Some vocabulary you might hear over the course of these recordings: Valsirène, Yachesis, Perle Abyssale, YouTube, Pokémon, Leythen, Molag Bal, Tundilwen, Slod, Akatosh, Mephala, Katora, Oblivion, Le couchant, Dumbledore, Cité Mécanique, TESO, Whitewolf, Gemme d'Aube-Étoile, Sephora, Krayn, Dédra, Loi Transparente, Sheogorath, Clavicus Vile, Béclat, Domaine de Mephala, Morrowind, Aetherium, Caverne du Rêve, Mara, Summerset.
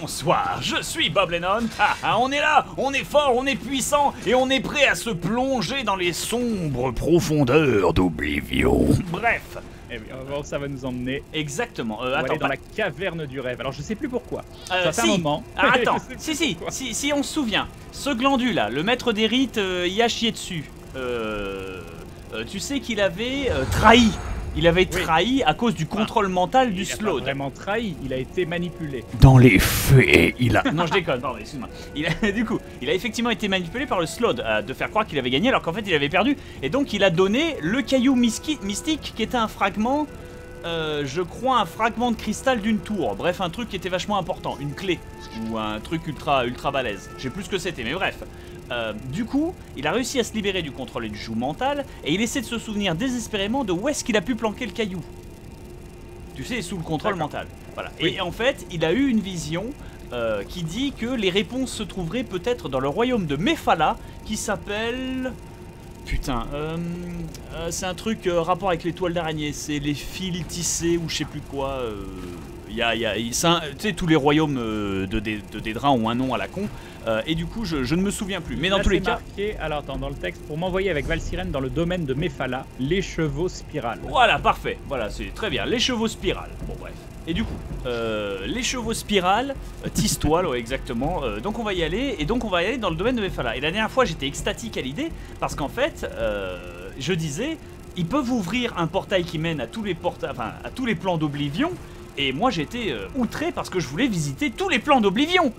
Bonsoir, je suis Bob Lennon. On est là, on est fort, on est puissant et on est prêt à se plonger dans les sombres profondeurs d'Oblivion. Bref. Eh oui, ça va nous emmener. Exactement. Attends, dans la caverne du rêve. Alors je sais plus pourquoi. C'est un moment. Attends, si on se souvient, ce glandu là, le maître des rites, y a chié dessus. Tu sais qu'il avait trahi. Il avait trahi à cause du contrôle mental du Slod. Il a vraiment trahi, il a été manipulé. Dans les faits, il a... non, je déconne, pardon, excuse-moi. Du coup, il a effectivement été manipulé par le Slod, de faire croire qu'il avait gagné alors qu'en fait il avait perdu. Et donc il a donné le caillou mystique qui était un fragment, je crois un fragment de cristal d'une tour. Bref, un truc qui était vachement important, une clé ou un truc ultra balèze. Je sais plus ce que c'était, mais bref. Du coup, il a réussi à se libérer du contrôle et du joug mental, et il essaie de se souvenir désespérément de où est-ce qu'il a pu planquer le caillou. Tu sais, sous le contrôle mental. Voilà. Oui. Et en fait, il a eu une vision qui dit que les réponses se trouveraient peut-être dans le royaume de Mephala, qui s'appelle... Putain, c'est un truc rapport avec les toiles d'araignée, c'est les fils tissés ou je sais plus quoi... Tu sais, tous les royaumes de Dédra ont un nom à la con, et du coup, je ne me souviens plus. Mais dans tous les cas. Marqué, alors, attends, dans le texte, pour m'envoyer avec Valsirène dans le domaine de Mephala, les chevaux spirales. Voilà, parfait. Voilà, c'est très bien. Les chevaux spirales. Bon, bref. Et du coup, les chevaux spirales, Tistoile, ouais, exactement. Donc, on va y aller, et donc, on va y aller dans le domaine de Mephala. Et la dernière fois, j'étais extatique à l'idée, parce qu'en fait, je disais, ils peuvent ouvrir un portail qui mène à tous les, à tous les plans d'Oblivion. Et moi j'étais outré parce que je voulais visiter tous les plans d'Oblivion.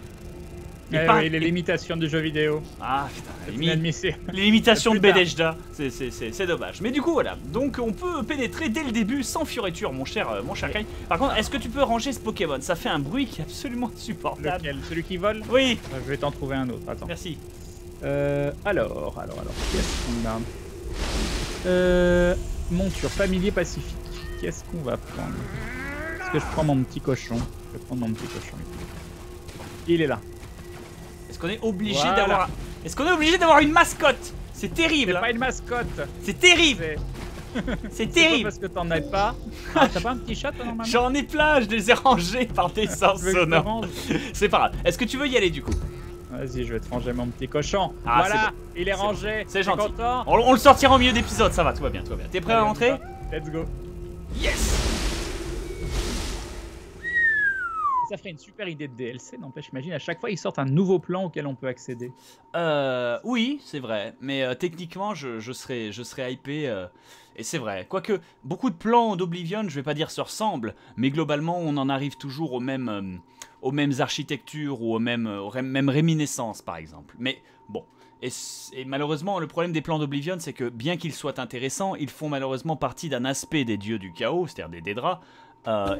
Oui, les limitations du jeu vidéo. Ah putain, les limitations de Bethesda, c'est dommage. Mais du coup voilà, donc on peut pénétrer dès le début sans fioriture mon cher Krayn. Par contre, est-ce que tu peux ranger ce Pokémon? Ça fait un bruit qui est absolument insupportable. Lequel? Celui qui vole? Oui. Je vais t'en trouver un autre, attends. Merci. Alors, qu'est-ce qu'on a? Monture, familier pacifique. Qu'est-ce qu'on va prendre? Que je prends mon petit cochon. Je vais prendre mon petit cochon. Il est là. Est-ce qu'on est obligé d'avoir... Est-ce qu'on est obligé d'avoir une mascotte? C'est terrible. C'est pas une mascotte. C'est terrible. C'est terrible. Parce que t'en as pas. T'as pas un petit chat toi, normalement? J'en ai plein. Je les ai rangés par des sens sonores. C'est pas grave. Est-ce que tu veux y aller du coup? Vas-y, je vais te ranger mon petit cochon. Voilà, il est rangé. C'est gentil. Content. On le sortira au milieu d'épisode. Ça va, tout va bien, tout va bien. T'es prêt à rentrer? Let's go. Yes. Ça ferait une super idée de DLC, n'empêche, j'imagine, à chaque fois ils sortent un nouveau plan auquel on peut accéder. Oui, c'est vrai, mais techniquement je serais hypé, et c'est vrai. Quoique, beaucoup de plans d'Oblivion, je vais pas dire se ressemblent, mais globalement on en arrive toujours aux mêmes architectures ou aux mêmes réminiscences par exemple. Mais bon, et malheureusement le problème des plans d'Oblivion c'est que bien qu'ils soient intéressants, ils font malheureusement partie d'un aspect des dieux du chaos, c'est-à-dire des Dédra,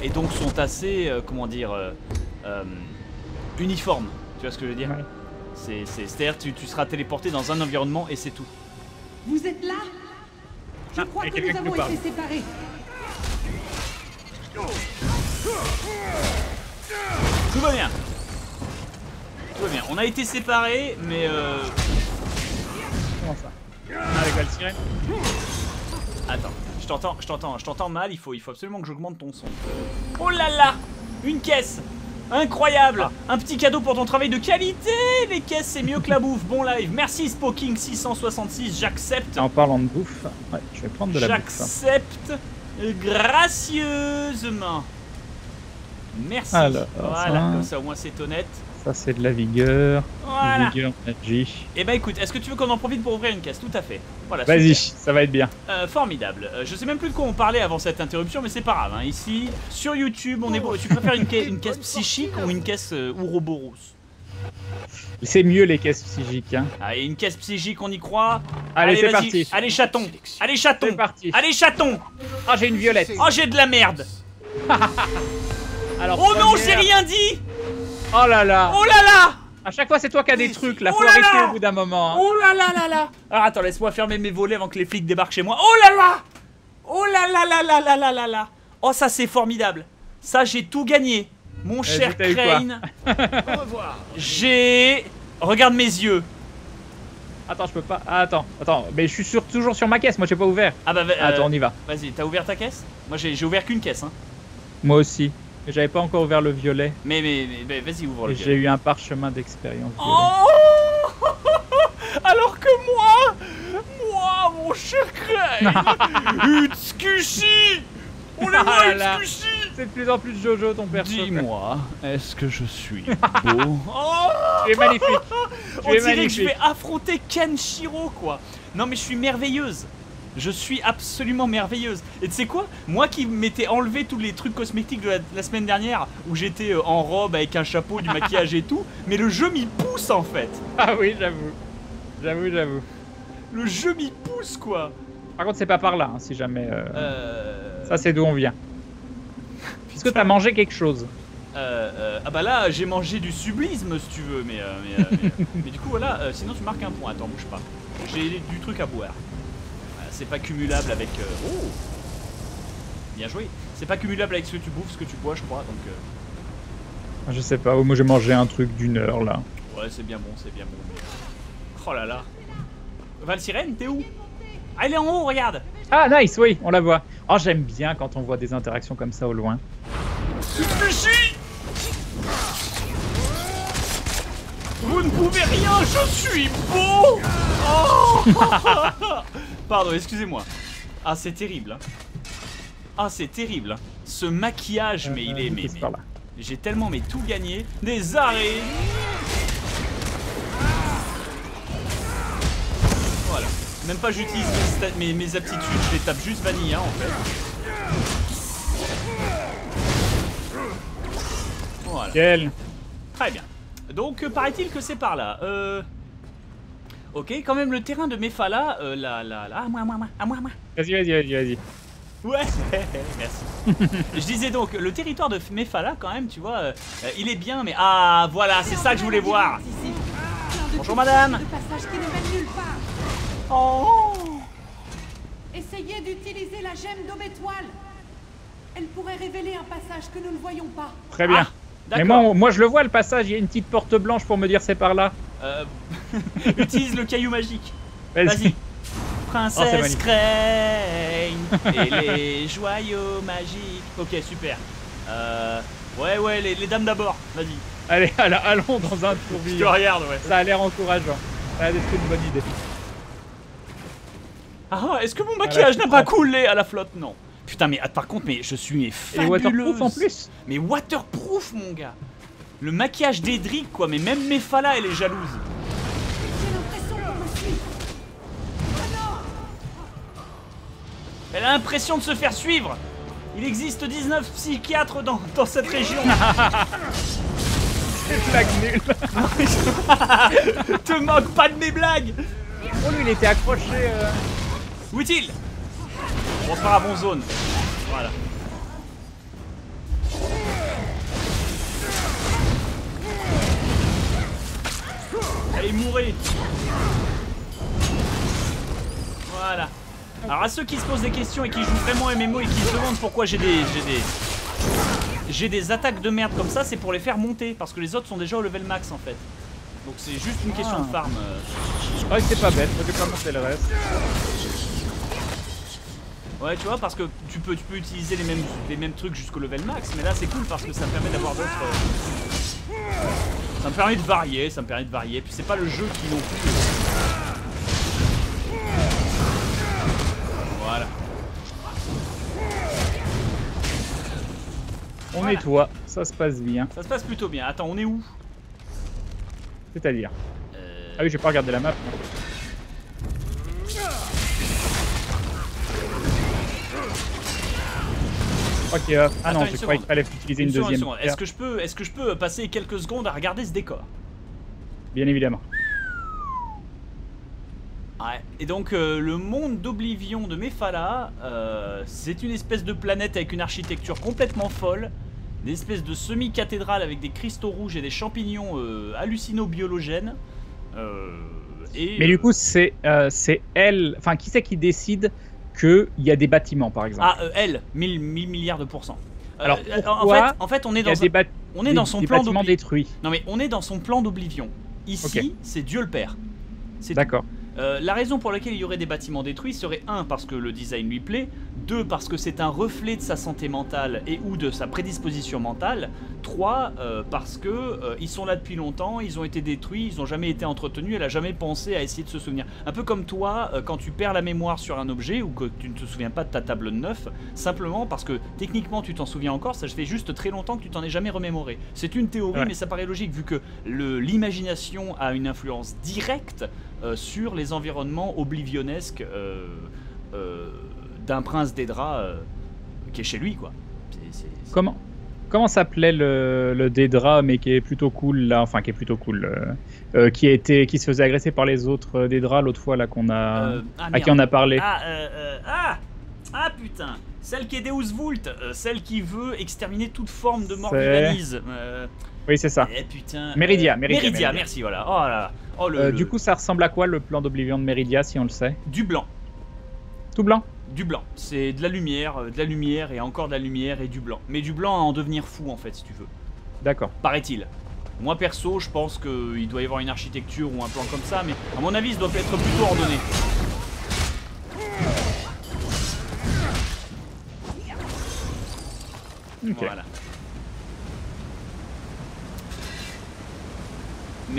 et donc sont assez, comment dire, uniformes, tu vois ce que je veux dire? C'est-à-dire tu seras téléporté dans un environnement et c'est tout. Vous êtes là? Je crois que nous avons été séparés. Tout va bien. Tout va bien, on a été séparés mais Comment ça? Avec la sirène. Attends. Je t'entends mal, il faut absolument que j'augmente ton son. Oh là là, une caisse, incroyable, un petit cadeau pour ton travail de qualité. Les caisses, c'est mieux que la bouffe, bon live. Merci Spoking 666, j'accepte. En parlant de bouffe, ouais, je vais prendre de la bouffe. J'accepte gracieusement. Merci. Alors, voilà, comme ça au moins c'est honnête. Ça c'est de la vigueur, voilà. Vigueur energy. Et bah écoute, est-ce que tu veux qu'on en profite pour ouvrir une caisse? Tout à fait. Voilà. Vas-y, ça va être bien. Formidable. Je sais même plus de quoi on parlait avant cette interruption, mais c'est pas grave. Hein. Ici, sur YouTube, on est beau. Tu préfères une caisse psychique ou une caisse Ouroboros? C'est mieux les caisses psychiques. Hein. Allez, une caisse psychique, on y croit. Allez, c'est parti. Allez chaton. Allez chaton. C'est parti. Allez chaton. Oh j'ai une violette. Oh j'ai de la merde. Alors, oh non, j'ai rien dit. Oh là là! Oh là là! À chaque fois, c'est toi qui as des trucs, là, faut arrêter au bout d'un moment. Hein. Oh là là là là! Alors attends, laisse-moi fermer mes volets avant que les flics débarquent chez moi. Oh là là! Oh là là là là là là là là! Oh, ça, c'est formidable! Ça, j'ai tout gagné! Mon cher Krayn! Au revoir! J'ai. Regarde mes yeux! Attends, je peux pas. Attends, mais je suis toujours sur ma caisse, moi, j'ai pas ouvert. Ah bah, attends, on y va. Vas-y, t'as ouvert ta caisse? Moi, j'ai ouvert qu'une caisse, hein. Moi aussi. Mais j'avais pas encore ouvert le violet. Mais vas-y, ouvre le violet. J'ai eu un parchemin d'expérience. Oh, alors que moi, mon cher Krayn, Utskushi, on est là, Utskushi. C'est de plus en plus Jojo ton perso. Dis-moi, est-ce que je suis beau? Oh, tu es magnifique. On dirait que je vais affronter Kenshiro, quoi. Non mais je suis merveilleuse. Je suis absolument merveilleuse. Et tu sais quoi? Moi qui m'étais enlevé tous les trucs cosmétiques de la semaine dernière, où j'étais en robe avec un chapeau, du maquillage et tout, mais le jeu m'y pousse en fait. Ah oui, j'avoue. J'avoue. Le jeu m'y pousse, quoi. Par contre, c'est pas par là, hein, si jamais... Ça, c'est d'où on vient. Est-ce que t'as mangé quelque chose? Ah bah là, j'ai mangé du sublisme si tu veux, mais du coup voilà, sinon tu marques un point, attends, bouge pas. J'ai du truc à boire. C'est pas cumulable avec... Oh, bien joué. C'est pas cumulable avec ce que tu bouffes, ce que tu bois, je crois, donc... Je sais pas, moi j'ai mangé un truc d'une heure là. Ouais, c'est bien bon, c'est bien bon. Oh là là. Valsirène, t'es où? Ah, elle est en haut, regarde. Ah, nice, oui, on la voit. Oh, j'aime bien quand on voit des interactions comme ça au loin. Vous ne pouvez rien, je suis beau. Oh. Pardon, excusez-moi. Ah, c'est terrible. Ah, c'est terrible. Ce maquillage, mais il est... J'ai tellement tout gagné. Des arrêts. Voilà. Même pas j'utilise mes aptitudes, je les tape juste vanille hein, en fait. Voilà. Quel. Très bien. Donc paraît-il que c'est par là. Ok, quand même le terrain de Mephala, là. À moi. Vas-y. Ouais, merci. Je disais donc, le territoire de Mephala quand même, tu vois, il est bien, mais... Ah, voilà, c'est ça que je voulais voir. Bonjour madame. Oh. Essayez d'utiliser la gemme d'Aube-Étoile. Elle pourrait révéler un passage que nous ne voyons pas. Très bien. Ah, mais moi je le vois le passage, il y a une petite porte blanche pour me dire c'est par là. Utilise le caillou magique. Vas-y. Princesse Krayn et les joyaux magiques. Ok, super. Ouais, les dames d'abord, vas-y. Allez, allons dans un tourbillon. Je te regarde, ouais. Ça a l'air encourageant. Ça a l'air une bonne idée. Ah, est-ce que mon maquillage n'a pas coulé à la flotte? Non. Putain, mais par contre, je suis fabuleuse. Et waterproof en plus. Mais waterproof, mon gars. Le maquillage d'Edric, quoi. Mais même Mephala, elle est jalouse. J'ai l'impression qu'on me suit. Oh non. Elle a l'impression de se faire suivre. Il existe 19 psychiatres dans cette région. C'est une blague nulle. Te moque pas de mes blagues. Oh, lui, il était accroché... Utile. On repart à bon zone. Voilà. Allez, mourrez. Voilà. Alors à ceux qui se posent des questions et qui jouent vraiment MMO et qui se demandent pourquoi j'ai des attaques de merde comme ça, c'est pour les faire monter parce que les autres sont déjà au level max en fait. Donc c'est juste une question de farm. Je crois que c'est pas bête, je vais pas monter le reste. Ouais, tu vois, parce que tu peux utiliser les mêmes trucs jusqu'au level max, mais là c'est cool parce que ça me permet d'avoir d'autres... Ça me permet de varier, puis c'est pas le jeu qui non plus... Voilà. On nettoie, ça se passe bien. Ça se passe plutôt bien. Attends, on est où? C'est-à-dire... Ah oui, j'ai pas regardé la map. Okay, ah non, je croyais qu'il fallait utiliser une deuxième. Est-ce que je peux passer quelques secondes à regarder ce décor? Bien évidemment. Ouais. Et donc le monde d'Oblivion de Mephala, c'est une espèce de planète avec une architecture complètement folle, des espèces de semi-cathédrale avec des cristaux rouges et des champignons hallucinobiologènes. Mais du coup, c'est elle. Enfin, qui c'est qui décide qu'il y a des bâtiments, par exemple? Ah, elle, 1000 milliards de pourcents. Alors, en fait, on est dans son plan d'Oblivion. Non, mais on est dans son plan d'Oblivion. Ici, c'est Dieu le Père. D'accord. La raison pour laquelle il y aurait des bâtiments détruits serait 1 parce que le design lui plaît, 2 parce que c'est un reflet de sa santé mentale et ou de sa prédisposition mentale, 3 parce que ils sont là depuis longtemps, ils ont été détruits, ils n'ont jamais été entretenus, elle a jamais pensé à essayer de se souvenir. Un peu comme toi quand tu perds la mémoire sur un objet ou que tu ne te souviens pas de ta table de 9, simplement parce que techniquement tu t'en souviens encore, ça fait juste très longtemps que tu t'en es jamais remémoré. C'est une théorie, ouais, mais ça paraît logique vu que l'imagination a une influence directe sur les environnements oblivionesques d'un prince Dédra qui est chez lui, quoi. C'est... Comment s'appelait le Dédra, mais qui est plutôt cool là, enfin qui est plutôt cool, qui se faisait agresser par les autres Dédra l'autre fois là qu'on a, à qui on a parlé. Putain, celle qui est Deus Vult, celle qui veut exterminer toute forme de mort humanise. Oui, c'est ça. Putain, Meridia, merci, voilà. Oh, là. Oh, du coup, ça ressemble à quoi le plan d'Oblivion de Meridia, si on le sait? Du blanc. Tout blanc? Du blanc. C'est de la lumière, et encore de la lumière, et du blanc. Mais du blanc à en devenir fou, en fait, si tu veux. D'accord. Paraît-il. Moi, perso, je pense qu'il doit y avoir une architecture ou un plan comme ça, mais à mon avis, ça doit être plutôt ordonné. Okay. Voilà.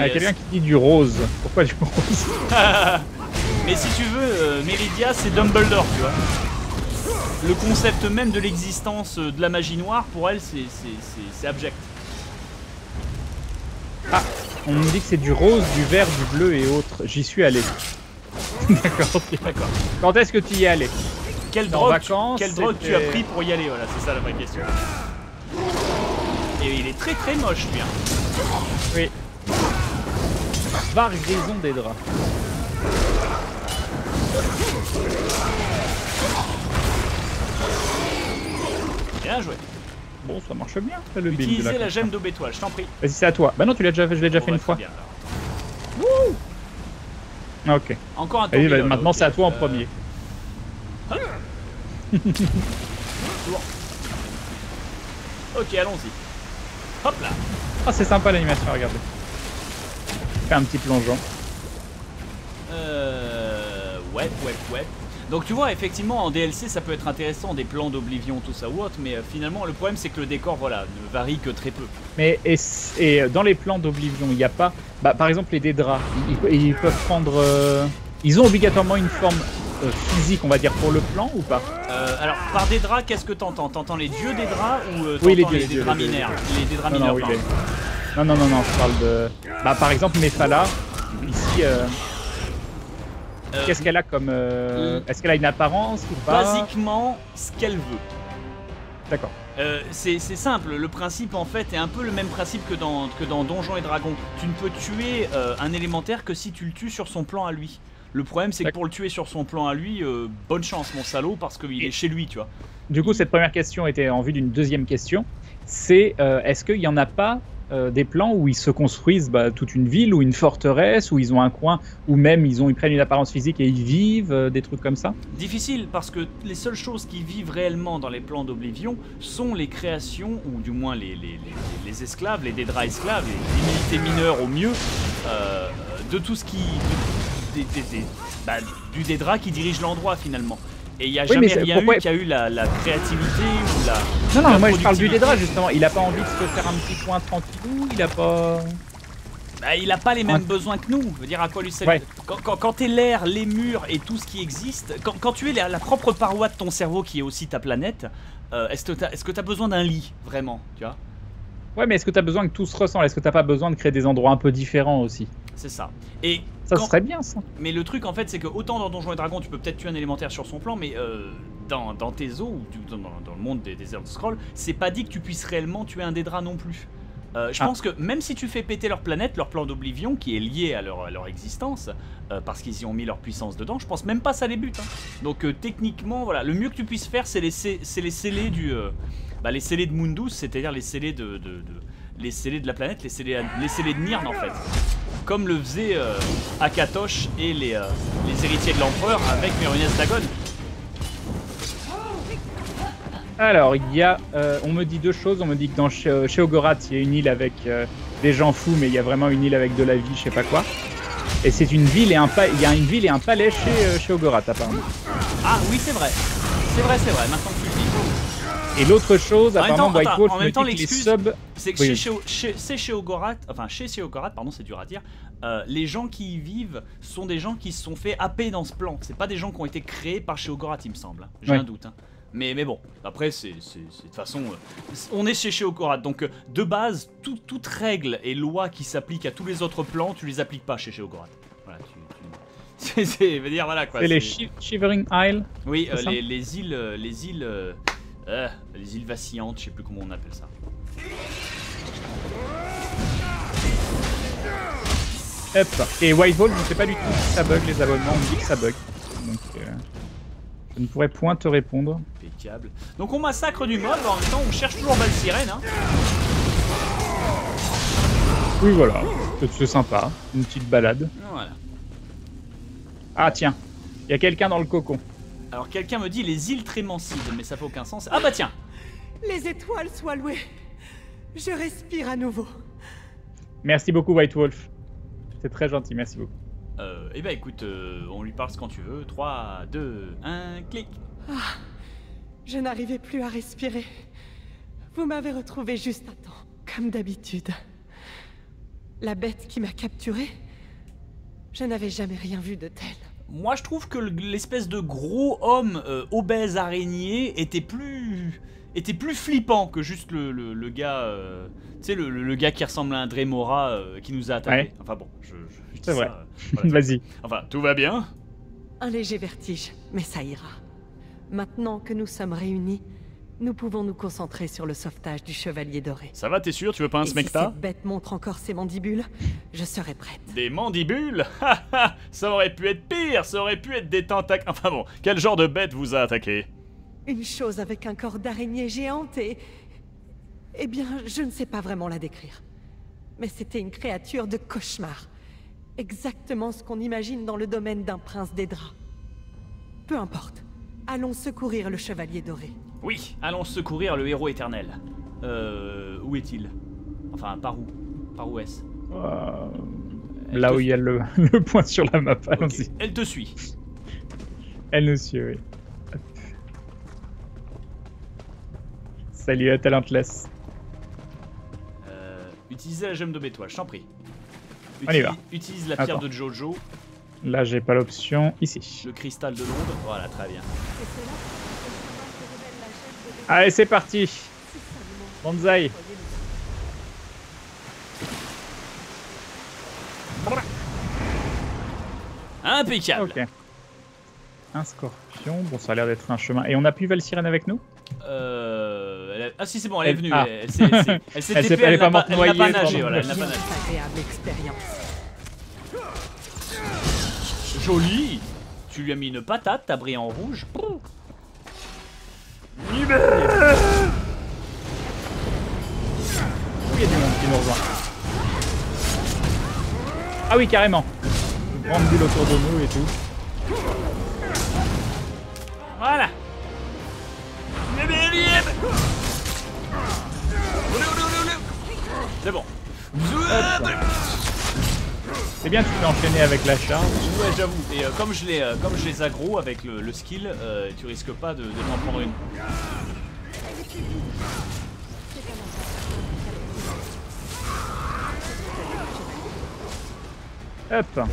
Ah, quelqu'un qui dit du rose. Pourquoi du rose? Mais si tu veux, Meridia, c'est Dumbledore, tu vois. Le concept même de l'existence de la magie noire, pour elle, c'est abject. Ah, on me dit que c'est du rose, du vert, du bleu et autres. J'y suis allé. D'accord. Quand est-ce que tu y es allé? Quelle drogue tu as pris pour y aller? Voilà, c'est ça la vraie question. Et il est très très moche, lui. Hein. Oui. Var grison des draps. Bien joué. Bon, ça marche bien. Le Utilisez la gemme d'Aube-Étoile, je t'en prie. Vas-y, c'est à toi. Bah non, tu l'as déjà fait, je l'ai déjà fait une fois. Bien, ok. Encore un tour. Bah, maintenant, okay, c'est à toi en premier. Ok, allons-y. Hop là. Ah, oh, c'est sympa l'animation, regardez. Un petit plongeon. Ouais. Donc tu vois, effectivement, en DLC, ça peut être intéressant, des plans d'Oblivion, tout ça ou autre, mais finalement, le problème, c'est que le décor, voilà, ne varie que très peu. Mais et dans les plans d'Oblivion, il n'y a pas... Bah, par exemple, les Dédra, ils peuvent prendre... Ils ont obligatoirement une forme physique, on va dire, pour le plan ou pas? Alors, par Dédra, qu'est-ce que t'entends? T'entends les dieux Dédra ou oui, les Dédra mineurs? Les Dédra mineurs, oui, Non, je parle de... Bah par exemple Mephala, ici, qu'est-ce qu'elle a comme... Est-ce qu'elle a une apparence ou pas? Basiquement, ce qu'elle veut. D'accord. C'est simple, le principe en fait est un peu le même principe que dans, Donjons et Dragons. Tu ne peux tuer un élémentaire que si tu le tues sur son plan à lui. Le problème c'est que pour le tuer sur son plan à lui, bonne chance mon salaud, parce qu'il est chez lui, tu vois. Du coup cette première question était en vue d'une deuxième question, c'est est-ce qu'il n'y en a pas des plans où ils se construisent toute une ville ou une forteresse, où ils ont un coin, ou même ils prennent une apparence physique et ils vivent, des trucs comme ça? Difficile, parce que les seules choses qui vivent réellement dans les plans d'Oblivion sont les créations, ou du moins les esclaves, les Dédra esclaves, les divinités mineures au mieux, de tout ce qui... du Dédra qui dirige l'endroit finalement. Et il n'y a jamais eu la créativité ou la... Non, moi je parle du Dédra justement. Il n'a pas envie de se faire un petit coin tranquillou, il n'a pas... Bah, il n'a pas les mêmes besoins que nous. Je veux dire, à quoi lui sert... Ouais. Quand tu es l'air, les murs et tout ce qui existe, quand tu es la propre paroi de ton cerveau qui est aussi ta planète, est-ce que tu as besoin d'un lit, vraiment, tu vois? Ouais, mais est-ce que tu as besoin que tout se ressemble? Est-ce que tu n'as pas besoin de créer des endroits un peu différents aussi? C'est ça. Et ça serait bien ça. Mais le truc en fait c'est que autant dans Donjons et Dragons tu peux peut-être tuer un élémentaire sur son plan, mais dans tes eaux ou dans le monde des Elder Scrolls, c'est pas dit que tu puisses réellement tuer un Dédra non plus. Je pense que même si tu fais péter leur planète, leur plan d'Oblivion qui est lié à leur existence, parce qu'ils y ont mis leur puissance dedans, je pense même pas ça les bute. Hein. Donc techniquement voilà, le mieux que tu puisses faire c'est les scellés les scellés de Mundus, c'est-à-dire les scellés les scellés de la planète, les scellés de Nirn en fait. Comme le faisaient Akatosh et les héritiers de l'empereur avec Méroniès Dagon. Alors, il y a, on me dit deux choses. On me dit que dans Sheogorath, il y a une île avec des gens fous, mais il y a vraiment une île avec de la vie, je sais pas quoi. Et c'est une ville et un palais. Il y a une ville et un palais chez Sheogorath apparemment. Ah oui, c'est vrai. C'est vrai, c'est vrai. Maintenant que tu le dis. Et l'autre chose, apparemment, Whitewolf me dit que les subs... C'est que chez Sheogorath, enfin chez Sheogorath, pardon, c'est dur à dire, les gens qui y vivent sont des gens qui se sont fait happer dans ce plan. C'est pas des gens qui ont été créés par Sheogorath, il me semble. J'ai un doute. Hein. Mais bon, après, c'est de toute façon, on est chez Sheogorath, donc de base, toute règle et loi qui s'applique à tous les autres plans, tu les appliques pas chez Sheogorath. Voilà, c'est dire voilà quoi. C'est les Shivering Isles. Oui, les îles vacillantes, je sais plus comment on appelle ça. Hop. Et Whitewolf, je sais pas du tout si ça bug les abonnements, on dit que ça bug. Donc, je ne pourrais point te répondre. Impeccable. Donc on massacre du mob, en même temps on cherche toujours Valsirène. Hein. Oui voilà, c'est sympa, une petite balade. Voilà. Ah tiens, il y a quelqu'un dans le cocon. Alors quelqu'un me dit les îles Trémancides, mais ça fait aucun sens. Ah bah tiens. Les étoiles soient louées, je respire à nouveau. Merci beaucoup Whitewolf, c'est très gentil, merci beaucoup. Eh ben écoute, on lui parle quand tu veux. 3, 2, 1, clic. Ah, je n'arrivais plus à respirer. Vous m'avez retrouvé juste à temps, comme d'habitude. La bête qui m'a capturé, je n'avais jamais rien vu de tel. Moi je trouve que l'espèce de gros homme obèse araignée était plus flippant que juste le gars... tu sais, le gars qui ressemble à un Dremora qui nous a attaqué. Ouais. Enfin bon, je dis ça. Vrai. Voilà. Vas-y. Enfin, tout va bien. Un léger vertige, mais ça ira. Maintenant que nous sommes réunis, nous pouvons nous concentrer sur le sauvetage du Chevalier Doré. Ça va, t'es sûr? Tu veux pas un smecta? Si cette bête montre encore ses mandibules, je serai prête. Des mandibules? Ça aurait pu être pire, ça aurait pu être des tentacles... Enfin bon, quel genre de bête vous a attaqué? Une chose avec un corps d'araignée géante et... Eh bien, je ne sais pas vraiment la décrire. Mais c'était une créature de cauchemar. Exactement ce qu'on imagine dans le domaine d'un prince Dédra. Peu importe. Allons secourir le Chevalier Doré. Oui, allons secourir le héros éternel. Où est-il? Enfin, par où? Par où est-ce? Là où il y a le point sur la map, allons-y. Okay. Elle te suit. Elle nous suit, oui. Salut à Talentless. Utilisez la gemme d'Aube-Étoile, je t'en prie. On y va. Utilise la pierre de Jojo. Là, j'ai pas l'option. Ici. Le cristal de Londres. Voilà, très bien. Allez, c'est parti. Banzai. Impeccable. Okay. Un scorpion. Bon, ça a l'air d'être un chemin. Et on a plus Valsirène avec nous? Ah si, c'est bon, elle est venue. Ah. Elle s'est TP, elle n'a pas nagé. Voilà, elle n'a pas nagé. Joli. Tu lui as mis une patate, t'as brillé en rouge. Oui, il y a du monde qui nous rejoint. Ah oui, carrément. Une grande bulle autour de nous et tout. Voilà. C'est bon. C'est bien, tu peux enchaîner avec la charge. Ouais, j'avoue. Et comme je les aggro avec le skill, tu risques pas de m'en prendre une. Hop.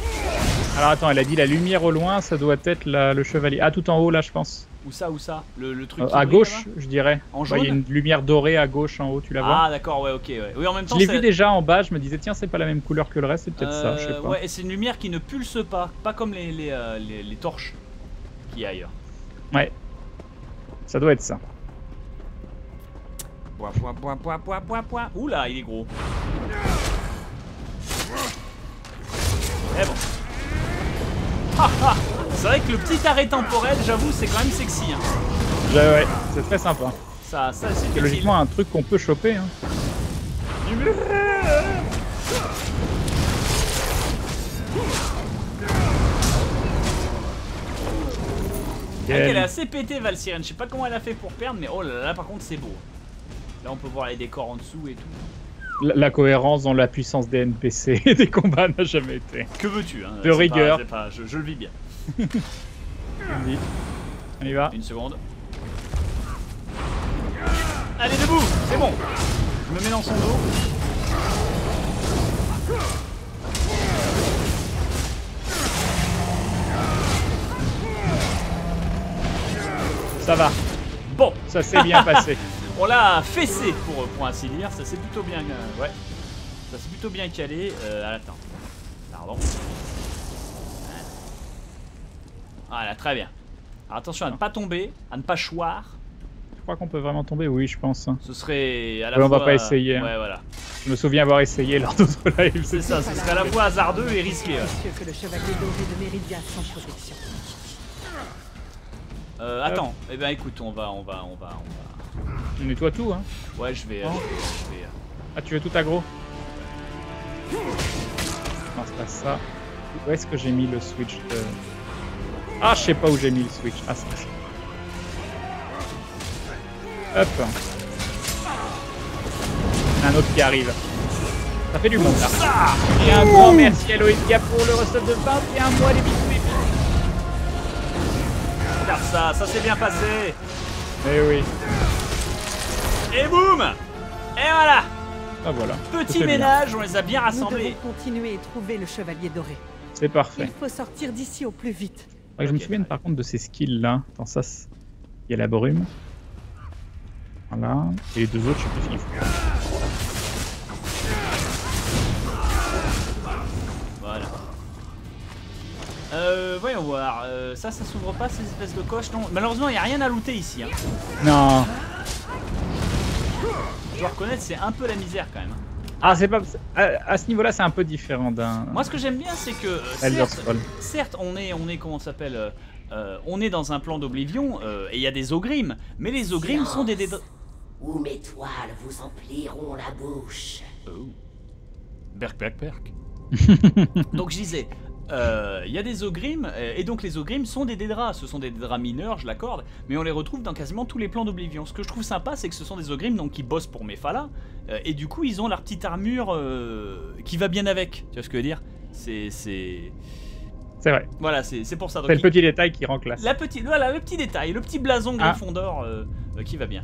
Alors attends, elle a dit la lumière au loin, ça doit être le chevalier. Ah, tout en haut là, je pense. Où ça, où ça? Le truc à gauche, je dirais. En jaune. Il y a une lumière dorée à gauche en haut, tu la vois? Ah d'accord, ouais, ok, ouais. Oui, en même temps, je l'ai vu déjà en bas, je me disais tiens, c'est pas la même couleur que le reste, c'est peut-être ça, je sais pas. Ouais, et c'est une lumière qui ne pulse pas, pas comme les torches qu'il y a ailleurs. Ouais, ça doit être ça. Bois, bois, bois, bois, bois, bois, bois. Oula, il est gros. Eh bon. Ah, ah. C'est vrai que le petit arrêt temporel, j'avoue, c'est quand même sexy. Hein. Ouais, c'est très sympa. Ça c'est logiquement un truc qu'on peut choper. Hein. Ah, elle est assez pétée, Valsirène. Je sais pas comment elle a fait pour perdre, mais oh là là, par contre, c'est beau. Là, on peut voir les décors en dessous et tout. La cohérence dans la puissance des NPC et des combats n'a jamais été. Que veux-tu hein, de rigueur. Pas, je le vis bien. On y va. Une seconde. Allez debout, c'est bon. Je me mets dans son dos. Ça va. Bon, ça s'est bien passé. On l'a fessé pour ainsi dire, ça s'est plutôt bien ouais. Ça s'est plutôt bien calé à la pardon. Voilà, très bien. Alors, attention à ne pas tomber, à ne pas choir. Je crois qu'on peut vraiment tomber, oui, je pense. Ce serait à la fois... on va pas essayer. Ouais, voilà. Je me souviens avoir essayé lors d'autres lives. C'est ça, ce serait à la fois hasardeux et risqué. Ouais. Que le chevalier doré de Meridia sans protection. Attends, eh ben écoute, on va... Tu nettoies tout, hein. Ouais, je vais... Ah, tu veux tout aggro? Non, c'est pas ça. Où est-ce que j'ai mis le switch de... Ah, je sais pas où j'ai mis le switch. Ah, c'est ça. Hop. Un autre qui arrive. Ça fait du monde, là. Et un grand merci à Loïc pour le recette de 21 mois des bisous. Ça, ça s'est bien passé. Eh oui. Et boum. Et voilà. Ah voilà. Petit ménage, bien. On les a bien rassemblés. Nous devons continuer et trouver le chevalier doré. C'est parfait. Il faut sortir d'ici au plus vite. Okay, je me souviens par contre de ces skills là. Attends, ça, il y a la brume. Voilà. Et les deux autres, je sais plus ce qu'il faut. Voilà. Voyons voir, ça, ça s'ouvre pas ces espèces de coches, non. Malheureusement, il n'y a rien à looter ici. Hein. Non. Je dois reconnaître, c'est un peu la misère quand même. Ah, c'est pas. À ce niveau-là, c'est un peu différent d'un. Moi, ce que j'aime bien, c'est que. Certes, on est comment s'appelle. On est dans un plan d'Oblivion et il y a des ogrimes, mais les ogrimes sont des. Où mes toiles vous empliront la bouche. Oh. Berk, berk, berk. Donc je disais. Il y a des ogrimes, et donc les ogrimes sont des dédras. Ce sont des dédras mineurs, je l'accorde, mais on les retrouve dans quasiment tous les plans d'Oblivion. Ce que je trouve sympa, c'est que ce sont des ogrimes donc, qui bossent pour Mephala, et du coup, ils ont leur petite armure qui va bien avec. Tu vois ce que je veux dire? C'est vrai. Voilà, c'est pour ça. C'est le petit détail qui rend classe. Voilà, le petit détail, le petit blason Gryffondor qui va bien.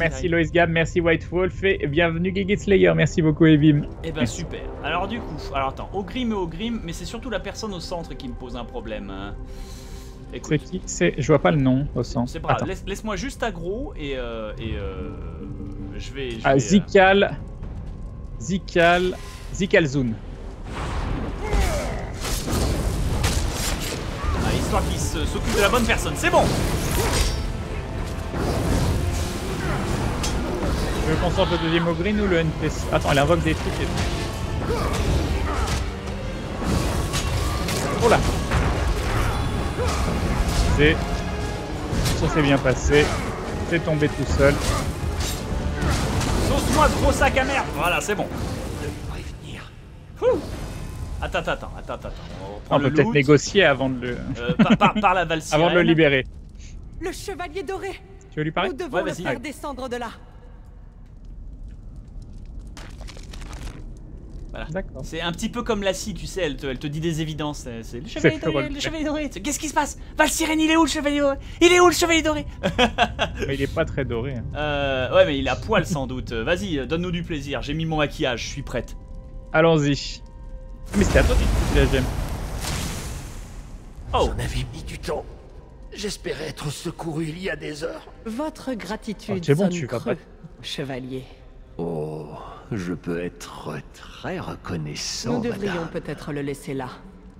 Merci Loïs Gab, merci White Wolf et bienvenue Gigit Slayer, merci beaucoup Evim. Eh ben super. Alors du coup, alors attends, Ogrim et Ogrim, mais c'est surtout la personne au centre qui me pose un problème. Écoute, je vois pas le nom au centre. C'est pas grave, laisse-moi juste aggro et je vais... Zikalzoun. Ah, histoire qu'il s'occupe de la bonne personne, c'est bon. Je veux qu'on sorte le deuxième Ogrim ou le NPC. Attends, elle invoque des trucs et tout. Oh là. Ça s'est bien passé. C'est tombé tout seul. Sauce-moi ce gros sac à merde. Voilà, c'est bon. Attends. On peut peut-être négocier avant de le... par la Valsirène. Avant de le libérer. Le chevalier doré. Tu veux lui parler? Nous devons le faire descendre de là. Voilà. C'est un petit peu comme la scie, tu sais, elle te dit des évidences. C'est le chevalier doré, le chevalier doré. Qu'est-ce qui se passe? Valsirène, il est où le chevalier doré? Il est où le chevalier doré? Mais il est pas très doré. Hein. Ouais, mais il a poil sans doute. Vas-y, donne-nous du plaisir. J'ai mis mon maquillage, je suis prête. Allons-y. Mais c'était à toi qui la gemme. Oh. Vous en avez mis du temps. J'espérais être secouru il y a des heures. Votre gratitude, oh, bon, tu vas pas... chevalier. Oh, je peux être très reconnaissant. Nous devrions peut-être le laisser là.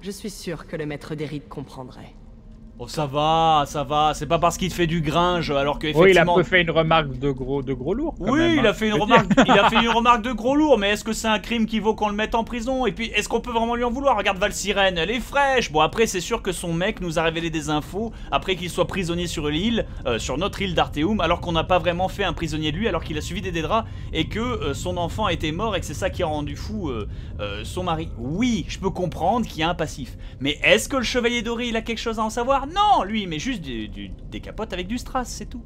Je suis sûr que le maître des rites comprendrait. Oh, ça va, c'est pas parce qu'il te fait du gringe alors que effectivement... Oui, il a peu fait une remarque de gros lourd. Quand même, hein, il a fait une remarque, il a fait une remarque de gros lourd, mais est-ce que c'est un crime qui vaut qu'on le mette en prison? Et puis, est-ce qu'on peut vraiment lui en vouloir? Regarde Valsirène, elle est fraîche. Bon, après, c'est sûr que son mec nous a révélé des infos après qu'il soit prisonnier sur l'île, sur notre île d'Arteum, alors qu'on n'a pas vraiment fait un prisonnier de lui, alors qu'il a suivi des dédras et que son enfant était mort et que c'est ça qui a rendu fou son mari. Oui, je peux comprendre qu'il y a un passif, mais est-ce que le chevalier doré, il a quelque chose à en savoir? Non, lui, mais juste des capotes avec du strass, c'est tout.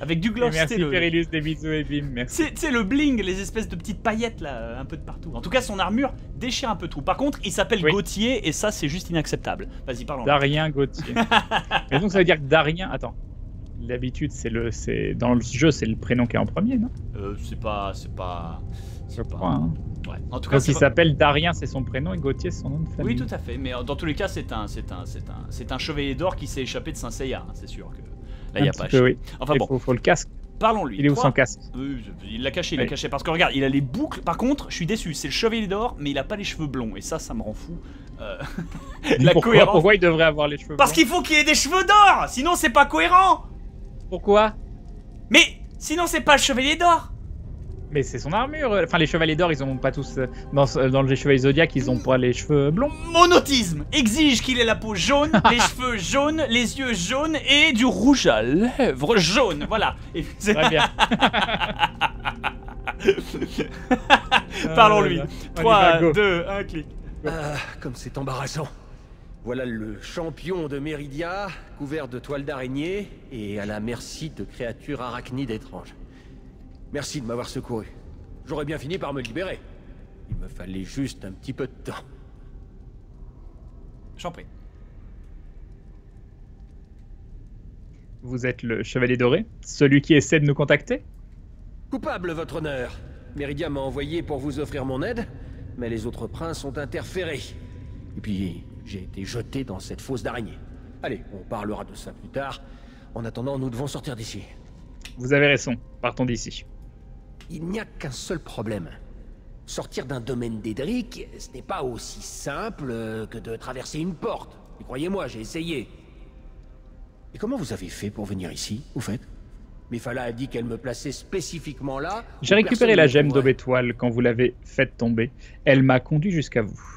Avec du gloss. Merci Perilus, des bisous et bim, merci. C'est le bling, les espèces de petites paillettes là, un peu de partout. En tout cas, son armure déchire un peu tout. Par contre, il s'appelle Gautier et ça, c'est juste inacceptable. Vas-y, parlons. Darien Gautier. Mais donc, ça veut dire que Darien... Attends. D'habitude, c'est le, dans le jeu, c'est le prénom qui est en premier, non? C'est pas... Ouais. En tout cas, donc, il s'appelle Darien, c'est son prénom, et Gautier, c'est son nom de famille. Oui, tout à fait. Mais dans tous les cas, c'est un chevalier d'or qui s'est échappé de Saint-Seiya. Hein. C'est sûr que là, il n'y a pas. Peu, oui. Enfin bon, faut le casque. Parlons-lui. Il est où son casque? Il l'a caché, il l'a caché. Parce que regarde, il a les boucles. Par contre, je suis déçu. C'est le chevalier d'or, mais il n'a pas les cheveux blonds. Et ça, ça me rend fou. La cohérence. Pourquoi il devrait avoir les cheveux blonds? Parce qu'il faut qu'il ait des cheveux d'or. Sinon, c'est pas cohérent. Pourquoi? Mais sinon, c'est pas le chevalier d'or. Mais c'est son armure. Enfin, les chevaliers d'or, ils ont pas tous... Dans les chevaliers zodiaques, ils ont pas les cheveux blonds. Monotisme exige qu'il ait la peau jaune, les cheveux jaunes, les yeux jaunes et du rouge à lèvres jaune. Voilà. Et... Très bien. Parlons-lui. 3, 2, 1, clic. Ah, comme c'est embarrassant. Voilà le champion de Meridia, couvert de toiles d'araignée et à la merci de créatures arachnides étranges. Merci de m'avoir secouru. J'aurais bien fini par me libérer. Il me fallait juste un petit peu de temps. J'en prie. Vous êtes le chevalier doré, celui qui essaie de nous contacter? Coupable, votre honneur. Meridia m'a envoyé pour vous offrir mon aide, mais les autres princes ont interféré. Et puis, j'ai été jeté dans cette fosse d'araignée. Allez, on parlera de ça plus tard. En attendant, nous devons sortir d'ici. Vous avez raison. Partons d'ici. Il n'y a qu'un seul problème. Sortir d'un domaine d'Édric, ce n'est pas aussi simple que de traverser une porte. Et croyez-moi, j'ai essayé. Et comment vous avez fait pour venir ici, au fait? Mephala a dit qu'elle me plaçait spécifiquement là. J'ai récupéré la gemme d'Aube-Étoile quand vous l'avez faite tomber. Elle m'a conduit jusqu'à vous.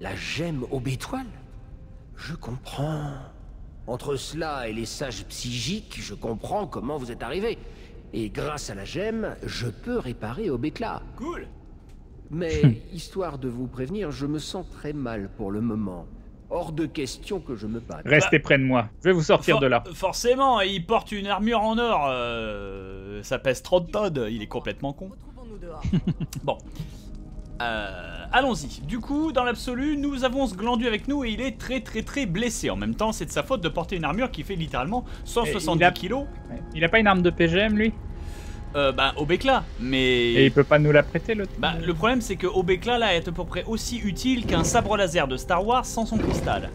La gemme Aube-Étoile? Je comprends. Entre cela et les sages psychiques, je comprends comment vous êtes arrivé. Et grâce à la gemme, je peux réparer au Béclat. Cool. Mais histoire de vous prévenir, je me sens très mal pour le moment. Hors de question que je me batte. Restez près de moi, je vais vous sortir de là. Forcément, il porte une armure en or. Ça pèse 30 tonnes, il est complètement con. Bon. Allons-y. Du coup, dans l'absolu, nous avons ce glandu avec nous et il est très blessé. En même temps, c'est de sa faute de porter une armure qui fait littéralement 170 kilos. Il a pas une arme de PGM, lui? Bah, au Béclat, mais... Et il peut pas nous la prêter, l'autre? Bah, le problème, c'est que au Béclat, là, est à peu près aussi utile qu'un sabre laser de Star Wars sans son cristal.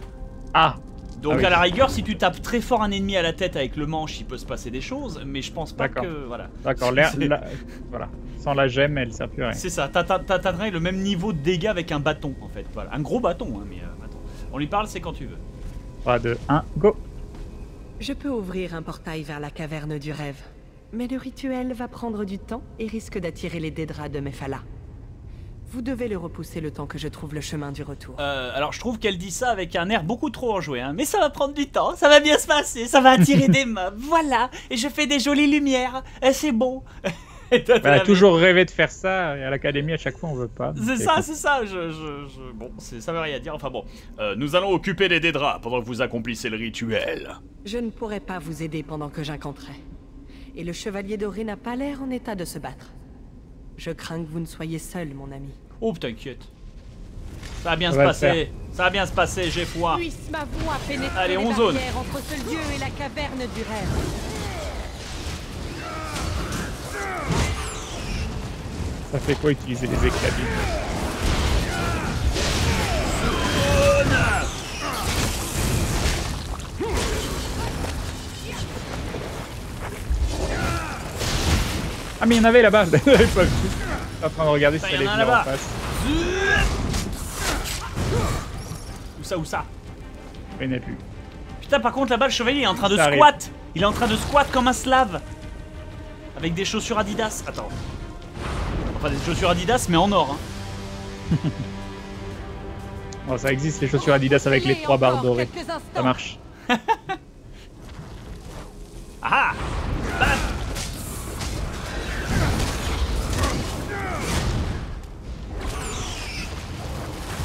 Ah. Donc, à la rigueur, si tu tapes très fort un ennemi à la tête avec le manche, il peut se passer des choses, mais je pense pas que... Voilà. D'accord, voilà. Sans la gemme, elle sert plus à rien. C'est ça, t'atteindrais le même niveau de dégâts avec un bâton, en fait. Voilà. Un gros bâton, hein, mais bâton. On lui parle, c'est quand tu veux. 3, 2, 1, go. Je peux ouvrir un portail vers la caverne du rêve, mais le rituel va prendre du temps et risque d'attirer les dédras de Mephala. Vous devez le repousser le temps que je trouve le chemin du retour. Alors je trouve qu'elle dit ça avec un air beaucoup trop enjoué, hein. Mais ça va prendre du temps, ça va bien se passer, ça va attirer des mobs, voilà. Et je fais des jolies lumières, c'est bon. Elle a toujours rêvé de faire ça, et à l'académie à chaque fois on veut pas. C'est ça, c'est ça, bon, ça veut rien dire, enfin bon. Nous allons occuper les dédras pendant que vous accomplissez le rituel. Je ne pourrai pas vous aider pendant que j'incanterai. Et le chevalier doré n'a pas l'air en état de se battre. Je crains que vous ne soyez seul, mon ami. Oh, t'inquiète. Ça va bien se passer. Ça va bien se passer, j'ai foi. Allez, on zone. Entre ce lieu et la caverne du rêve. Ça fait quoi utiliser les éclats? Ah mais il y en avait là-bas. Je suis en train de regarder si elle est venue en face. Où ça, où ça? Il n'y en a plus. Putain, par contre là-bas le chevalier est en train de squat. Il est en train de squat comme un slave. Avec des chaussures Adidas. Attends. Enfin des chaussures Adidas mais en or. Hein. Bon, ça existe les chaussures Adidas avec les 3 barres dorées. Ça marche. Ah. Bam.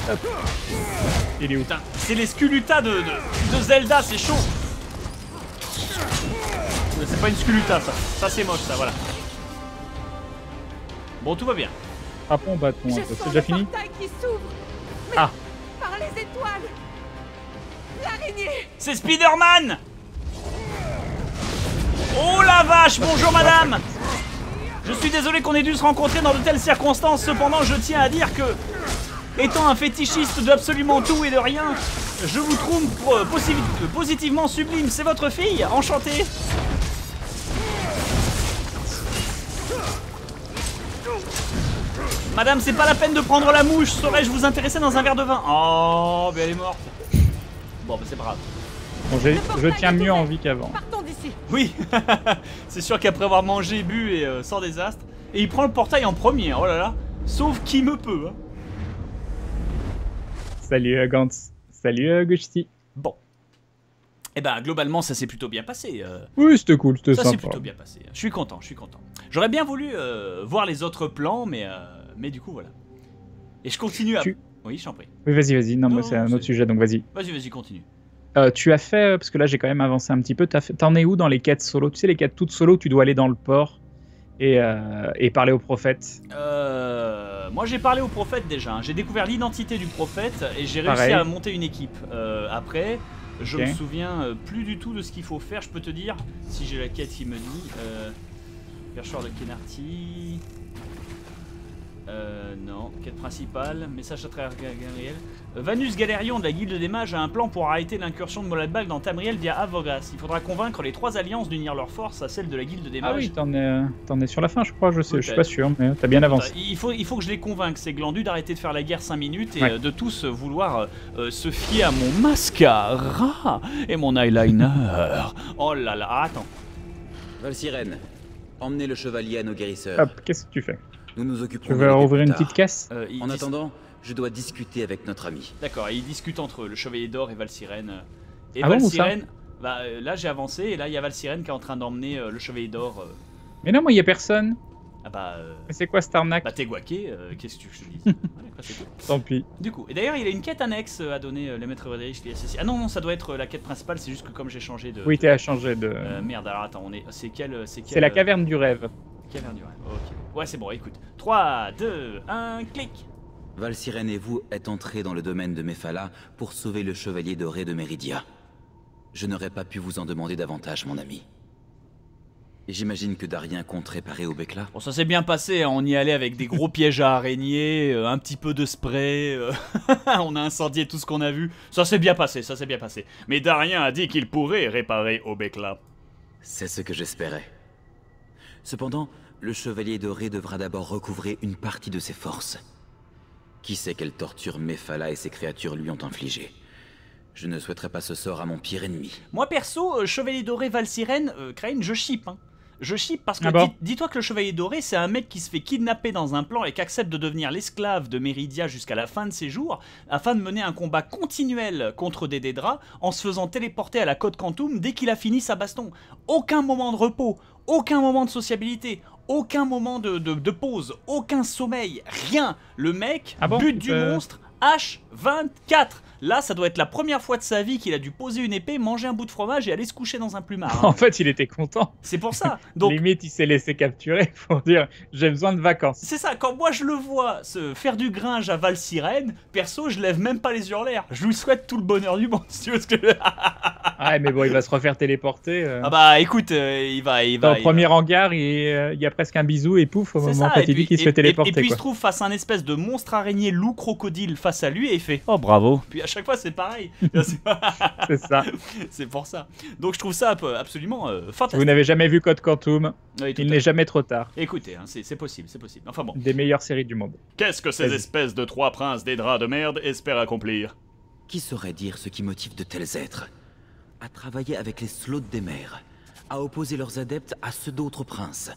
Hop. Il est où? C'est les Skulutas de Zelda, c'est chaud. c'est pas une sculuta ça. Ça c'est moche ça, voilà. Bon, tout va bien. Frappons au bâton, c'est déjà fini. Ah. Par les étoiles. L'araignée. C'est Spider-Man. Oh la vache, bonjour madame. Je suis désolé qu'on ait dû se rencontrer dans de telles circonstances, cependant je tiens à dire que, étant un fétichiste de absolument tout et de rien, je vous trouve positivement sublime. C'est votre fille, enchantée. Madame, c'est pas la peine de prendre la mouche, saurais-je vous intéresser dans un verre de vin? Oh, mais elle est morte. Bon, bah c'est pas grave. Bon, je tiens mieux en vie qu'avant. Oui, c'est sûr qu'après avoir mangé, bu et sans désastre. Et il prend le portail en premier, oh là là. Sauf qui me peut. Hein. Salut Gantz, salut Gusti. Bon. Et bah globalement ça s'est plutôt bien passé. Oui, c'était cool, c'était sympa. Ça s'est plutôt bien passé, je suis content, je suis content. J'aurais bien voulu voir les autres plans, mais du coup voilà. Et je continue à... Oui, je t'en prie. Oui, vas-y, vas-y, non, moi c'est un autre sujet, donc vas-y. Vas-y, vas-y, continue. Tu as fait, parce que là j'ai quand même avancé un petit peu, t'en es où dans les quêtes solo? Tu sais, les quêtes toutes solo, tu dois aller dans le port et parler au prophète. Moi j'ai parlé au prophète déjà, hein. J'ai découvert l'identité du prophète et j'ai réussi à monter une équipe. Après, je me souviens plus du tout de ce qu'il faut faire, je peux te dire, si j'ai la quête qui me dit. Perchoir de Kenarty... non, quête principale, message à travers Gabriel. Vanus Galerion de la Guilde des Mages a un plan pour arrêter l'incursion de Molag Bal dans Tamriel via Avogas. Il faudra convaincre les trois alliances d'unir leurs forces à celle de la Guilde des Mages. Ah oui, t'en es sur la fin, je crois, je suis pas sûr, mais t'as bien avancé. Il faut que je les convainque, ces glandus, d'arrêter de faire la guerre 5 minutes et de tous vouloir se fier à mon mascara et mon eyeliner. Oh là là, attends. Valsirène, emmenez le chevalier à nos guérisseurs. Hop, qu'est-ce que tu fais? Nous nous occuperons. Tu veux ouvrir une petite caisse? En attendant, je dois discuter avec notre ami. D'accord, ils discutent entre eux, le Chevalier d'Or et Valsirène. Et Valsirène, bah, là j'ai avancé et là il y a Valsirène qui est en train d'emmener le Chevalier d'Or. Mais non, moi il y a personne. Ah bah. Mais c'est quoi cette arnaque? Bah t'es guaqué, qu'est-ce que tu dis? Cool. Tant pis. Du coup, et d'ailleurs il a une quête annexe à donner les maîtres Roderick. Ah non, non, ça doit être la quête principale, c'est juste que comme j'ai changé de. Oui, t'as changé de. Merde, alors attends, on est. C'est quelle? C'est la caverne du rêve. Caverne du rêve, ok. Ouais, c'est bon, écoute. 3, 2, 1, clic. Valsirène et vous êtes entrés dans le domaine de Mephala pour sauver le chevalier doré de Meridia. Je n'aurais pas pu vous en demander davantage, mon ami. Et j'imagine que Darien compte réparer au Béclat. Bon, ça s'est bien passé, hein. On y allait avec des gros pièges à araignées, un petit peu de spray, on a incendié tout ce qu'on a vu. Ça s'est bien passé, ça s'est bien passé. Mais Darien a dit qu'il pourrait réparer au Béclat. C'est ce que j'espérais. Cependant, le chevalier doré devra d'abord recouvrer une partie de ses forces. Qui sait quelle torture Mephala et ses créatures lui ont infligée. Je ne souhaiterais pas ce sort à mon pire ennemi. Moi perso, chevalier doré Valsirène, Krayn, je chippe. Hein. Je chippe parce que dis-toi que le chevalier doré, c'est un mec qui se fait kidnapper dans un plan et qui accepte de devenir l'esclave de Meridia jusqu'à la fin de ses jours, afin de mener un combat continuel contre des Dédra en se faisant téléporter à la côte Quantum dès qu'il a fini sa baston. Aucun moment de repos. Aucun moment de sociabilité, aucun moment de pause, aucun sommeil, rien. Le mec, but du monstre, H24. Là, ça doit être la première fois de sa vie qu'il a dû poser une épée, manger un bout de fromage et aller se coucher dans un plumard. En fait, il était content. C'est pour ça. Donc, limite, il s'est laissé capturer pour dire « j'ai besoin de vacances ». C'est ça, quand moi je le vois se faire du gringe à Valsirène, perso, je lève même pas les yeux en l'air. Je lui souhaite tout le bonheur du monde, si tu veux. Parce que... ouais, mais bon, il va se refaire téléporter. Ah bah écoute, il va... Dans le premier hangar, il y a presque un bisou et pouf, au moment fatidique, il se fait téléporter. Et puis il se trouve face à un espèce de monstre araignée loup crocodile face à lui et il fait « oh bravo ». À chaque fois c'est pareil. C'est ça. C'est pour ça. Donc je trouve ça absolument fantastique. Vous n'avez jamais vu Code Quantum. Oui, il n'est jamais trop tard. Écoutez, hein, c'est possible, c'est possible. Enfin bon. Des meilleures séries du monde. Qu'est-ce que ces espèces de trois princes des draps de merde espèrent accomplir? Qui saurait dire ce qui motive de tels êtres à travailler avec les Slods des mers, à opposer leurs adeptes à ceux d'autres princes,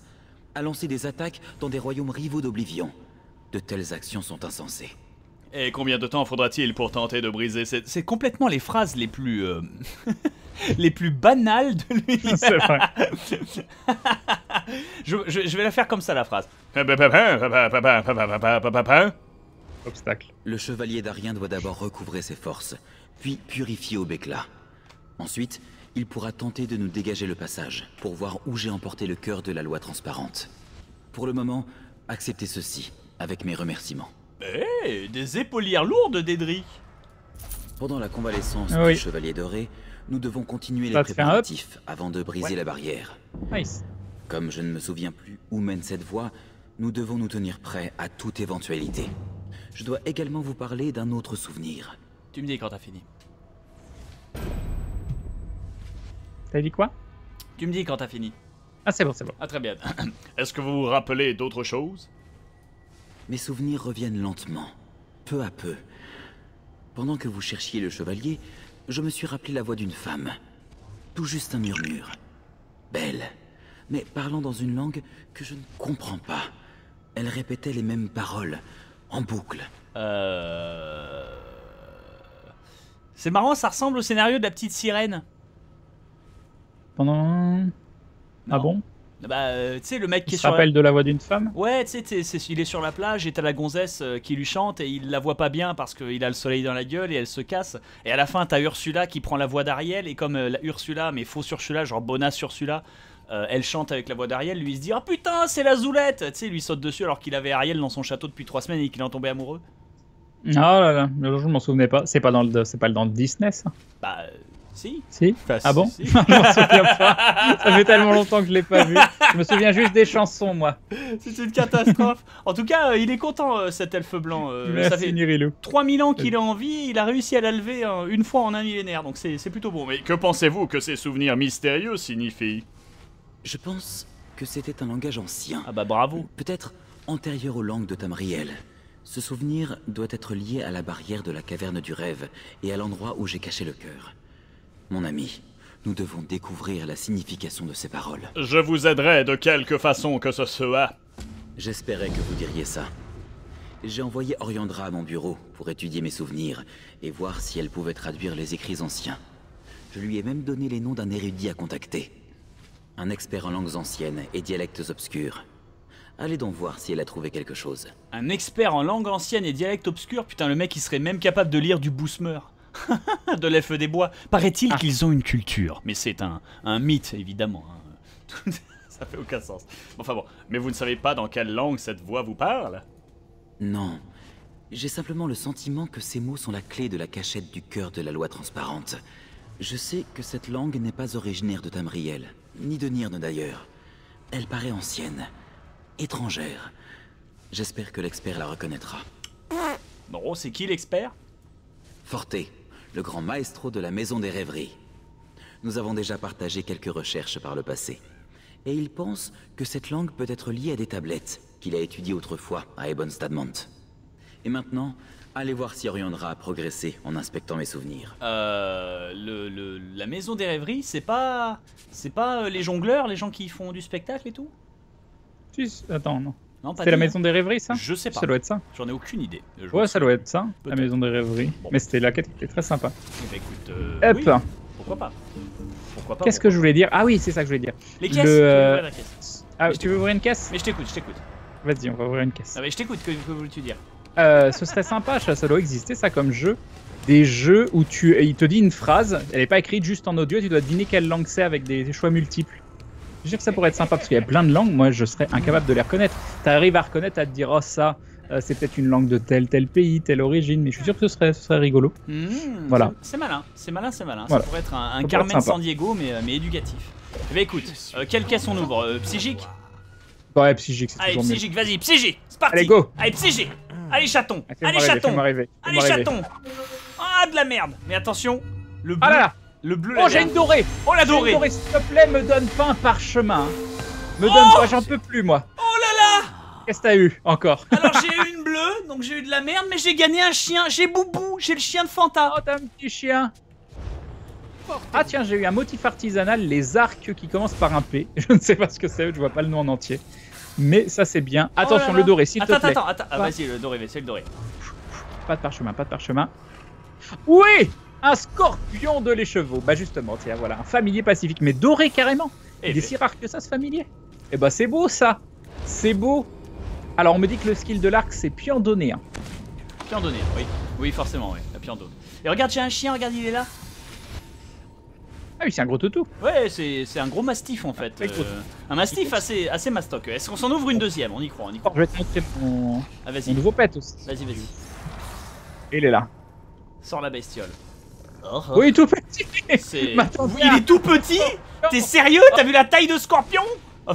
à lancer des attaques dans des royaumes rivaux d'Oblivion? De telles actions sont insensées. Et combien de temps faudra-t-il pour tenter de briser cette... C'est complètement les phrases les plus... les plus banales de l'univers. C'est vrai. je vais la faire comme ça, la phrase. Obstacle. Le chevalier Darien doit d'abord recouvrer ses forces, puis purifier au Béclat. Ensuite, Il pourra tenter de nous dégager le passage, pour voir où j'ai emporté le cœur de la loi transparente. Pour le moment, acceptez ceci, avec mes remerciements. Eh, hey, des épaulières lourdes, Dédri. Pendant la convalescence du Chevalier Doré, nous devons continuer les préparatifs avant de briser la barrière. Nice. Comme je ne me souviens plus où mène cette voie, nous devons nous tenir prêts à toute éventualité. Je dois également vous parler d'un autre souvenir. Tu me dis quand t'as fini. T'as dit quoi? Tu me dis quand t'as fini. Ah c'est bon, c'est bon. Ah très bien. Est-ce que vous vous rappelez d'autres choses? Mes souvenirs reviennent lentement, peu à peu. Pendant que vous cherchiez le chevalier, je me suis rappelé la voix d'une femme. Tout juste un murmure. Belle, mais parlant dans une langue que je ne comprends pas. Elle répétait les mêmes paroles, en boucle. C'est marrant, ça ressemble au scénario de la petite sirène. Pendant... Ah bon ? Bah, tu sais, le mec qui est sur. Tu te rappelles de la voix d'une femme ? Ouais, tu sais, il est sur la plage et t'as la gonzesse qui lui chante et il la voit pas bien parce qu'il a le soleil dans la gueule et elle se casse. Et à la fin, t'as Ursula qui prend la voix d'Ariel et comme la Ursula, mais fausse Ursula, genre bonasse Ursula, elle chante avec la voix d'Ariel, lui il se dit ah oh, putain, c'est la Zoulette ! Tu sais, lui saute dessus alors qu'il avait Ariel dans son château depuis 3 semaines et qu'il en tombait amoureux. Ah là là, je m'en souvenais pas. C'est pas dans le Disney ça ? Bah. Si. Si. Enfin, ah bon si. Je m'en souviens pas. Ça fait tellement longtemps que je l'ai pas vu. Je me souviens juste des chansons, moi. C'est une catastrophe. En tout cas, il est content, cet elfe blanc. Merci, ça fait Nirilou. 3000 ans qu'il est en vie. Il a réussi à la lever une fois en un millénaire. Donc c'est plutôt bon. Mais que pensez-vous que ces souvenirs mystérieux signifient? Je pense que c'était un langage ancien. Ah bah bravo. Peut-être antérieur aux langues de Tamriel. Ce souvenir doit être lié à la barrière de la caverne du rêve et à l'endroit où j'ai caché le cœur. Mon ami, nous devons découvrir la signification de ces paroles. Je vous aiderai de quelque façon que ce soit. J'espérais que vous diriez ça. J'ai envoyé Oriandra à mon bureau pour étudier mes souvenirs et voir si elle pouvait traduire les écrits anciens. Je lui ai même donné les noms d'un érudit à contacter. Un expert en langues anciennes et dialectes obscurs. Allez donc voir si elle a trouvé quelque chose. Un expert en langues anciennes et dialectes obscurs? Putain, le mec il serait même capable de lire du Bousmer. De l'elfe des bois. Paraît-il qu'ils ont une culture, mais c'est un mythe évidemment. Ça fait aucun sens. Enfin bon, mais vous ne savez pas dans quelle langue cette voix vous parle? Non, j'ai simplement le sentiment que ces mots sont la clé de la cachette du cœur de la loi transparente. Je sais que cette langue n'est pas originaire de Tamriel, ni de Nirn d'ailleurs. Elle paraît ancienne, étrangère. J'espère que l'expert la reconnaîtra. Bon, c'est qui l'expert? Forté, le grand maestro de la Maison des Rêveries. Nous avons déjà partagé quelques recherches par le passé. Et il pense que cette langue peut être liée à des tablettes qu'il a étudiées autrefois à Ebonstadmont. Et maintenant, allez voir si Oriandra a progressé en inspectant mes souvenirs. La Maison des Rêveries, c'est pas les jongleurs, les gens qui font du spectacle et tout? Si, attends, non. C'est la Maison des Rêveries, ça? Je sais pas. Ça doit être ça. J'en ai aucune idée. Ouais, ça doit être ça, la Maison des Rêveries. Bon. Mais c'était la quête qui était très sympa. Eh ben, écoute, oui, pourquoi pas? Qu'est-ce que je voulais dire? Ah oui, c'est ça que je voulais dire. Les caisses. La caisse. Ah, tu veux ouvrir une caisse? Mais je t'écoute, je t'écoute. Vas-y, on va ouvrir une caisse. Ah mais je t'écoute, que voulais-tu dire? Ce serait sympa, ça doit exister ça comme jeu. Des jeux où il te dit une phrase, elle n'est pas écrite juste en audio, tu dois deviner quelle langue c'est avec des choix multiples. Je veux dire que ça pourrait être sympa parce qu'il y a plein de langues, moi je serais incapable de les reconnaître. T'arrives à reconnaître, à te dire oh ça, c'est peut-être une langue de tel pays, telle origine, mais je suis sûr que ce serait rigolo. Mmh, voilà. C'est malin, c'est malin, c'est malin. Voilà. Ça pourrait être un Carmen San Diego mais éducatif. Mais écoute, quelle caisse on ouvre? Psychique? Ouais, psychique, c'est toujours mieux. Allez, psychique, vas-y, psychique, c'est parti. Allez, go. Allez, psychique. Allez, chaton. Allez, chaton. Allez, chaton. Ah, de la merde. Mais attention, le bleu. Ah là là. Le bleu, oh j'ai une dorée. Oh la dorée. S'il te plaît, me donne pas un parchemin. Donne pas, j'en peux plus moi. Oh là là. Qu'est-ce que t'as eu encore? Alors j'ai eu une bleue, donc j'ai eu de la merde, mais j'ai gagné un chien. J'ai Boubou, j'ai le chien de Fanta. Oh t'as un petit chien. Ah tiens, j'ai eu un motif artisanal, les arcs qui commencent par un P. Je ne sais pas ce que c'est, je vois pas le nom en entier. Mais ça c'est bien. Attention, oh là là. Le doré, s'il te plaît. Attends. Ah, vas-y, le doré, c'est le doré. Pas de parchemin, pas de parchemin. Oui. Un scorpion de l'écheveau, bah justement, tiens, voilà, un familier pacifique, mais doré carrément. Il est si rare que ça, ce familier. Et bah c'est beau ça, c'est beau. Alors on me dit que le skill de l'arc, c'est piandonnéen. Piandonnéen, oui, forcément, oui, la piandonne. Et regarde, j'ai un chien, regarde, il est là. Ah oui, c'est un gros toutou. Ouais, c'est un gros mastif en fait. Un mastif assez mastoc. Est-ce qu'on s'en ouvre une deuxième? On y croit, on y croit. Je vais te montrer mon, mon nouveau pet aussi. Vas-y, vas-y. Il est là. Sors la bestiole. Oh, oh. Oui, il est tout petit. Il est tout petit. T'es sérieux? T'as vu la taille de Scorpion?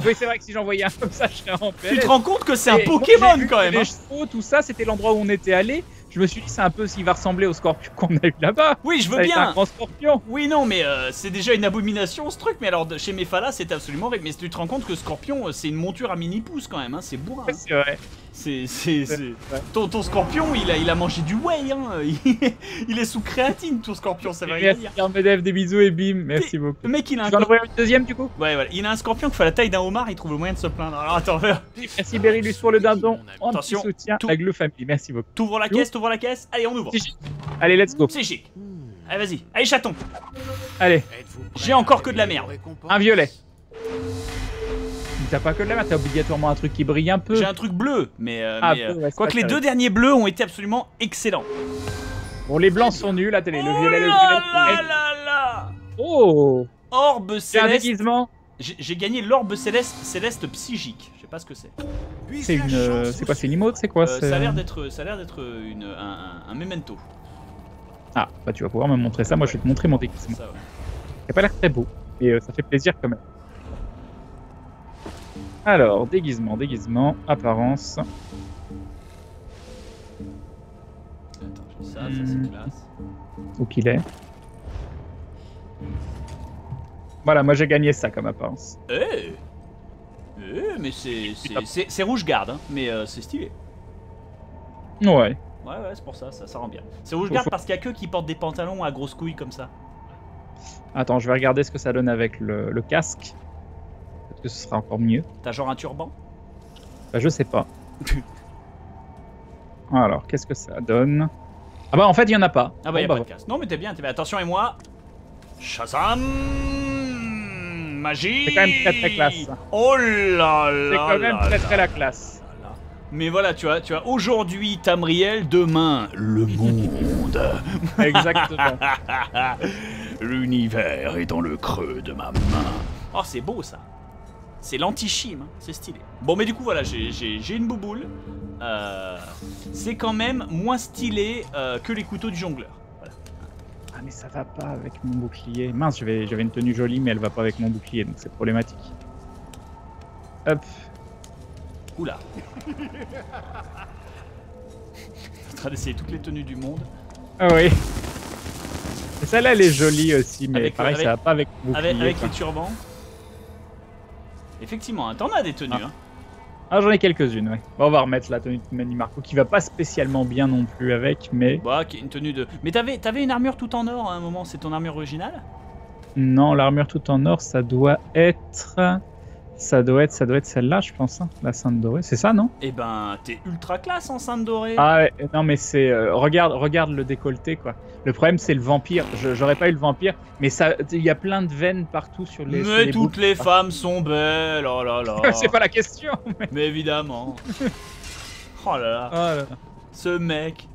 Oui, c'est vrai que si j'envoyais un comme ça, je serais en paix. Tu te rends compte que c'est un Pokémon quand même? Les chevaux, tout ça, c'était l'endroit où on était allé. Je me suis dit, c'est un peu s'il va ressembler au scorpion qu'on a eu là-bas. Oui, je veux bien. Un grand scorpion. Oui, non, mais c'est déjà une abomination ce truc. Mais alors, chez Mephala, c'est absolument vrai. Mais tu te rends compte que Scorpion, c'est une monture à mini-pouce quand même. Hein. C'est bourrin. Hein. C'est vrai. Ton scorpion, il a mangé du whey. Hein. Il est sous créatine, ton scorpion, ça va rien dire. Medef, des bisous et bim. Merci beaucoup. Le mec, il a un scorpion. Une deuxième, du coup. Ouais, voilà. Il a un scorpion qui fait la taille d'un homard. Il trouve le moyen de se plaindre. Alors, attends, merci Berilus pour le dindon. Attention, soutien. La Glue Family. Merci beaucoup. T'ouvres la caisse, t'ouvres la caisse. Allez, on ouvre. Allez, let's go. C'est chic. Allez, vas-y. Allez, chaton. Allez. J'ai encore que de la merde. Un violet. T'as pas que de la merde, t'as obligatoirement un truc qui brille un peu. J'ai un truc bleu, mais, quoi que les deux derniers bleus ont été absolument excellents. Bon, les blancs sont nuls, attendez, le violet, le violet. Oh, orbe céleste. Un déguisement. J'ai gagné l'orbe céleste psychique. Je sais pas ce que c'est. C'est une, c'est quoi, c'est une emote, c'est quoi? Ça a l'air d'être, un memento. Ah, bah tu vas pouvoir me montrer ça. Moi, je vais te montrer mon déguisement. Ça a pas l'air très beau, mais ça fait plaisir quand même. Alors, déguisement, apparence. Attends, j'ai ça, ça c'est classe. Où qu'il est. Voilà, moi j'ai gagné ça comme apparence. Mais c'est rouge garde, hein, mais c'est stylé. Ouais. Ouais, ouais, c'est pour ça, ça rend bien. C'est rouge garde parce qu'il y a que qui portent des pantalons à grosses couilles comme ça. Attends, je vais regarder ce que ça donne avec le casque. Que ce sera encore mieux. T'as genre un turban? Bah je sais pas. Alors qu'est-ce que ça donne? Ah bah en fait il y en a pas. Ah bah y'a pas de casse. Non mais t'es bien, attention. Et moi Shazam magie. C'est quand même très très classe. Oh là là. C'est quand même très très la classe. Mais voilà, tu as aujourd'hui Tamriel, demain le monde. Exactement. L'univers est dans le creux de ma main. Oh c'est beau ça. C'est l'anti-chim, hein. C'est stylé. Bon, mais du coup, voilà, j'ai une bouboule. C'est quand même moins stylé que les couteaux du jongleur. Voilà. Ah, mais ça va pas avec mon bouclier. Mince, j'avais une tenue jolie, mais elle va pas avec mon bouclier, donc c'est problématique. Hop. Oula. Je suis en train d'essayer toutes les tenues du monde. Ah oui. Celle-là, elle est jolie aussi, mais avec, pareil, ça va pas avec mon bouclier. Avec les turbans. Effectivement, hein, t'en as des tenues. Ah, hein. Ah j'en ai quelques-unes, ouais. Bon, on va remettre la tenue de Manny Marco qui va pas spécialement bien non plus avec, mais. Bah, une tenue de. Mais t'avais une armure tout en or à un moment, c'est ton armure originale? Non, l'armure tout en or, ça doit être. Ça doit être celle-là, je pense, hein, la Sainte Dorée. C'est ça, non? Eh ben, t'es ultra classe en Sainte Dorée. Ah ouais, non, mais c'est. Regarde le décolleté, quoi. Le problème, c'est le vampire. J'aurais pas eu le vampire, mais il y a plein de veines partout sur les. Mais sur les toutes les femmes sont belles, oh là là. C'est pas la question, mais évidemment. Oh là là. Oh là. Ce mec.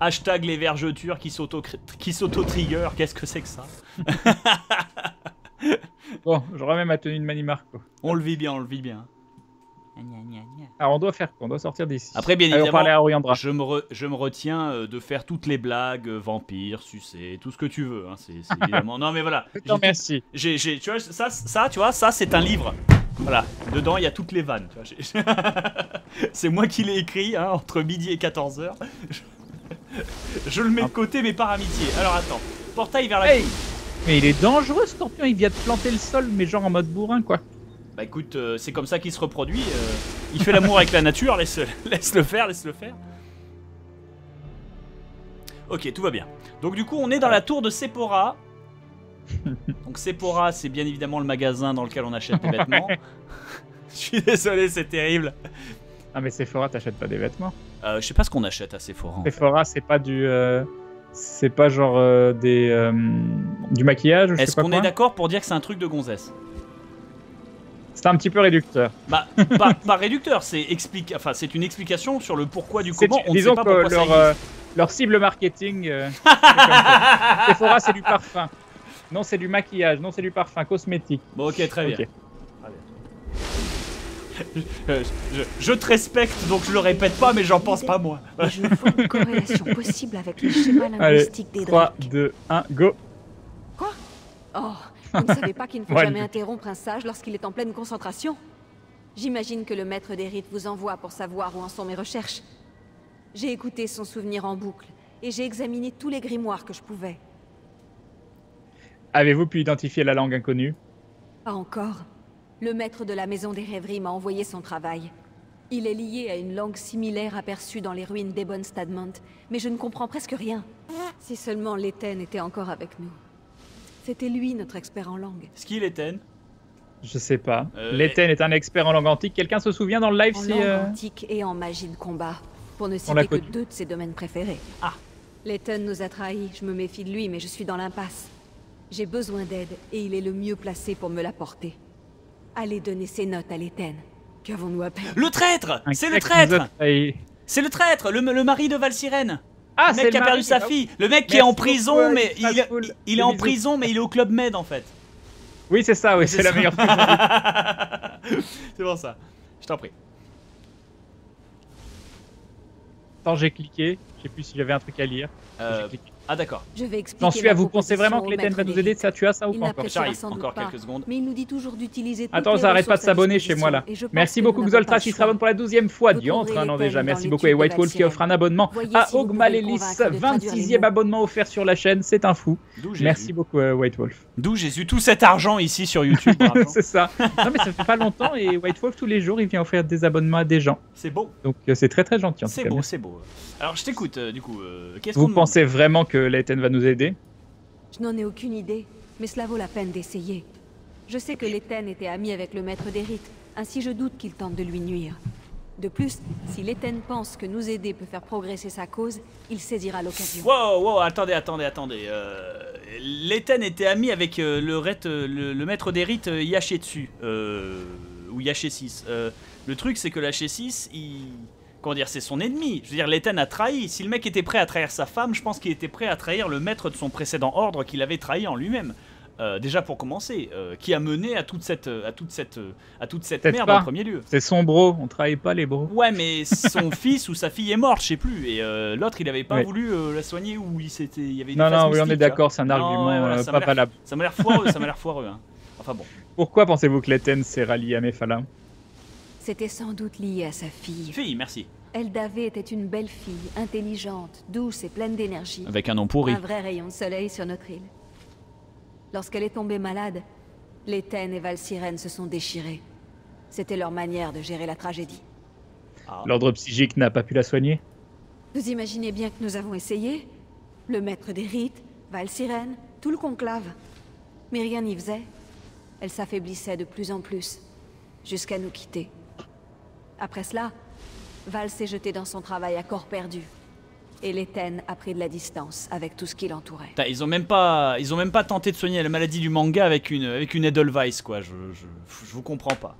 Hashtag les vergetures qui s'auto-trigger. Qu'est-ce que c'est que ça? Bon, j'aurais même à tenue de Manny Marco. On le vit bien, on le vit bien. Alors on doit faire quoi? On doit sortir d'ici. Après, bien évidemment, je me retiens de faire toutes les blagues, vampires, sucer, tout ce que tu veux. Hein. C'est évidemment... Non mais voilà. Non, merci. Tu vois, ça c'est un livre. Voilà, dedans il y a toutes les vannes. C'est moi qui l'ai écrit, hein, entre midi et 14h. Je le mets de côté, mais par amitié. Alors attends, portail vers la... Hey. Mais il est dangereux, Scorpion, il vient de planter le sol, mais genre en mode bourrin, quoi. Bah écoute, c'est comme ça qu'il se reproduit. Il fait l'amour avec la nature, laisse-le faire, laisse-le faire. Ok, tout va bien. Donc du coup, on est dans la tour de Sephora. Donc Sephora, c'est bien évidemment le magasin dans lequel on achète des vêtements. Je suis désolé, c'est terrible. Ah mais Sephora, t'achètes pas des vêtements? Je sais pas ce qu'on achète à Sephora. Sephora, c'est pas du... C'est pas genre du maquillage ou je sais pas quoi. Est-ce qu'on est d'accord pour dire que c'est un truc de gonzesse? C'est un petit peu réducteur. Bah, pas réducteur, c'est enfin, une explication sur le pourquoi du comment. On ne sait pas pourquoi ça existe. Leur cible marketing, Sephora, c'est du parfum. Non, c'est du maquillage, non, c'est du parfum cosmétique. Bon, ok, très bien. Okay. Je te respecte, donc je le répète pas, mais j'en pense pas moins. Je vois une corrélation possible avec le schéma linguistique des dracs. 3, 2, 1, go. Quoi? Oh, vous ne savez pas qu'il ne faut jamais interrompre un sage lorsqu'il est en pleine concentration? J'imagine que le maître des rites vous envoie pour savoir où en sont mes recherches. J'ai écouté son souvenir en boucle, et j'ai examiné tous les grimoires que je pouvais. Avez-vous pu identifier la langue inconnue? Pas encore. Le maître de la Maison des Rêveries m'a envoyé son travail. Il est lié à une langue similaire aperçue dans les ruines d'Ebonstadmont, mais je ne comprends presque rien. Si seulement Leythen était encore avec nous. C'était lui notre expert en langue. Est-ce qu'il est Leythen? Je sais pas. Leythen est un expert en langue antique. Quelqu'un se souvient dans le live si... langue antique et en magie de combat, pour ne citer que deux de ses domaines préférés. Ah. Leythen nous a trahis, je me méfie de lui, mais je suis dans l'impasse. J'ai besoin d'aide, et il est le mieux placé pour me l'apporter. Allez donner ces notes à Leythen. Qu'avons-nous à peine? Le traître! C'est le traître! C'est le traître! Le mari de Valsirène! Ah, le mec qui a perdu sa fille! Le mec qui est en prison, mais il est en prison, mais il est au Club Med en fait. Oui, c'est ça, oui, c'est la meilleure chose. C'est bon ça. Je t'en prie. Attends, j'ai cliqué. Je sais plus si j'avais un truc à lire. Ah d'accord. J'en suis à vous penser vraiment que Leythen va nous aider, ça tu as ça ou pas encore? J'arrive, encore quelques secondes. Mais il nous dit toujours d'utiliser. Attends, ça arrête pas de s'abonner chez moi là. Merci beaucoup Xoltras qui s'abonne pour la 12e fois, diantre, un an déjà. Merci beaucoup et White Wolf qui offre un abonnement à Ogmalelis, 26e abonnement offert sur la chaîne, c'est un fou. Merci beaucoup White Wolf. D'où j'ai eu tout cet argent ici sur YouTube. C'est ça. Non mais ça fait pas longtemps et White Wolf tous les jours il vient offrir des abonnements à des gens. C'est beau. Donc c'est très très gentil. C'est beau, c'est beau. Alors je t'écoute du coup. Vous pensez vraiment que Leythen va nous aider? Je n'en ai aucune idée, mais cela vaut la peine d'essayer. Je sais que Leythen était ami avec le maître des rites, ainsi je doute qu'il tente de lui nuire. De plus, si Leythen pense que nous aider peut faire progresser sa cause, il saisira l'occasion. Wow, wow, attendez, attendez, attendez. Leythen était ami avec le maître des rites Yachesis, ou Yachesis. Le truc, c'est que Yachesis, il... Comment dire, c'est son ennemi. Je veux dire, Leythen a trahi. Si le mec était prêt à trahir sa femme, je pense qu'il était prêt à trahir le maître de son précédent ordre qu'il avait trahi en lui-même. Déjà pour commencer, qui a mené à toute cette merde en premier lieu. C'est son bro, on trahit pas les bros. Ouais, mais son fils ou sa fille est morte, je sais plus. Et l'autre, il avait pas voulu la soigner ou il y avait une phase mystique, on est d'accord, c'est un argument voilà, pas valable. Ça m'a l'air foireux, ça m'a l'air foireux. Hein. Enfin bon. Pourquoi pensez-vous que Leythen s'est rallié à Mephala? C'était sans doute lié à sa fille. Fille, merci. Eldave était une belle fille, intelligente, douce et pleine d'énergie. Avec un nom pourri. Un vrai rayon de soleil sur notre île. Lorsqu'elle est tombée malade, Leythen et Valsirène se sont déchirés. C'était leur manière de gérer la tragédie. Ah. L'ordre psychique n'a pas pu la soigner? Vous imaginez bien que nous avons essayé. Le maître des rites, Valsirène, tout le conclave. Mais rien n'y faisait. Elle s'affaiblissait de plus en plus, jusqu'à nous quitter. Après cela, Val s'est jeté dans son travail à corps perdu. Et Leythen a pris de la distance avec tout ce qui l'entourait. Ils ont même pas, tenté de soigner la maladie du manga avec une Edelweiss, quoi. Je vous comprends pas.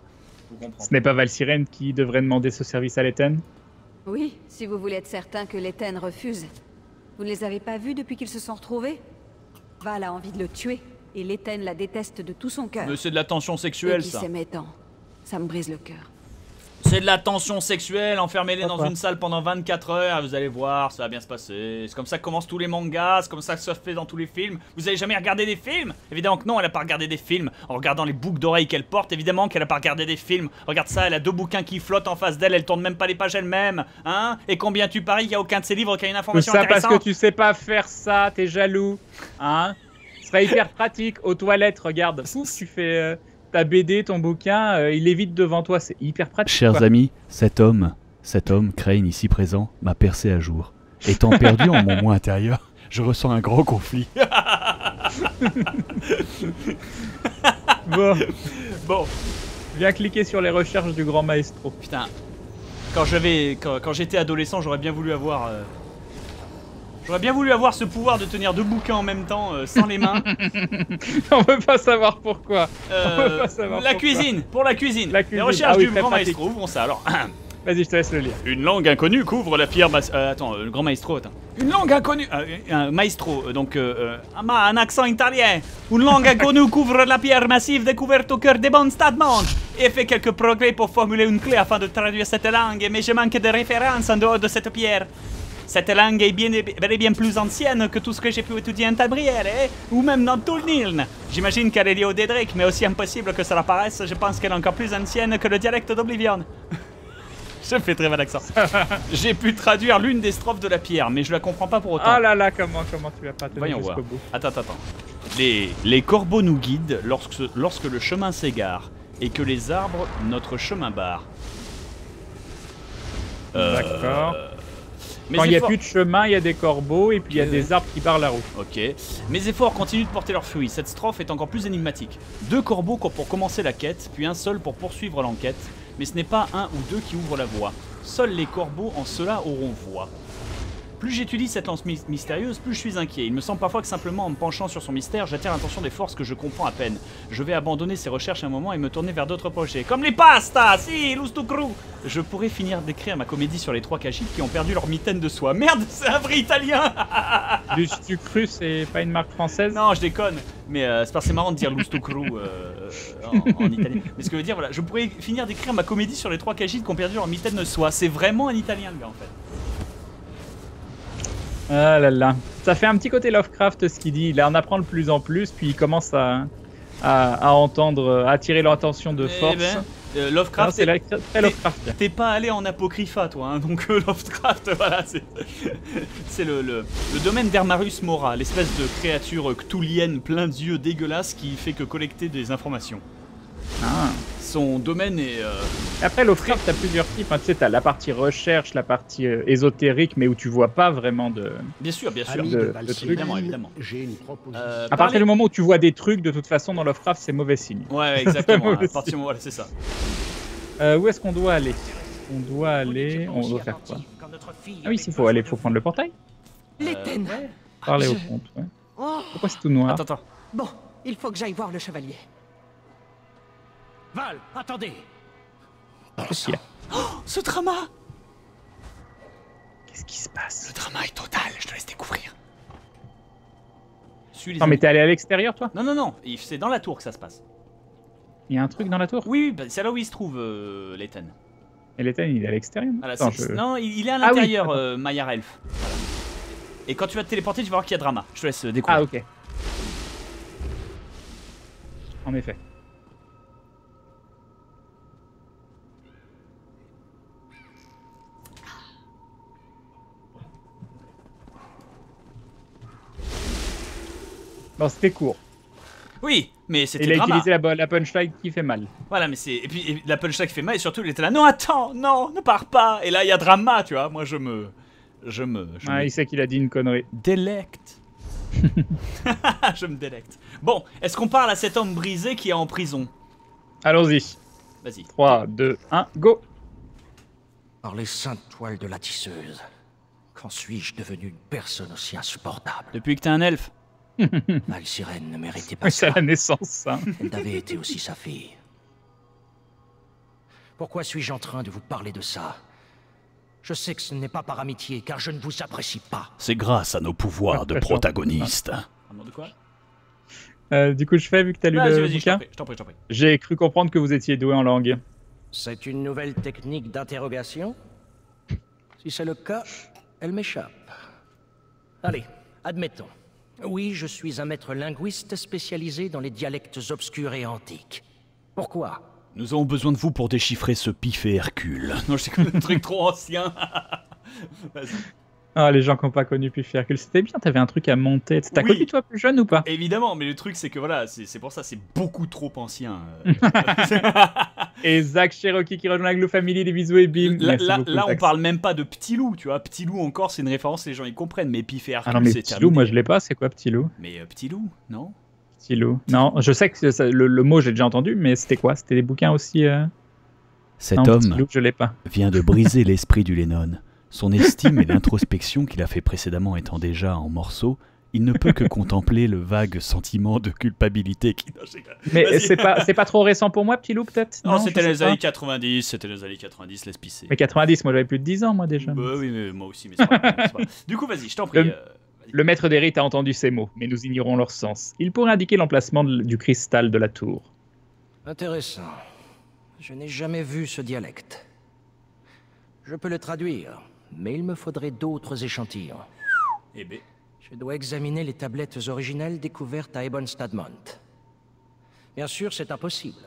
Ce n'est pas Valsirène qui devrait demander ce service à Leythen? Oui, si vous voulez être certain que Leythen refuse. Vous ne les avez pas vus depuis qu'ils se sont retrouvés? Val a envie de le tuer, et Leythen la déteste de tout son cœur. Mais c'est de la tension sexuelle, ça. Ça me brise le cœur. C'est de la tension sexuelle, enfermez-les dans une salle pendant 24 heures, vous allez voir, ça va bien se passer. C'est comme ça que commencent tous les mangas, c'est comme ça que ça se fait dans tous les films. Vous avez jamais regardé des films? Évidemment que non, elle a pas regardé des films. En regardant les boucles d'oreilles qu'elle porte, évidemment qu'elle a pas regardé des films. Regarde ça, elle a deux bouquins qui flottent en face d'elle, elle tourne même pas les pages elle-même. Hein? Et combien tu paries qu'il y a aucun de ses livres qui a une information intéressante? Parce que tu sais pas faire ça, t'es jaloux. Hein? Ce serait hyper pratique, aux toilettes, regarde. Tu fais... ta BD, ton bouquin, il est vite devant toi, c'est hyper pratique. Chers amis, cet homme, Krayn ici présent, m'a percé à jour. Étant perdu en mon moi intérieur, je ressens un grand conflit. Bon, viens cliquer sur les recherches du grand maestro. Putain, quand j'étais adolescent, j'aurais bien voulu avoir... J'aurais bien voulu avoir ce pouvoir de tenir deux bouquins en même temps, sans les mains. On veut pas savoir pourquoi. On veut pas savoir pourquoi. Cuisine, pour la cuisine. Les recherches du grand maestro, ouvrons ça alors. Vas-y, je te laisse le lire. Une langue inconnue couvre la pierre... attends, le grand maestro, attends. Une langue inconnue... un maestro, donc... un accent italien. Une langue inconnue couvre la pierre massive découverte au cœur d'Ebonstadmont. J'ai fait quelques progrès pour formuler une clé afin de traduire cette langue, mais je manque de références en dehors de cette pierre. Cette langue est bien plus ancienne que tout ce que j'ai pu étudier en Tamriel, ou même dans Nirn. J'imagine qu'elle est liée au Dédric, mais aussi impossible que cela paraisse, je pense qu'elle est encore plus ancienne que le dialecte d'Oblivion. Je fais très mal accent. J'ai pu traduire l'une des strophes de la pierre, mais je la comprends pas pour autant. Ah là là, comment tu vas pas te jusqu'au bout. Attends. Les corbeaux nous guident lorsque le chemin s'égare, et que les arbres notre chemin barrent. D'accord. Quand il n'y a plus de chemin, il y a des corbeaux et puis il y a des arbres qui barrent la route. Ok. Mes efforts continuent de porter leurs fruits. Cette strophe est encore plus énigmatique. 2 corbeaux pour commencer la quête, puis un seul pour poursuivre l'enquête. Mais ce n'est pas un ou deux qui ouvrent la voie. Seuls les corbeaux en cela auront voix. Plus j'étudie cette lance mystérieuse, plus je suis inquiet. Il me semble parfois que simplement en me penchant sur son mystère, j'attire l'attention des forces que je comprends à peine. Je vais abandonner ces recherches un moment et me tourner vers d'autres projets. Comme les pastas, si, l'oustoukru. Je pourrais finir d'écrire ma comédie sur les 3 cachites qui ont perdu leur mitaine de soie. Merde, c'est un vrai italien. L'oustoukru, c'est pas une marque française? Non, je déconne. Mais c'est parce que c'est marrant de dire l'oustoukru en italien. Mais ce que je veux dire, voilà, je pourrais finir d'écrire ma comédie sur les 3 cachites qui ont perdu leur mitaine de soie. C'est vraiment un italien, le gars, en fait. Ah là là, ça fait un petit côté Lovecraft ce qu'il dit, il en apprend de plus en plus, puis il commence à entendre, à attirer leur attention de force. Eh ben, Lovecraft, c'est très Lovecraft. T'es pas allé en Apocrypha toi, hein, donc Lovecraft, voilà, c'est le domaine d'Hermarus Mora, l'espèce de créature cthulhienne plein d'yeux dégueulasse qui fait que collecter des informations. Ah. Son domaine est... Après, Lovecraft, t'as plusieurs types. Hein. Tu sais, t'as la partie recherche, la partie ésotérique, mais où tu vois pas vraiment de... Bien sûr. De trucs. Évidemment. Une proposition. À partir du moment où tu vois des trucs, de toute façon, dans Lovecraft, c'est mauvais signe. Ouais, exactement. À partir du moment, c'est ça. Où est-ce qu'on doit aller? On doit aller... On doit faire quoi? Ah oui, il faut aller, faut prendre le portail. Parler au compte, ouais. Pourquoi c'est tout noir? Attends. Bon, il faut que j'aille voir le chevalier. Val, attendez. Oh, ce drama! Qu'est-ce qui se passe? Le drama est total, je te laisse découvrir. Non mais t'es allé à l'extérieur toi? Non, c'est dans la tour que ça se passe. Il y a un truc dans la tour? Oui, bah, c'est là où il se trouve, Leythen. Et Leythen, il est à l'extérieur? Non, il est à l'intérieur, Maillard Elf. Voilà. Et quand tu vas te téléporter, tu vas voir qu'il y a drama. Je te laisse découvrir. Ah ok. En effet. Bon, c'était court. Oui, mais c'était drama. Il a utilisé la punchline qui fait mal. Voilà, mais c'est... Et puis la punchline qui fait mal, et surtout, il était là, non, attends, non, ne pars pas. Et là, il y a drama, tu vois, moi, je me... il sait qu'il a dit une connerie. Délecte. Je me délecte. Bon, est-ce qu'on parle à cet homme brisé qui est en prison? Allons-y. Vas-y. 3, 2, 1, go. Par les saintes toiles de la tisseuse, quand suis-je devenu une personne aussi insupportable? Depuis que t'es un elfe. Valsirène ne méritait pas ça. C'est à la naissance, hein. Elle avait été aussi sa fille. Pourquoi suis-je en train de vous parler de ça? Je sais que ce n'est pas par amitié, car je ne vous apprécie pas. C'est grâce à nos pouvoirs de protagoniste. De quoi? Du coup, je fais, vu que t'as lu le bouquin. J'ai cru comprendre que vous étiez doué en langue. C'est une nouvelle technique d'interrogation? Si c'est le cas, elle m'échappe. Allez, admettons. Oui, je suis un maître linguiste spécialisé dans les dialectes obscurs et antiques. Pourquoi? Nous avons besoin de vous pour déchiffrer ce pif et Hercule. Non, je sais que le truc trop ancien. Ah, les gens qui n'ont pas connu pif et Hercule, c'était bien, t'avais un truc à monter. T'as connu toi plus jeune ou pas? Évidemment, mais le truc c'est que voilà, c'est pour ça, c'est beaucoup trop ancien. Et Zach Cherokee qui rejoint la Glue Family, des bisous et bim. Là, on parle même pas de Petit Loup, tu vois. Petit Loup encore, c'est une référence, les gens ils comprennent. Mais Pif et Hercule, c'est terminé. Petit Loup, moi je l'ai pas, c'est quoi Petit Loup? Mais Petit Loup, non? Petit Loup, non, je sais que ça, le mot j'ai déjà entendu, mais c'était quoi? C'était des bouquins aussi Cet non, homme Loup, je l'ai pas. Vient de briser l'esprit du Lennon. Son estime et l'introspection qu'il a fait précédemment étant déjà en morceaux, il ne peut que contempler le vague sentiment de culpabilité qui... Mais c'est pas trop récent pour moi, petit loup, peut-être. Non, c'était les années 90, c'était les années 90, laisse pisser. Mais 90, moi j'avais plus de 10 ans, moi déjà. Bah, oui, mais moi aussi, mais c'est pas grave. Du coup, vas-y, je t'en prie. Le maître des rites a entendu ces mots, mais nous ignorons leur sens. Il pourrait indiquer l'emplacement du cristal de la tour. Intéressant. Je n'ai jamais vu ce dialecte. Je peux le traduire, mais il me faudrait d'autres échantillons. Eh bien. Je dois examiner les tablettes originelles découvertes à Ebonstadmont. Bien sûr, c'est impossible.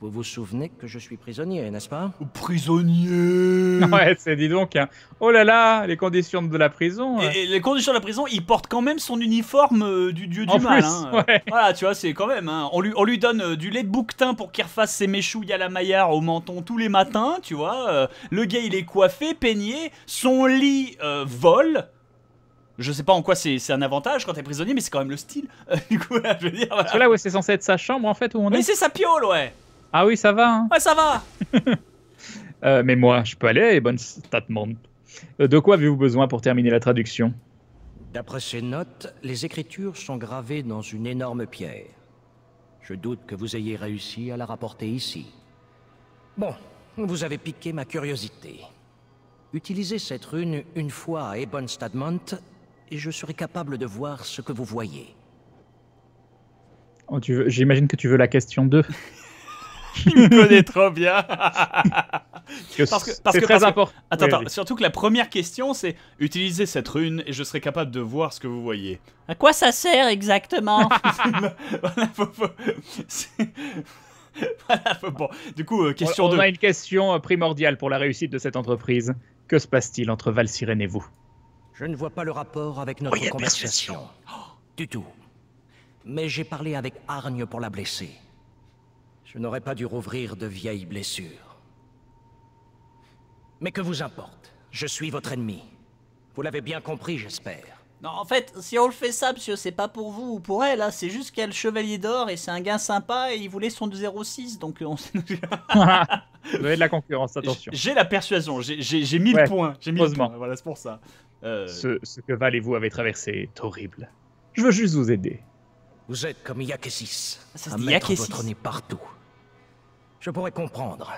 Vous vous souvenez que je suis prisonnier, n'est-ce pas? Prisonnier. Ouais, c'est dis donc. Hein. Oh là là, les conditions de la prison. Et les conditions de la prison, il porte quand même son uniforme du dieu du mal. Hein. Ouais. Voilà, tu vois, c'est quand même. Hein. On lui donne du lait de bouquetin pour qu'il refasse ses méchouilles à la maillard au menton tous les matins, tu vois. Le gars, il est coiffé, peigné, son lit vole. Je sais pas en quoi c'est un avantage quand t'es prisonnier, mais c'est quand même le style. Du coup, là, je veux dire. Voilà. Parce que là, ouais, c'est censé être sa chambre en fait où on est. Mais c'est sa piole, ouais. Ah oui, ça va. Hein. Ouais, ça va. Mais moi, je peux aller à Ebonstadmont. De quoi avez-vous besoin pour terminer la traduction? D'après ces notes, les écritures sont gravées dans une énorme pierre. Je doute que vous ayez réussi à la rapporter ici. Bon, vous avez piqué ma curiosité. Utilisez cette rune une fois à Ebonstadmont et je serai capable de voir ce que vous voyez. Oh, j'imagine que tu veux la question 2. Il me connaît trop bien. Parce que c'est très important. Attends, surtout que la première question, c'est « Utilisez cette rune et je serai capable de voir ce que vous voyez ». À quoi ça sert exactement? Voilà, bon. Du coup, question 2. On a une question primordiale pour la réussite de cette entreprise. Que se passe-t-il entre Valsirène et vous? Je ne vois pas le rapport avec notre conversation. Du tout. Mais j'ai parlé avec Argne pour la blesser. Je n'aurais pas dû rouvrir de vieilles blessures. Mais que vous importe, je suis votre ennemi. Vous l'avez bien compris, j'espère. Non, en fait, si on le fait ça, monsieur, c'est pas pour vous ou pour elle, hein, c'est juste qu'elle chevalier d'or et c'est un gars sympa et il voulait son 0,6, donc on... Vous avez de la concurrence, attention. J'ai la persuasion, j'ai 1000 points, j'ai 1000 points, voilà, c'est pour ça. Ce que Val et vous avez traversé est horrible. Je veux juste vous aider. Vous êtes comme Yachesis, à mettre votre nez partout. Je pourrais comprendre,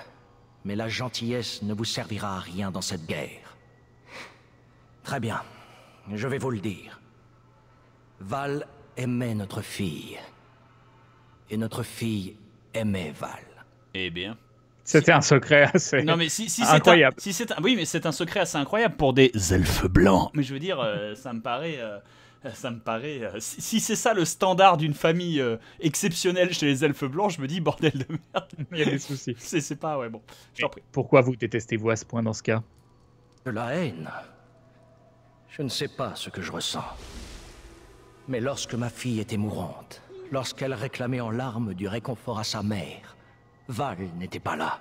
mais la gentillesse ne vous servira à rien dans cette guerre. Très bien. Je vais vous le dire. Val aimait notre fille. Et notre fille aimait Val. Eh bien. C'était un secret assez incroyable. Oui, mais c'est un secret assez incroyable pour des elfes blancs. Mais je veux dire, ça me paraît... si c'est ça le standard d'une famille exceptionnelle chez les elfes blancs, je me dis bordel de merde. Il y a des soucis. C'est pas, ouais, bon. Je t'en prie. Pourquoi vous détestez-vous à ce point dans ce cas? De la haine. Je ne sais pas ce que je ressens. Mais lorsque ma fille était mourante, lorsqu'elle réclamait en larmes du réconfort à sa mère, Val n'était pas là.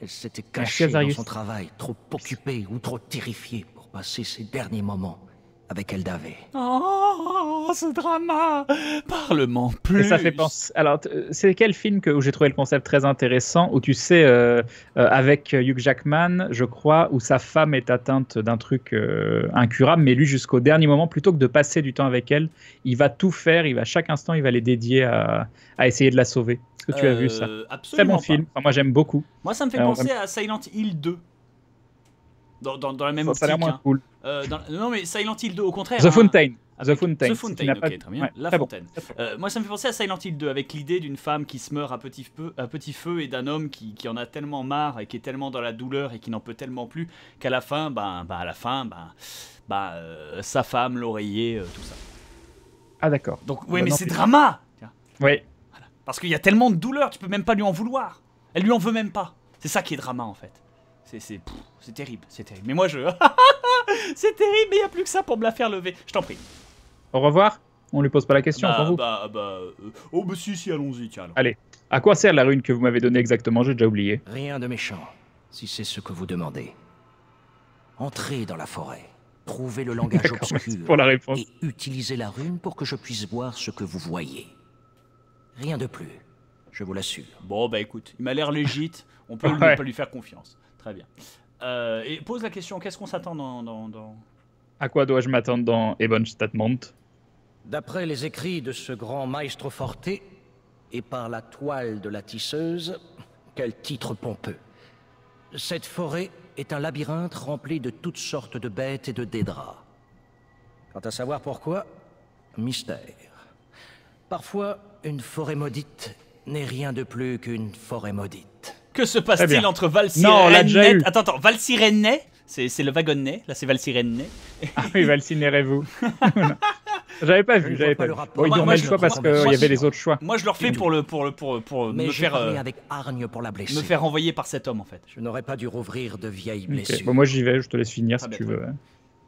Elle s'était cachée dans son travail, trop occupée ou trop terrifiée pour passer ses derniers moments avec Eldavé. Oh, ce drama! Parle-moi plus! Et ça fait penser... Alors, c'est quel film où j'ai trouvé le concept très intéressant, où tu sais, avec Hugh Jackman, je crois, où sa femme est atteinte d'un truc incurable, mais lui, jusqu'au dernier moment, plutôt que de passer du temps avec elle, il va tout faire, chaque instant, il va les dédier à essayer de la sauver. Est-ce que tu as vu ça? Absolument. Très bon film. Enfin, moi, j'aime beaucoup. Moi, ça me fait penser à Silent Hill 2. Dans la même optique. Ça a l'air moins cool. Non, mais Silent Hill 2, au contraire. The Fountain. The Fountain, ok, très bien. Ouais, la Fontaine. Bon. Moi, ça me fait penser à Silent Hill 2, avec l'idée d'une femme qui se meurt à petit feu et d'un homme qui en a tellement marre et qui est tellement dans la douleur et qui n'en peut tellement plus qu'à la fin, sa femme, l'oreiller, tout ça. Ah, d'accord. Donc, oui, mais c'est drama. Oui. Voilà. Parce qu'il y a tellement de douleur, tu peux même pas lui en vouloir. Elle lui en veut même pas. C'est ça qui est drama, en fait. C'est terrible, c'est terrible. Mais moi je... c'est terrible, mais il n'y a plus que ça pour me la faire lever. Je t'en prie. Au revoir. On lui pose pas la question, vous. Oh, bah si, allons-y, tiens. Alors. Allez, à quoi sert la rune que vous m'avez donnée exactement? J'ai déjà oublié. Rien de méchant, si c'est ce que vous demandez. Entrez dans la forêt, trouvez le langage obscur pour la réponse. Et utilisez la rune pour que je puisse voir ce que vous voyez. Rien de plus, je vous l'assure. Bon, bah écoute, il m'a l'air légit, on peut pas lui faire confiance. Très bien. Et pose la question, qu'est-ce qu'on s'attend dans... À quoi dois-je m'attendre dans Ebonstadmont? D'après les écrits de ce grand maestro forte, et par la toile de la tisseuse, quel titre pompeux. Cette forêt est un labyrinthe rempli de toutes sortes de bêtes et de dédras. Quant à savoir pourquoi, mystère. Parfois, une forêt maudite n'est rien de plus qu'une forêt maudite. Que se passe-t-il entre Valsirène... Attends, Valsirène, c'est le wagonnais, là c'est Valsirène. Ah oui, Valsirène-vous. J'avais pas vu, j'avais pas vu. Bon, ils ont même choix parce qu'il y avait les autres choix. Moi je leur fais pour me faire... avec hargne pour la blesser. Me faire envoyer par cet homme en fait. Je n'aurais pas dû rouvrir de vieilles blessures. Okay. Bon, moi j'y vais, je te laisse finir si tu veux.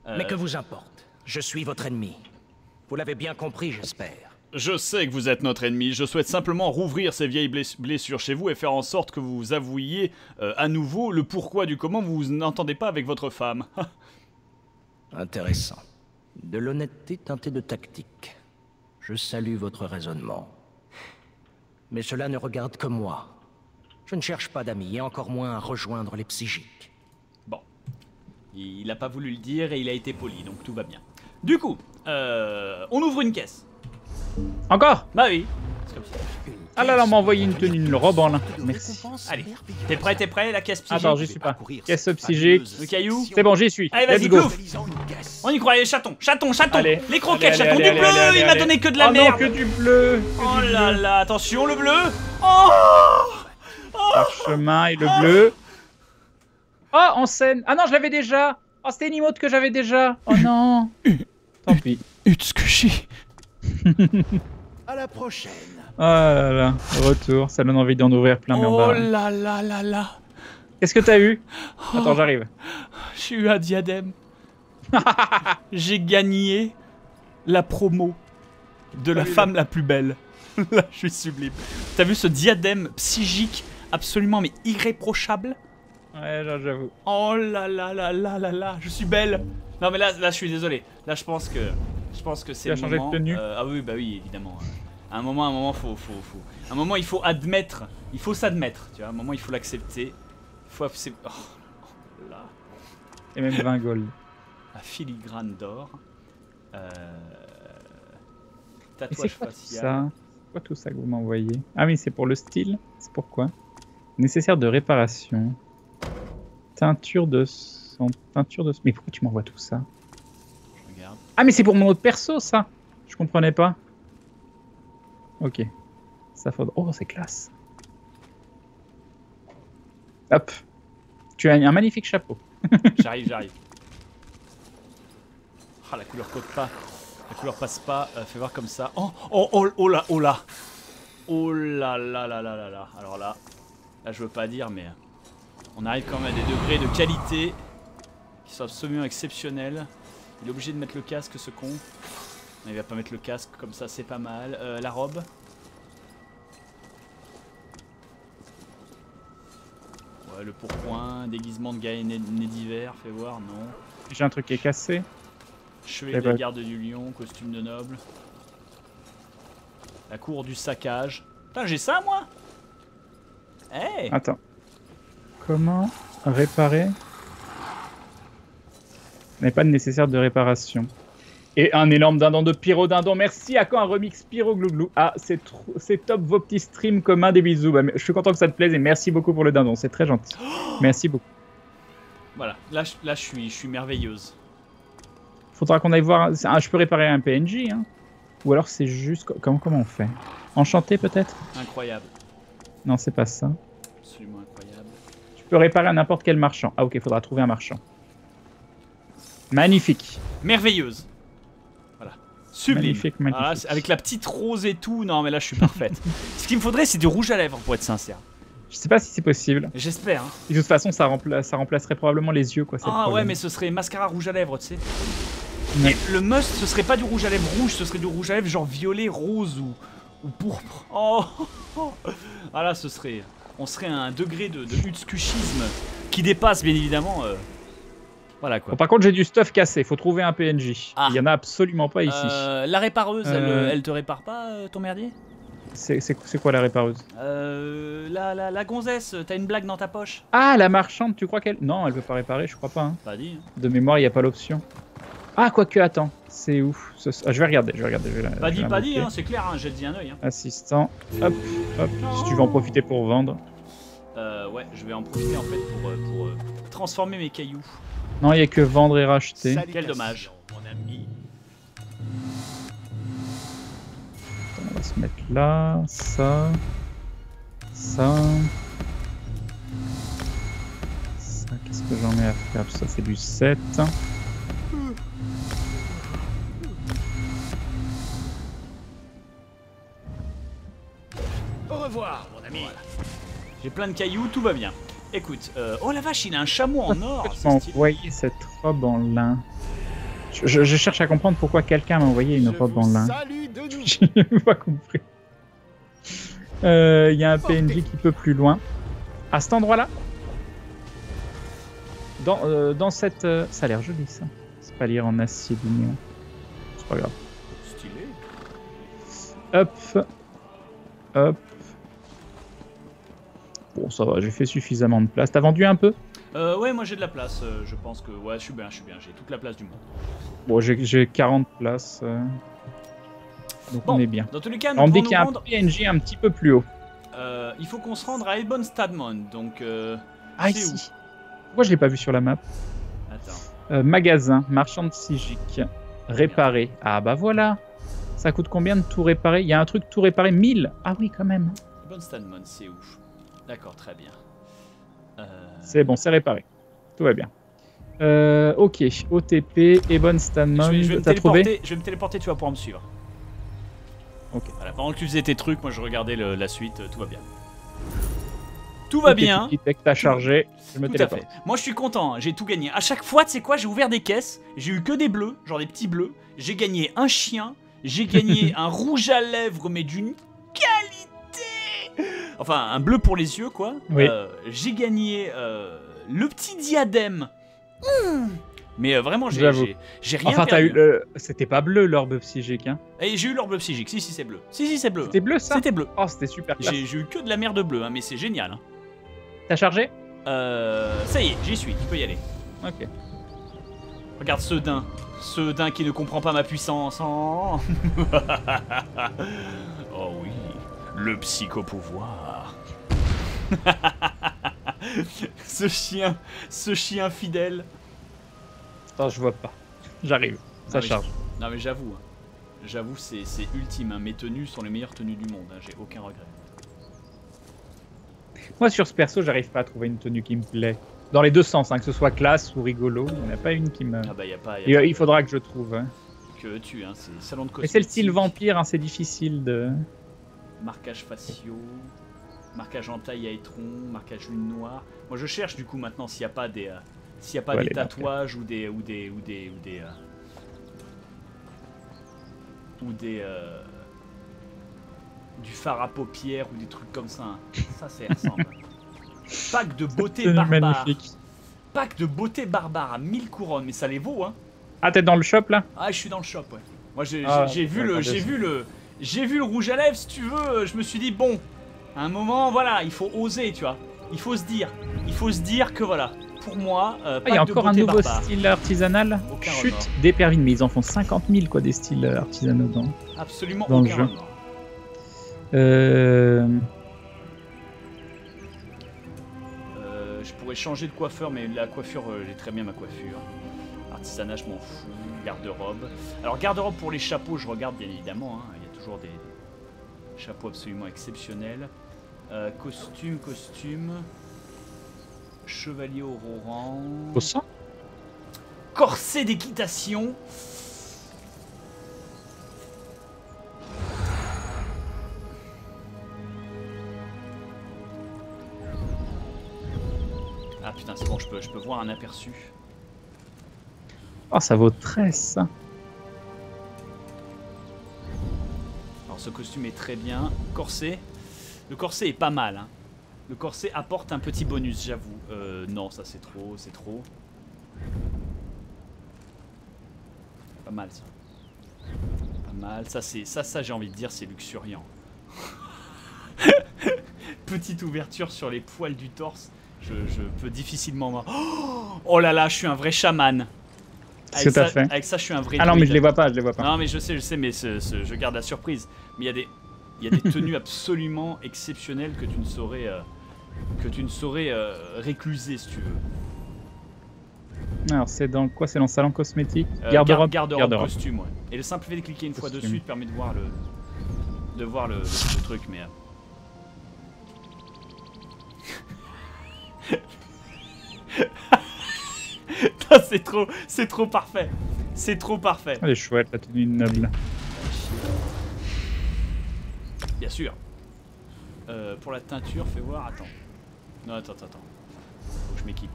Ouais. Mais que vous importe, je suis votre ennemi. Vous l'avez bien compris, j'espère. Je sais que vous êtes notre ennemi, je souhaite simplement rouvrir ces vieilles blessures chez vous et faire en sorte que vous avouiez à nouveau le pourquoi du comment vous n'entendez pas avec votre femme. Intéressant. De l'honnêteté teintée de tactique. Je salue votre raisonnement. Mais cela ne regarde que moi. Je ne cherche pas d'amis et encore moins à rejoindre les psychiques. Bon. Il n'a pas voulu le dire et il a été poli, donc tout va bien. Du coup, on ouvre une caisse. Encore? Bah oui. Comme ça. Ah là là, on m'a envoyé une tenue, une robe en lin. Merci. Allez, t'es prêt, la caisse psychique? Attends, j'y suis pas. Caisse psychique. Le caillou? C'est bon, j'y suis. Allez, vas-y, plouf. On y croit, allez, chaton, chaton, chaton. Allez. Les croquettes, allez, chaton, allez, du bleu. Allez, il m'a donné que de la merde. Non, que du bleu. Que du bleu. Là là, attention, le bleu. Oh, oh. Parchemin et le bleu. Oh, en scène. Ah non, je l'avais déjà. Oh, c'était une emote que j'avais déjà. Oh non. Tant pis. Utsukushi. À la prochaine. Oh là là, retour, ça donne envie d'en ouvrir plein. Oh là là là là. Qu'est-ce que t'as eu? Attends, j'arrive. J'ai eu un diadème. J'ai gagné la promo de la femme la plus belle. Là, je suis sublime. T'as vu ce diadème psychique absolument mais irréprochable? Ouais, j'avoue. Oh là là là là là là, je suis belle. Non mais là, je suis désolé. Là, je pense que c'est le moment. De tenue. Ah oui, bah oui, évidemment. À un moment, à un moment, il faut admettre. Il faut s'admettre. Tu vois, à un moment, il faut l'accepter. Il faut accepter. Oh là. Et même 20 gold. La filigrane d'or. Tatouage facial. Ça. Quoi tout ça que vous m'envoyez? Ah oui, c'est pour le style. C'est pourquoi? Nécessaire de réparation. Teinture de sang. Teinture de. Mais pourquoi tu m'envoies tout ça? Ah mais c'est pour mon autre perso ça. Je comprenais pas. Ok. Ça faudra... Oh c'est classe. Hop. Tu as un magnifique chapeau. J'arrive, j'arrive. Ah la couleur cote pas. La couleur passe pas. Fais voir comme ça. Oh oh oh oh là oh là. Oh là là là là là là. Alors là. Là je veux pas dire mais... On arrive quand même à des degrés de qualité qui sont absolument exceptionnels. Il est obligé de mettre le casque, ce con. Il va pas mettre le casque, comme ça c'est pas mal. La robe. Ouais, le pourpoint, déguisement de gars nés d'hiver, fais voir, non. J'ai un truc qui est cassé. Chevalier de la garde du lion, costume de noble. La cour du saccage. Putain, j'ai ça moi. Hey. Attends. Comment réparer? N'est pas nécessaire de réparation. Et un énorme dindon de Pyro Dindon. Merci à quand un remix Pyro Glouglou. Ah, c'est top vos petits streams communs, des bisous. Bah, je suis content que ça te plaise et merci beaucoup pour le dindon. C'est très gentil. Oh, merci beaucoup. Voilà, là je suis merveilleuse. Faudra qu'on aille voir. Je peux réparer un PNJ. Hein. Ou alors c'est juste. Comment on fait? Enchanté peut-être? Incroyable. Non, c'est pas ça. Absolument incroyable. Tu peux réparer à n'importe quel marchand. Ah, ok, faudra trouver un marchand. Magnifique. Merveilleuse. Voilà. Sublime. Magnifique, magnifique. Ah, avec la petite rose et tout. Non mais là je suis parfaite. Ce qu'il me faudrait c'est du rouge à lèvres pour être sincère. Je sais pas si c'est possible. J'espère. Hein. De toute façon ça remplacerait probablement les yeux quoi. Ah ouais mais ce serait mascara rouge à lèvres tu sais. Mais le must ce serait pas du rouge à lèvres rouge. Ce serait du rouge à lèvres genre violet, rose ou pourpre. Oh. Ah là ce serait... On serait à un degré de utskuchisme qui dépasse bien évidemment... Voilà quoi. Bon, par contre j'ai du stuff cassé, faut trouver un PNJ. Ah. Il y en a absolument pas ici. La répareuse, elle te répare pas ton merdier? C'est quoi la répareuse? La gonzesse, t'as une blague dans ta poche. Ah la marchande, tu crois qu'elle... Non elle peut pas réparer, je crois pas. Hein. De mémoire il n'y a pas l'option. Ah quoique attends, C'est où ce... ah, je vais regarder, Pas dit, hein, c'est clair, hein, j'ai dit un œil. Hein. Assistant, hop, hop, si tu veux en profiter pour vendre. Ouais, je vais en profiter en fait pour transformer mes cailloux. Non, il n'y a que vendre et racheter. Salut, quel dommage. Mon ami. Attends, on va se mettre là, ça, ça. Ça, qu'est-ce que j'en ai à faire? Ça, c'est du 7. Au revoir, mon ami. Voilà. J'ai plein de cailloux, tout va bien. Écoute, oh la vache, il a un chameau en or. Tu m'as envoyé cette robe en lin. Je cherche à comprendre pourquoi quelqu'un m'a envoyé une robe en lin. J'ai même pas compris. Il y a un PNJ qui peut plus loin. À cet endroit-là. Dans, dans cette... ça a l'air joli, ça. C'est pas lire en acier d'union. C'est pas grave. Stylé. Hop. Hop. Bon, ça va, j'ai fait suffisamment de place. T'as vendu un peu? Ouais, moi j'ai de la place. Je pense que... Ouais, je suis bien, j'ai toute la place du monde. Bon, j'ai 40 places. Donc bon, on est bien. Dans tous les cas, nous on me dit qu'il y a un PNJ un petit peu plus haut. Il faut qu'on se rende à Ebonstadmont, donc... ah, ici. Pourquoi je l'ai pas vu sur la map? Attends. Magasin, marchande psychique, réparer. Ah bah voilà. Ça coûte combien de tout réparer? Il y a un truc tout réparer, 1000. Ah oui, quand même. Ebonstadmont, c'est ouf. D'accord, très bien. C'est bon, c'est réparé. Tout va bien. Ok, OTP, Ebonstadmont, t'as trouvé? Je vais me téléporter, tu vas pouvoir me suivre. Ok. Voilà, pendant que tu faisais tes trucs, moi je regardais la suite, tout va bien. Tout va bien. Dès que t'as chargé, je me téléporte. Moi je suis content, j'ai tout gagné. À chaque fois, tu sais quoi, j'ai ouvert des caisses, j'ai eu que des bleus, genre des petits bleus. J'ai gagné un chien, j'ai gagné un rouge à lèvres, mais d'une qualité. Enfin, un bleu pour les yeux, quoi. Oui. J'ai gagné le petit diadème. Mmh. Mais vraiment, j'ai rien. Enfin, t'as eu le... C'était pas bleu l'orbe psychique, hein? Et j'ai eu l'orbe psychique. Si, si, c'est bleu. Si, si, c'est bleu. C'était bleu, ça? C'était bleu. Oh, c'était super. J'ai eu que de la merde bleue, hein, mais c'est génial. Hein. T'as chargé? Ça y est, j'y suis. Tu peux y aller. Ok. Regarde ce daim. Ce daim qui ne comprend pas ma puissance. Oh, oh oui. Le psychopouvoir. ce chien fidèle. Attends, je vois pas. J'arrive, ça charge. Non mais j'avoue, c'est ultime. Hein. Mes tenues sont les meilleures tenues du monde, hein. J'ai aucun regret. Moi sur ce perso, j'arrive pas à trouver une tenue qui me plaît. Dans les deux sens, hein, que ce soit classe ou rigolo, il n'y en a pas une qui me... Ah bah, y a pas, il faudra que je trouve. Hein. Que tu, hein, c'est salon de cosmétique. Mais c'est le style vampire, hein, c'est difficile de... Marquage faciaux, marquage en taille à étron, marquage lune noire. Moi je cherche du coup maintenant s'il n'y a pas des, s'il y a pas des tatouages ou des du fard à paupières ou des trucs comme ça. Hein. Ça c'est ensemble. Pack de beauté barbare. Magnifique. Pack de beauté barbare à 1000 couronnes, mais ça les vaut hein. Ah t'es dans le shop là? Ah je suis dans le shop ouais. Moi j'ai vu le rouge à lèvres, si tu veux, je me suis dit, bon, à un moment, voilà, il faut oser, tu vois. Il faut se dire que, voilà, pour moi, il y a encore un nouveau style artisanal. Chute d'épervine, mais ils en font 50 000, quoi, des styles artisanaux dans, absolument dans le jeu. Je pourrais changer de coiffeur, mais la coiffure, j'ai très bien ma coiffure. Artisanat, je m'en fous. Garde-robe. Alors, garde-robe pour les chapeaux, je regarde, bien évidemment, hein. Des chapeaux absolument exceptionnels. Costume. Chevalier aurorant. Au sang. Corset d'équitation. Ah putain, c'est bon, je peux voir un aperçu. Oh, ça vaut 13. Ce costume est très bien. Corset. Le corset est pas mal. Hein. Le corset apporte un petit bonus, j'avoue. Non, ça c'est trop, Pas mal ça. Pas mal. Ça, j'ai envie de dire, c'est luxuriant. Petite ouverture sur les poils du torse. Je peux difficilement... Oh, oh là là, je suis un vrai chaman. Tout à fait. Avec ça, je suis un vrai. Ah non, mais je les vois pas, je les vois pas. Non, mais je sais, mais je garde la surprise. Mais il y a des tenues absolument exceptionnelles que tu ne saurais, récluser, si tu veux. Alors, c'est dans quoi? C'est dans le salon cosmétique, garde-robe, costume, ouais. Et le simple fait de cliquer une fois dessus te permet de voir le, le truc, mais. C'est trop parfait. C'est trop parfait. Elle est chouette, la tenue noble. Bien sûr. Pour la teinture, fais voir. Attends. Non, attends. Faut que je m'équipe.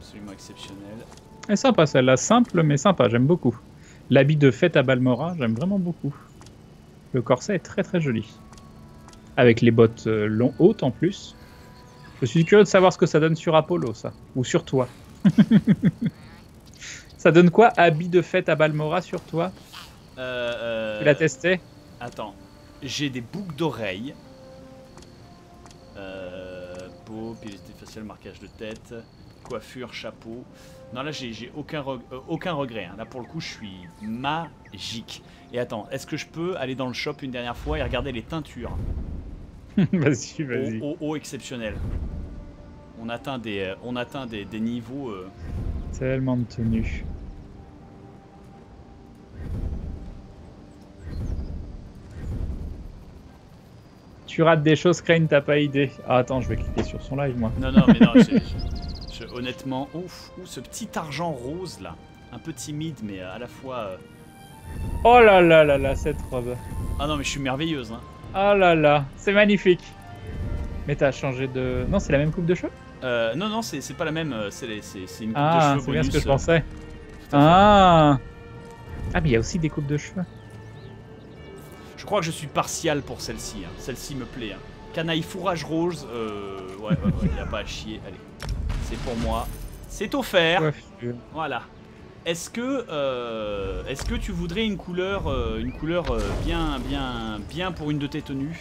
Absolument exceptionnel. Elle est sympa celle-là. Simple, mais sympa. J'aime beaucoup. L'habit de fête à Balmora, j'aime vraiment beaucoup. Le corset est très très joli. Avec les bottes longues hautes en plus. Je suis curieux de savoir ce que ça donne sur Apollo, ça. Ou sur toi. Ça donne quoi, habit de fête à Balmora sur toi? Tu l'as testé? Attends. J'ai des boucles d'oreilles. Peau, pilosité faciale, marquage de tête, coiffure, chapeau. Non, là, j'ai aucun regret. Hein. Là, pour le coup, je suis magique. Et attends, est-ce que je peux aller dans le shop une dernière fois et regarder les teintures? Vas-y, vas-y. Oh, exceptionnel. On atteint des niveaux... Tellement de tenues. Tu rates des choses, Krayn, t'as pas idée. Ah, attends, je vais cliquer sur son live, moi. Non, mais non, honnêtement... Ouf, ce petit argent rose, là. Un peu timide, mais à la fois... Oh là là là là, cette robe. Ah non, mais je suis merveilleuse, hein. Oh là là, c'est magnifique. Mais t'as changé de... Non, c'est la même coupe de cheveux? Non, c'est pas la même, c'est une coupe de cheveux bonus. Ah, c'est bien ce que je pensais. Ah, mais il y a aussi des coupes de cheveux. Je crois que je suis partial pour celle-ci, hein. Celle-ci me plaît. Hein. Canaille fourrage rose, ouais, il n'y a pas à chier. Allez, c'est pour moi. C'est offert. Ouais, voilà. Est-ce que tu voudrais une couleur bien pour une de tes tenues?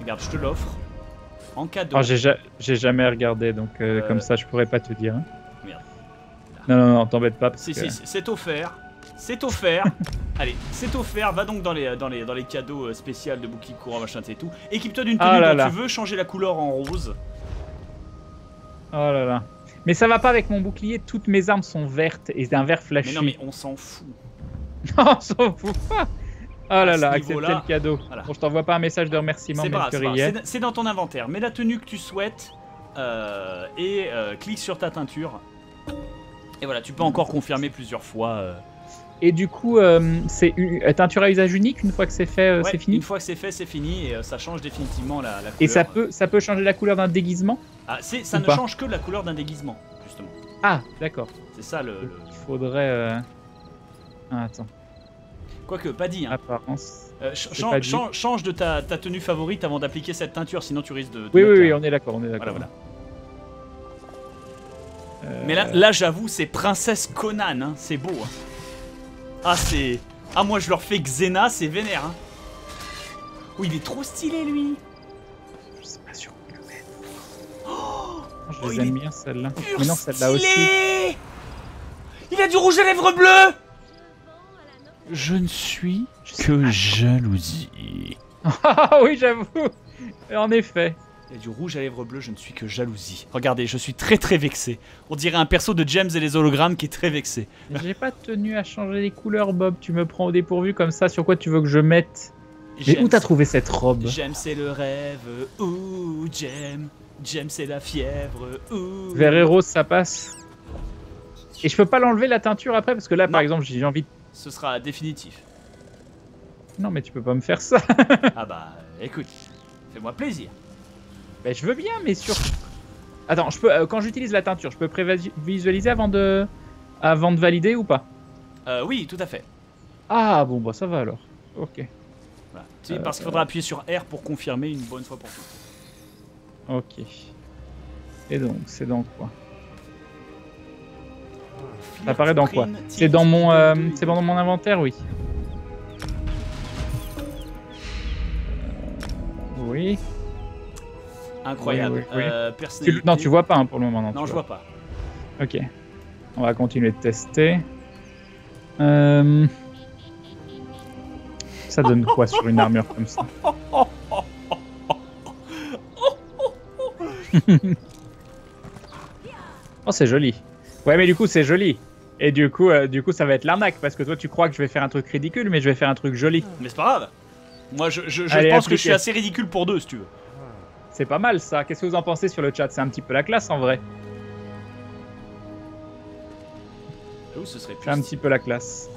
Regarde, je te l'offre. En cadeau. Oh, j'ai jamais regardé, donc comme ça, je pourrais pas te dire. Hein. Merde. Non, t'embête pas. Parce si, c'est offert. C'est offert. Allez, c'est offert. Va donc dans les cadeaux spéciaux de bouclier courant, machin, c'est tout. Équipe-toi d'une tenue dont tu veux, changer la couleur en rose. Oh là là. Mais ça va pas avec mon bouclier, toutes mes armes sont vertes et c'est un vert flashy. Mais non, mais on s'en fout. On s'en fout pas. Oh là là, acceptez le cadeau. Voilà. Bon, je t'envoie pas un message de remerciement, mais c'est dans ton inventaire. Mets la tenue que tu souhaites et clique sur ta teinture. Et voilà, tu peux encore confirmer plusieurs fois. Et du coup, c'est une teinture à usage unique. Une fois que c'est fait, c'est fini. Une fois que c'est fait, c'est fini et ça change définitivement la couleur. Et ça peut changer la couleur d'un déguisement. Ah, ça ne change que la couleur d'un déguisement, justement. Ah, d'accord. C'est ça le... Il faudrait... Ah, attends. Quoique, pas dit, hein. Apparence. Change de ta tenue favorite avant d'appliquer cette teinture, sinon tu risques de... Oui, on est d'accord, Voilà. Mais là j'avoue, c'est Princesse Conan, hein. C'est beau, hein. Ah, c'est... Ah, moi, je leur fais Xena, c'est vénère, hein. Oh, il est trop stylé, lui. Je sais pas sûr. Je les aime bien celle-là. Mais non, celle-là aussi. Il a du rouge à lèvres bleu. Je ne suis que jalousie. Ah oui, j'avoue. En effet. Il a du rouge à lèvres bleu, je ne suis que jalousie. Regardez, je suis très très vexé. On dirait un perso de James et les hologrammes qui est très vexé. J'ai pas tenu à changer les couleurs, Bob. Tu me prends au dépourvu comme ça. Sur quoi tu veux que je mette? Mais où t'as trouvé cette robe? James, c'est le rêve. Ouh, James. James c'est la fièvre. Ouh. Vert et rose, ça passe. Et je peux pas l'enlever la teinture après parce que là, par exemple, j'ai envie de... Ce sera définitif. Non, mais tu peux pas me faire ça. Ah bah, écoute, fais-moi plaisir. Bah, je veux bien, mais sur... Attends, je peux, quand j'utilise la teinture, je peux prévisualiser avant de valider ou pas? Oui, tout à fait. Ah bon, bah ça va alors. Ok. Voilà. Tu sais, parce qu'il faudra appuyer sur R pour confirmer une bonne fois pour toutes. Ok. Et donc, c'est dans quoi? Ça apparaît dans quoi? C'est dans mon inventaire, oui. Oui. Incroyable. Oui. Non, tu vois pas hein, pour le moment. Non, je vois pas. Ok. On va continuer de tester. Ça donne quoi sur une armure comme ça? Oh, c'est joli. Ouais, mais du coup, c'est joli. Et du coup, ça va être l'arnaque, parce que toi, tu crois que je vais faire un truc ridicule, mais je vais faire un truc joli. Mais c'est pas grave. Moi, je pense que je suis assez ridicule pour deux, si tu veux. C'est pas mal, ça. Qu'est-ce que vous en pensez sur le chat? C'est un petit peu la classe, en vrai. Oh, ce serait plus... un petit peu la classe.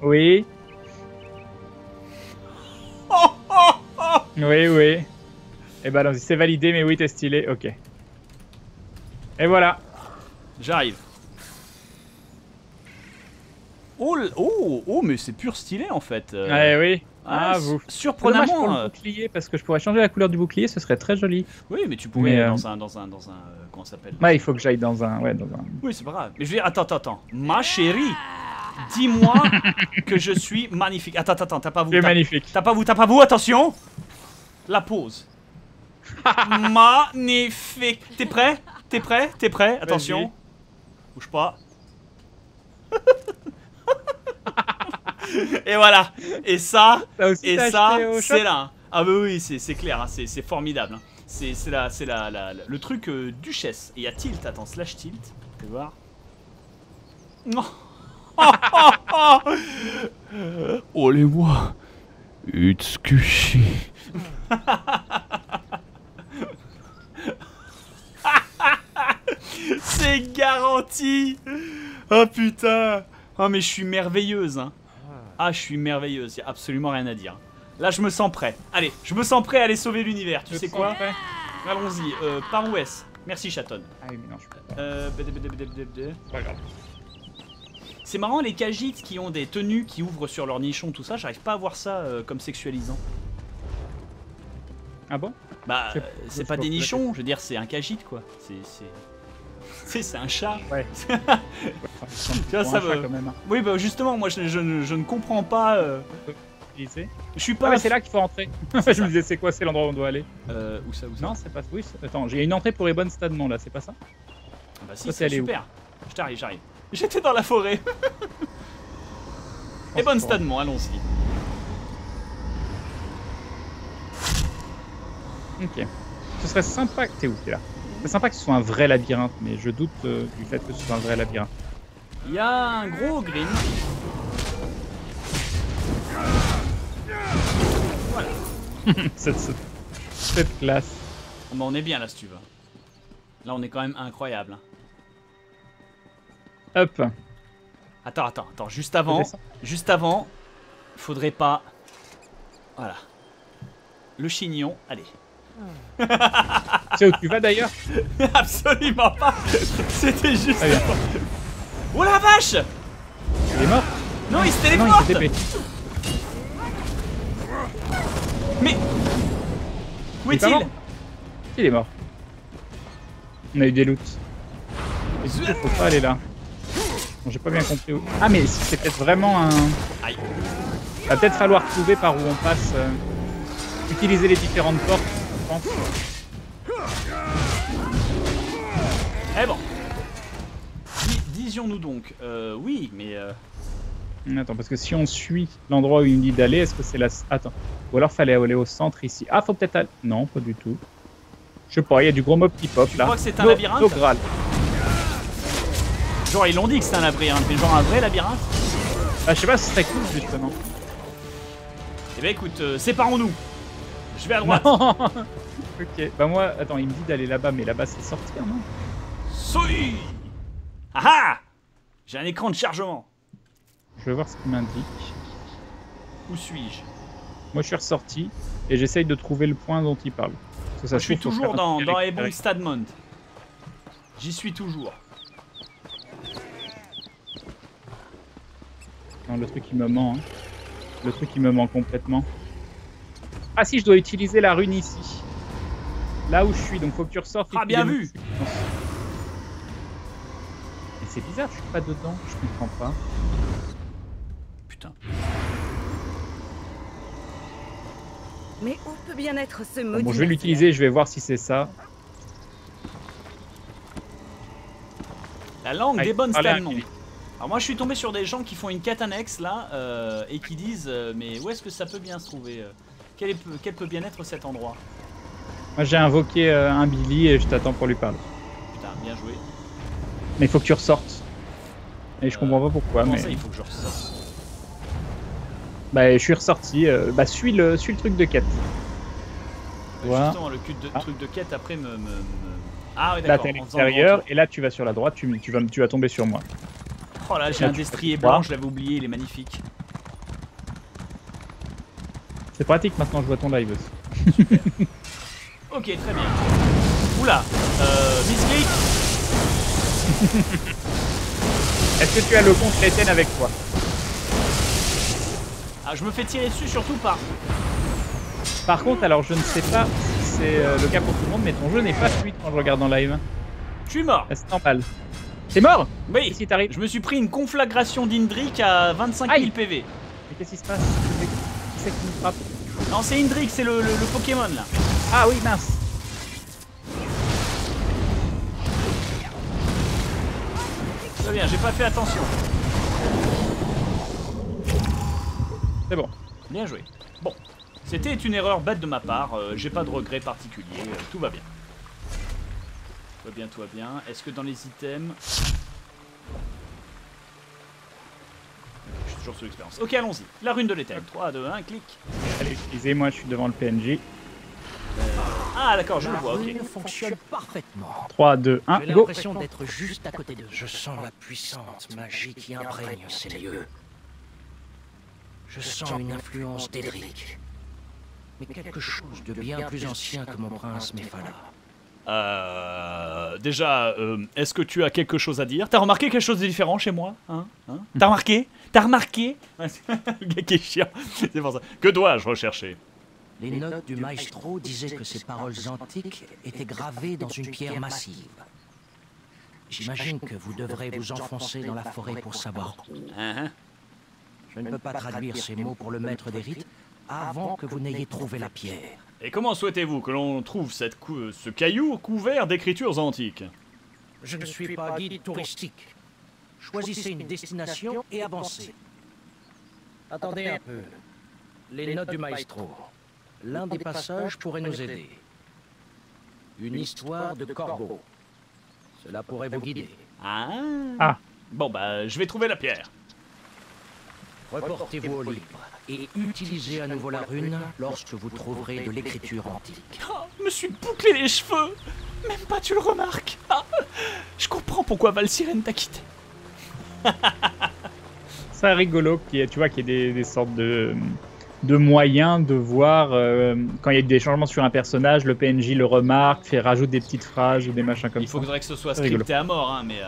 Oui. Oui, oui. Eh ben, c'est validé, mais oui, t'es stylé. Ok. Et voilà. J'arrive. Oh, oh, oh, mais c'est pur stylé, en fait. Ah, oui. Ah, vous. Surprenamment. Dommage pour le bouclier, parce que je pourrais changer la couleur du bouclier, ce serait très joli. Oui, mais tu pourrais aller dans un comment ça s'appelle? Ouais, il faut que j'aille dans un, ouais, dans un. Oui, c'est pas grave. Mais je vais dire, attends, ma chérie, dis-moi que je suis magnifique. Attends, t'as pas vu? Tu es magnifique. T'as pas vu, attention. La pause. Magnifique. T'es prêt? Attention. Bouge pas. Et voilà. Et ça, c'est là. Ah bah oui, c'est clair, hein. C'est formidable. Hein. C'est le truc duchesse. Et il y a tilt, attends, slash tilt. Tu voir. Non. Oh les moi. Utsukushi. C'est garanti. Oh putain. Oh mais je suis merveilleuse, hein. Ah, je suis merveilleuse, il n'y a absolument rien à dire. Là, je me sens prêt. Allez, je me sens prêt à aller sauver l'univers, tu sais quoi? Allons-y, par où est-ce? Merci, chaton. Ah oui, mais non, je peux pas. Pas grave. C'est marrant, les Khajiits qui ont des tenues qui ouvrent sur leur nichon, tout ça, j'arrive pas à voir ça comme sexualisant. Ah bon? Bah, c'est pas des nichons, je veux dire, c'est un Khajit, quoi. C'est un chat. Ouais. Tu vois, ça veut... quand même, hein. Oui, bah justement, moi je ne comprends pas. Je suis pas. Ah, c'est là qu'il faut entrer. Je me disais, c'est quoi? C'est l'endroit où on doit aller. Où ça? Non, c'est pas. Oui, attends, j'ai une entrée pour Ebonstadmont là, c'est pas ça? Bah si, c'est super. Où? Je t'arrive, j'arrive. J'étais dans la forêt. Ebonstadmont, allons-y. Ok. Ce serait sympa que t'es où? T'es là. C'est sympa que ce soit un vrai labyrinthe, mais je doute du fait que ce soit un vrai labyrinthe. Il y a un gros green. Voilà. cette classe. Bon, on est bien là si tu veux. Là on est quand même incroyable. Hop. Attends, juste avant, faudrait pas... Voilà. Le chignon, allez. C'est où tu vas d'ailleurs? Absolument pas. C'était juste. Oh la vache! Il est mort? Non, il se téléporte. Mais où est-il? Il est mort. On a eu des loots. Et du coup, faut pas aller là. Bon, j'ai pas bien compris où. Ah mais c'est peut-être vraiment un. Aïe. Va peut-être falloir trouver par où on passe. Utiliser les différentes portes, je pense. Eh bon. Disions-nous donc. Oui, mais... Attends, parce que si on suit l'endroit où il nous dit d'aller, est-ce que c'est la... Attends. Ou alors fallait aller au centre ici. Ah, faut peut-être aller... Non, pas du tout. Je sais pas, il y a du gros mob qui pop là. Je crois que c'est un labyrinthe. Genre, ils l'ont dit que c'est un labyrinthe, mais genre un vrai labyrinthe. Ah, je sais pas, ce serait cool, justement. Eh ben écoute, séparons-nous. Je vais à droite. Ok, bah moi, attends, il me dit d'aller là-bas, mais là-bas c'est sortir, non? Soui. Ah ah. J'ai un écran de chargement. Je vais voir ce qu'il m'indique. Où suis-je? Moi je suis ressorti, et j'essaye de trouver le point dont il parle. Parce que ça, je suis toujours dans Ebonstadmont. J'y suis toujours. Non, le truc il me ment, hein. Le truc qui me manque complètement. Ah si, je dois utiliser la rune ici. Là où je suis, donc faut que tu ressortes. Ah bien vu. Mais c'est bizarre, je suis pas dedans, je comprends pas. Putain. Mais où peut bien être ce module? Bon, je vais l'utiliser, je vais voir si c'est ça. La langue d'Ebonstadmont. Alors moi je suis tombé sur des gens qui font une quête annexe là et qui disent mais où est-ce que ça peut bien se trouver, quel peut bien être cet endroit. Moi j'ai invoqué un Billy et je t'attends pour lui parler. Putain, bien joué. Mais il faut que tu ressortes. Et je comprends pas pourquoi. Comment mais... ça il faut que je ressorte? Bah je suis ressorti, bah suis le truc de quête. Voilà. Justement le truc de quête après me... Ah oui d'accord. Là t'es à l'extérieur et là tu vas sur la droite, tu vas tomber sur moi. Oh là, j'ai un destrier blanc, je l'avais oublié, il est magnifique. C'est pratique maintenant, je vois ton live aussi. Ok, très bien. Oula, Misgate. Est-ce que tu as le compte Leythen avec toi? Ah, je me fais tirer dessus surtout par... Par contre, alors je ne sais pas si c'est le cas pour tout le monde, mais ton jeu n'est pas fluide quand je regarde en live. Je suis mort. C'est normal. T'es mort? Oui, si t'arrives. Je me suis pris une conflagration d'Indrik à 25 000 PV. Mais qu'est-ce qui se passe? Qui c'est qui me frappe? Non, c'est Indrik, c'est le Pokémon là. Ah oui, mince. Très bien, j'ai pas fait attention. C'est bon. Bien joué. Bon, c'était une erreur bête de ma part, j'ai pas de regret particulier, tout va bien. Tout va bien, tout va bien. Est-ce que dans les items... Je suis toujours sur l'expérience. Ok, allons-y. La rune de l'éther. 3, 2, 1, clic. Allez, excusez-moi, je suis devant le PNJ. Ah d'accord, je le vois, ok. La rune fonctionne parfaitement. 3, 2, 1, go. J'ai l'impression d'être juste à côté d'eux. Je sens la puissante magie qui imprègne ces lieux. Je sens une influence d'Edric. Mais quelque chose de bien plus ancien que mon prince Mephala. Déjà, est-ce que tu as quelque chose à dire? T'as remarqué quelque chose de différent chez moi? Hein? T'as remarqué? T'as remarqué? Le gars qui est chiant, c'est pour ça. Que dois-je rechercher? Les notes du maestro disaient que ces paroles antiques étaient gravées dans une pierre massive. J'imagine que vous devrez vous enfoncer dans la forêt pour savoir où. Je ne peux pas traduire ces mots pour le maître des rites avant que vous n'ayez trouvé la pierre. Et comment souhaitez-vous que l'on trouve ce caillou couvert d'écritures antiques? Je ne suis pas guide touristique. Choisissez une destination et avancez. Attendez un peu. Les notes du maestro. L'un des passages pourrait nous aider. Une histoire de corbeau. Cela pourrait vous guider. Ah. Bon bah, je vais trouver la pierre. Reportez-vous au livre et utilisez à nouveau la rune lorsque vous trouverez de l'écriture antique. Oh, je me suis bouclé les cheveux. Même pas tu le remarques. Ah, je comprends pourquoi Valsirène t'a quitté. C'est rigolo, tu vois qu'il y a des sortes de moyens de voir quand il y a des changements sur un personnage, le PNJ le remarque, rajoute des petites phrases ou des machins comme ça. Il faudrait que ce soit scripté à mort, hein, mais...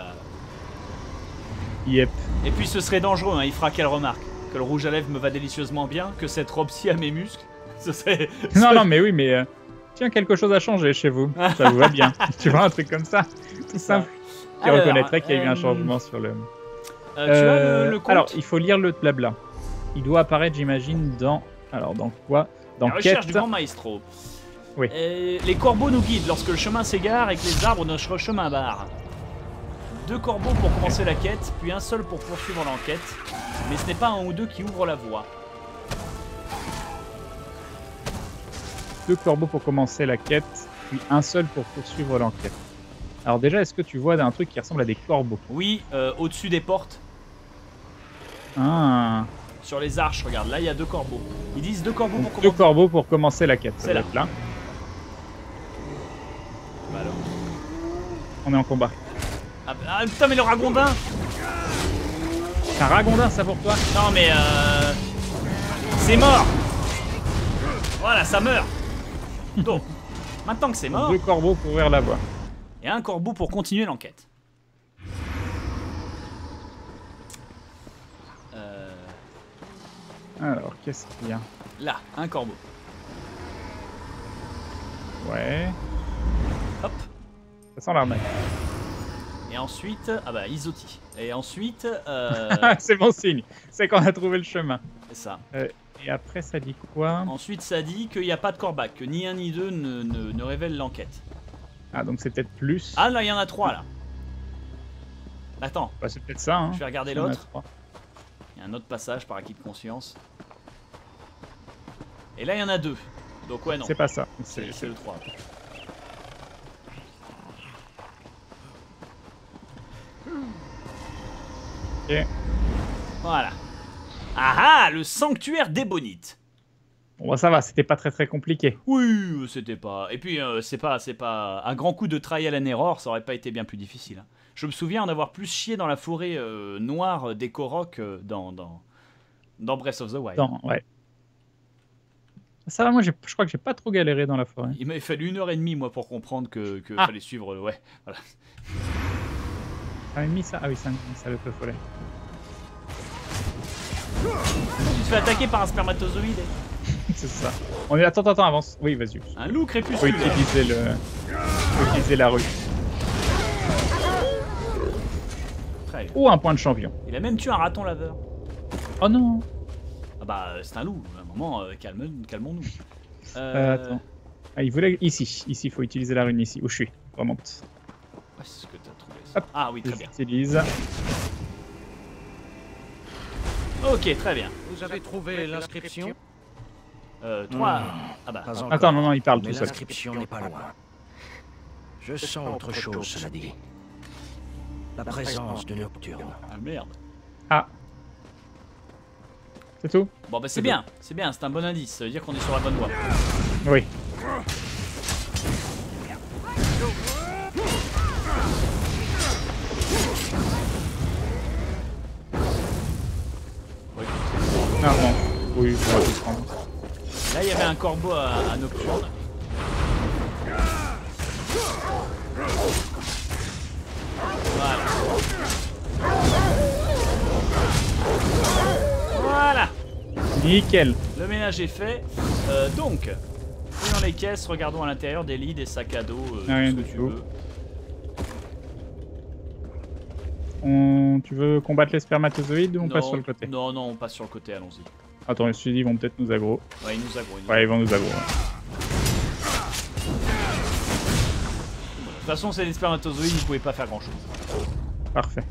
Yep. Et puis ce serait dangereux, hein, il fera qu'elle remarque. Que le rouge à lèvres me va délicieusement bien, que cette robe-ci a mes muscles, ce serait... Non, non, mais oui, mais... tiens, quelque chose a changé chez vous, ça vous va bien. Tu vois, un truc comme ça, tout simple. Qui reconnaîtrait qu'il y a eu un changement sur le... tu as le compte. Alors, il faut lire le blabla. Il doit apparaître, j'imagine, dans... Alors, dans quoi? Dans la recherche du grand maestro. Oui. Les corbeaux nous guident lorsque le chemin s'égare et que les arbres notre chemin barrent. 2 corbeaux pour commencer la quête, puis un seul pour poursuivre l'enquête. Mais ce n'est pas un ou deux qui ouvrent la voie. 2 corbeaux pour commencer la quête, puis un seul pour poursuivre l'enquête. Alors déjà, est-ce que tu vois un truc qui ressemble à des corbeaux? Oui, au-dessus des portes. Ah. Sur les arches, regarde, là il y a 2 corbeaux. Ils disent 2 corbeaux pour commencer. 2 corbeaux pour commencer la quête. C'est là. Bah alors. On est en combat. Ah putain, mais le ragondin! C'est un ragondin, ça, pour toi? Non, mais c'est mort! Voilà, ça meurt! Donc, maintenant que c'est mort... 2 corbeaux pour ouvrir la voie. Et un corbeau pour continuer l'enquête. Alors, qu'est-ce qu'il y a? Là, un corbeau. Ouais. Hop. Ça sent l'arnaque. Et ensuite, ah bah Isoti. Et ensuite, c'est bon signe. C'est qu'on a trouvé le chemin. C'est ça. Et après, ça dit quoi? Ensuite, ça dit qu'il n'y a pas de corbac, que ni un ni deux ne révèlent l'enquête. Ah donc c'est peut-être plus. Ah là, il y en a 3 là. Attends. Bah, c'est peut-être ça. Hein. Je vais regarder l'autre. Il y a un autre passage par acquis de conscience. Et là, il y en a deux. Donc, ouais, non. C'est pas ça. C'est le 3. Okay. Voilà. Ah ah, le sanctuaire d'Ébonite. Bon, ça va, c'était pas très compliqué. Oui, c'était pas. Et puis, c'est pas. Un grand coup de trial and error, ça aurait pas été bien plus difficile. Hein. Je me souviens en avoir plus chié dans la forêt noire des Korok dans Breath of the Wild. Non, ouais. Ça va, moi je crois que j'ai pas trop galéré dans la forêt. Il m'avait fallu 1h30 moi pour comprendre que fallait suivre le. Ouais, voilà. 1h30 ça. Ah oui, ça le peut follet. Tu te fais attaquer par un spermatozoïde. C'est ça. On est... Attends, avance. Oui, vas-y. Un loup crépusculaire. Faut utiliser la rue. Ou un point de champion. Il a même tué un raton laveur. Oh non. Ah bah c'est un loup. Calmons-nous. Attends. Ah, il voulait ici. Ici, il faut utiliser la rune ici. Où je suis. Remonte. Ouais, c'est ce que t'as trouvé. Hop. Ah oui, très bien. Utilise. Ok, très bien. Vous avez trouvé l'inscription. Toi. Ah bah. Attends, non, il parle tout seul. L'inscription n'est pas loin. Je sens autre chose, cela dit. La présence de Nocturne. Ah merde. Ah. C'est tout. Bon bah c'est bien, c'est un bon indice, ça veut dire qu'on est sur la bonne voie. Oui. Ah bon. Oui, on va tous prendre. Là il y avait un corbeau à Nocturne. Voilà. Voilà. Nickel. Le ménage est fait. Donc, dans les caisses, regardons à l'intérieur des lits, des sacs à dos, tout ce que tu veux. Tu veux combattre les spermatozoïdes ou on passe sur le côté? Non, on passe sur le côté, allons-y. Attends, je me suis dit, ils vont peut-être nous aggro. Ouais, ils vont nous aggro. Ouais. De toute façon, c'est des spermatozoïdes, vous pouvez pas faire grand-chose. Parfait.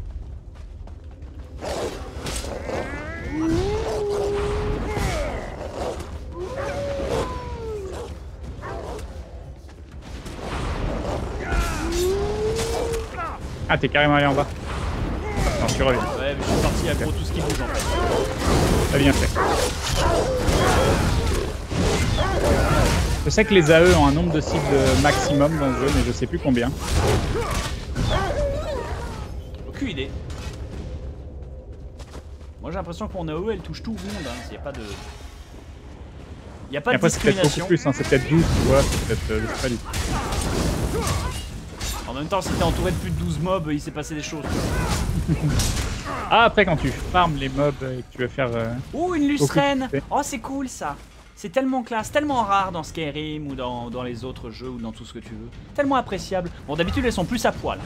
Ah, t'es carrément allé en bas. Non, tu reviens. Ouais, mais je suis parti aggro tout ce qui bouge en fait. T'as bien fait. Je sais que les AE ont un nombre de cibles maximum dans le jeu, mais je sais plus combien. Aucune idée. Moi j'ai l'impression que mon AE elle touche tout le monde, hein. Y a pas de discrimination. Après c'est peut-être beaucoup plus, hein. C'est peut-être 12, tu vois, c'est peut-être pas du tout. En même temps, si t'es entouré de plus de 12 mobs, il s'est passé des choses. Ah, après, quand tu farmes les mobs et que tu vas faire... Ouh, une lustrène! Oh, c'est cool, ça! C'est tellement classe, tellement rare dans Skyrim ou dans les autres jeux ou dans tout ce que tu veux. Tellement appréciable. Bon, d'habitude, elles sont plus à poil.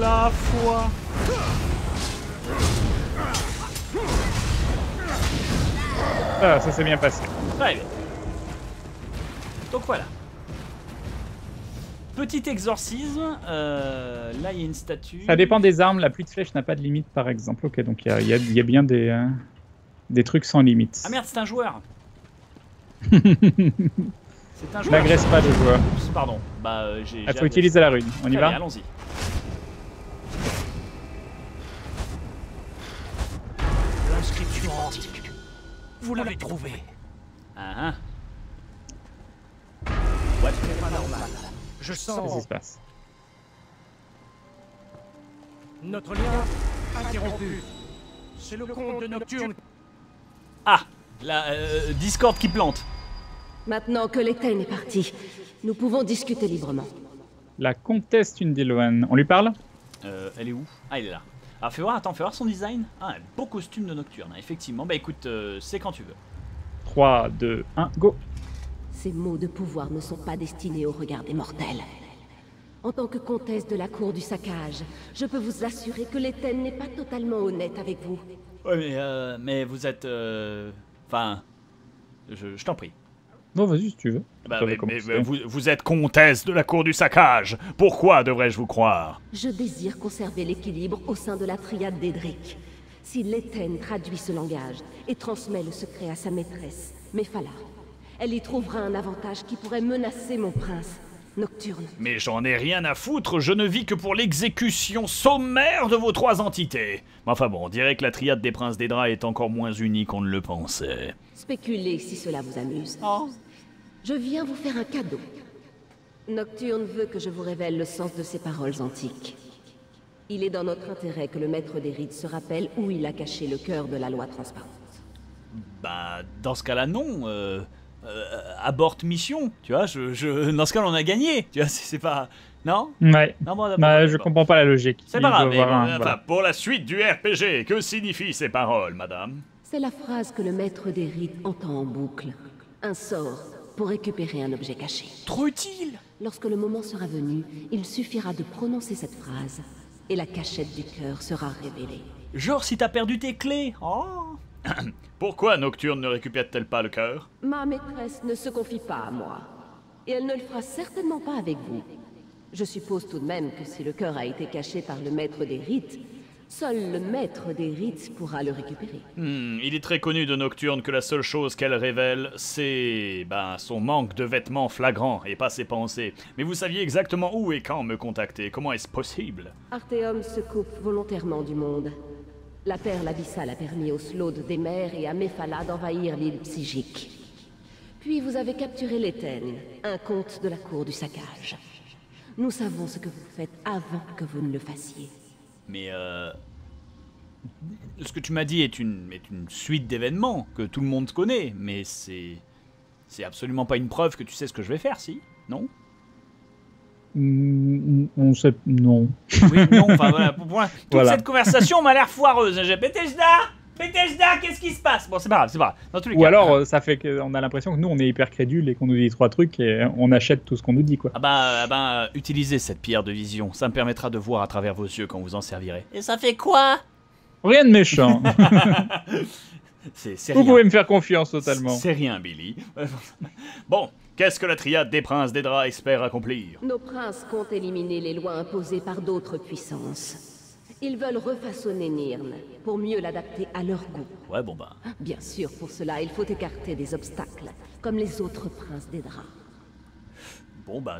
La foi! Ah, ça s'est bien passé. Très bien. Donc voilà. Petit exorcisme. Là, il y a une statue. Ça dépend des armes. La pluie de flèches n'a pas de limite, par exemple. Ok, donc il y a bien des trucs sans limite. Ah merde, c'est un joueur. C'est un joueur. N'agresse pas le joueur. Oups, pardon. Bah, il faut utiliser la rune. On y va ? Allons-y. L'inscription antique. Vous l'avez trouvé. Ah ah. Ouais, c'est pas normal. Je sens. Notre lien interrompu. C'est le compte de Nocturne. Ah, la Discord qui plante. Maintenant que Leythen est parti, nous pouvons discuter librement. La comtesse Tundilwen, on lui parle? Elle est où? Ah, elle est là. Ah, fais voir son design. Ah, un beau costume de Nocturne, effectivement. Bah écoute, c'est quand tu veux. 3, 2, 1, go. Ces mots de pouvoir ne sont pas destinés au regard des mortels. En tant que comtesse de la cour du saccage, je peux vous assurer que Leythen n'est pas totalement honnête avec vous. Ouais, mais vous êtes... Enfin... Je t'en prie. Non, vas-y si tu veux. Bah, mais vous êtes comtesse de la cour du saccage. Pourquoi devrais-je vous croire? Je désire conserver l'équilibre au sein de la triade d'Edric. Si Leythen traduit ce langage et transmet le secret à sa maîtresse, Mephala, elle y trouvera un avantage qui pourrait menacer mon prince, Nocturne. Mais j'en ai rien à foutre, je ne vis que pour l'exécution sommaire de vos trois entités. Enfin bon, on dirait que la triade des princes Dédra est encore moins unie qu'on ne le pensait. Spéculez si cela vous amuse. Oh. Je viens vous faire un cadeau. Nocturne veut que je vous révèle le sens de ses paroles antiques. Il est dans notre intérêt que le maître des rites se rappelle où il a caché le cœur de la loi transparente. Bah, dans ce cas-là, non. Aborte mission, tu vois, dans ce cas, on a gagné. Tu vois, c'est pas... Non ? Ouais. Non, bon, bah, je comprends pas la logique. C'est pas grave, voilà. Pour la suite du RPG, que signifient ces paroles, madame ? C'est la phrase que le maître des rites entend en boucle. Un sort pour récupérer un objet caché. Trop utile ! Lorsque le moment sera venu, il suffira de prononcer cette phrase et la cachette du cœur sera révélée. Genre si t'as perdu tes clés. Oh. Pourquoi Nocturne ne récupère-t-elle pas le cœur? Ma maîtresse ne se confie pas à moi. Et elle ne le fera certainement pas avec vous. Je suppose tout de même que si le cœur a été caché par le maître des rites, seul le maître des rites pourra le récupérer. Il est très connu de Nocturne que la seule chose qu'elle révèle, c'est... ben, son manque de vêtements flagrant et pas ses pensées. Mais vous saviez exactement où et quand me contacter, comment est-ce possible? Arteum se coupe volontairement du monde. La perle abyssale a permis aux Slod des mers et à Mephala d'envahir l'île psychique. Puis vous avez capturé Leythen, un comte de la cour du saccage. Nous savons ce que vous faites avant que vous ne le fassiez. Mais ce que tu m'as dit est une suite d'événements que tout le monde connaît, mais c'est absolument pas une preuve que tu sais ce que je vais faire, si? Non? On sait... Non. Oui, non, enfin voilà. Toute cette conversation m'a l'air foireuse. J'ai Bethesda, qu'est-ce qui se passe? Bon, c'est pas grave, c'est pas grave. Dans tous les cas, alors, ça fait qu'on a l'impression que nous, on est hyper crédules et qu'on nous dit trois trucs et on achète tout ce qu'on nous dit, quoi. Ah bah, utilisez cette pierre de vision. Ça me permettra de voir à travers vos yeux quand vous en servirez. Et ça fait quoi? Rien de méchant. Vous pouvez me faire confiance totalement. C'est rien, Billy. Bon, qu'est-ce que la triade des princes d'Edra espère accomplir? Nos princes comptent éliminer les lois imposées par d'autres puissances. Ils veulent refaçonner Nirn, pour mieux l'adapter à leur goût. Ouais, bon bah... Bien sûr, pour cela, il faut écarter des obstacles, comme les autres princes d'Edra. Bon bah,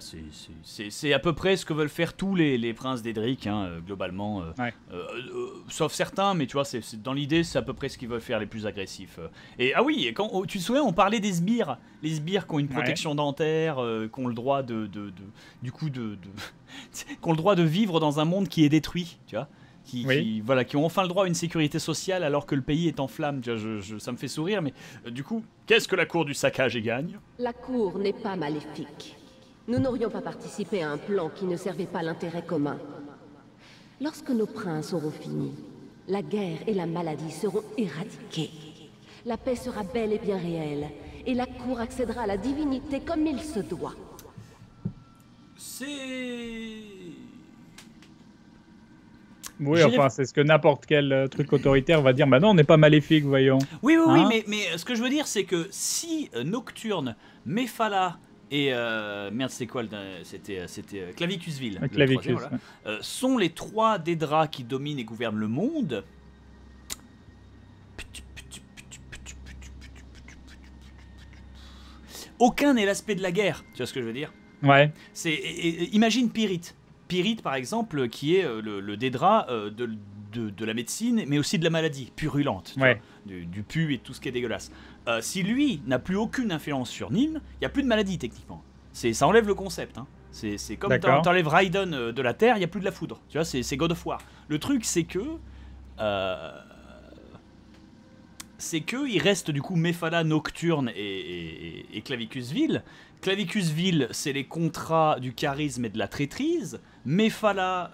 c'est à peu près ce que veulent faire tous les princes d'Edric, hein, globalement. Ouais. Sauf certains, mais tu vois, dans l'idée, c'est à peu près ce qu'ils veulent faire les plus agressifs. Et ah oui, tu te souviens, on parlait des sbires. Les sbires qui ont une protection dentaire, qui ont le droit de vivre dans un monde qui est détruit, tu vois. Qui ont enfin le droit à une sécurité sociale alors que le pays est en flammes. Ça me fait sourire, mais du coup, qu'est-ce que la cour du saccage y gagne? La cour n'est pas maléfique. Nous n'aurions pas participé à un plan qui ne servait pas l'intérêt commun. Lorsque nos princes auront fini, la guerre et la maladie seront éradiquées. La paix sera belle et bien réelle, et la cour accédera à la divinité comme il se doit. Oui, enfin, c'est ce que n'importe quel truc autoritaire va dire. Bah non, on n'est pas maléfique, voyons. Oui, mais ce que je veux dire, c'est que si Nocturne, Mephala et... merde, c'est quoi? C'était Clavicus Vile. Clavicus, voilà. Sont les trois Dédra qui dominent et gouvernent le monde. Aucun n'est l'aspect de la guerre. Tu vois ce que je veux dire? Ouais. Imagine Pyrite. Pyrite, par exemple, qui est le Dédra de la médecine, mais aussi de la maladie purulente, du pu et tout ce qui est dégueulasse. Si lui n'a plus aucune influence sur Nîmes, il n'y a plus de maladie, techniquement. Ça enlève le concept. Hein. C'est comme t'enlèves Raiden de la Terre, il n'y a plus de la foudre. Tu vois, c'est God of War. Le truc, c'est que... il reste du coup Mephala, Nocturne et Clavicus Vile. Clavicus Vile, c'est les contrats du charisme et de la traîtrise. Mephala,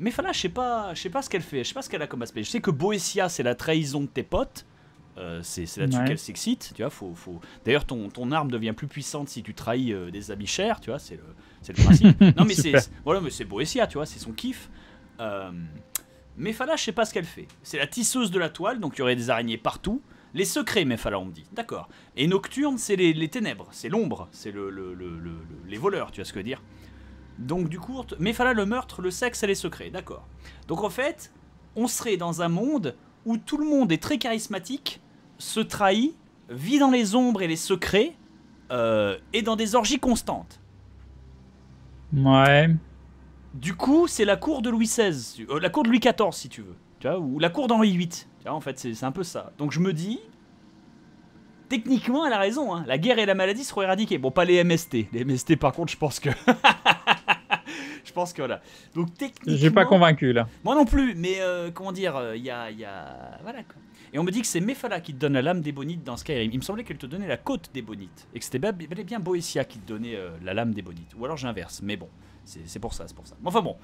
je sais pas ce qu'elle fait, je sais pas ce qu'elle a comme aspect. Je sais que Boéthia, c'est la trahison de tes potes. C'est là-dessus qu'elle s'excite, tu vois. D'ailleurs, ton arme devient plus puissante si tu trahis des amis chers, tu vois. C'est le principe. Non mais c'est Boéthia, tu vois, c'est son kiff. Mephala, je sais pas ce qu'elle fait. C'est la tisseuse de la toile, donc il y aurait des araignées partout. Les secrets, Mephala, on me dit. D'accord. Et Nocturne, c'est les ténèbres, c'est l'ombre, c'est les voleurs, tu vois ce que je veux dire. Donc du coup, Mephala, le meurtre, le sexe et les secrets, d'accord. Donc en fait, on serait dans un monde où tout le monde est très charismatique, se trahit, vit dans les ombres et les secrets, et dans des orgies constantes. Ouais. Du coup, c'est la cour de Louis XVI, la cour de Louis XIV si tu veux, tu vois, ou la cour d'Henri VIII, tu vois, en fait c'est un peu ça. Donc je me dis, techniquement elle a raison, hein, la guerre et la maladie seront éradiquées. Bon, pas les MST, les MST par contre je pense que... Je pense que voilà. Donc techniquement... J'ai pas convaincu là. Moi non plus, mais comment dire, il y a... Voilà quoi. Et on me dit que c'est Mephala qui te donne la lame des bonites dans Skyrim. Il me semblait qu'elle te donnait la côte des bonites. Et que c'était bel et bien Boéthia qui te donnait la lame des bonites. Ou alors j'inverse, mais bon, c'est pour ça, c'est pour ça. Enfin bon,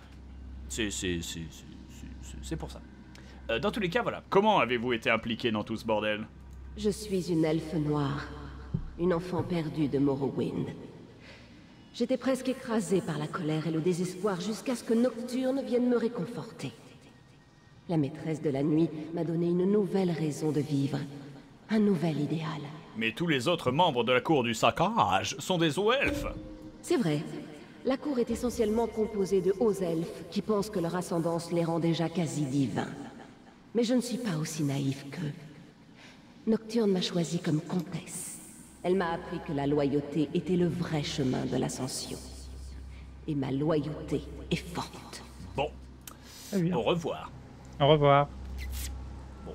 c'est pour ça. Dans tous les cas, voilà. Comment avez-vous été impliqué dans tout ce bordel? Je suis une elfe noire, une enfant perdue de Morrowind. J'étais presque écrasée par la colère et le désespoir jusqu'à ce que Nocturne vienne me réconforter. La maîtresse de la nuit m'a donné une nouvelle raison de vivre, un nouvel idéal. Mais tous les autres membres de la cour du saccage sont des hauts elfes. C'est vrai. La cour est essentiellement composée de hauts elfes qui pensent que leur ascendance les rend déjà quasi divins. Mais je ne suis pas aussi naïf qu'eux. Nocturne m'a choisie comme comtesse. Elle m'a appris que la loyauté était le vrai chemin de l'ascension. Et ma loyauté est forte. Bon, au revoir. Au revoir. Bon.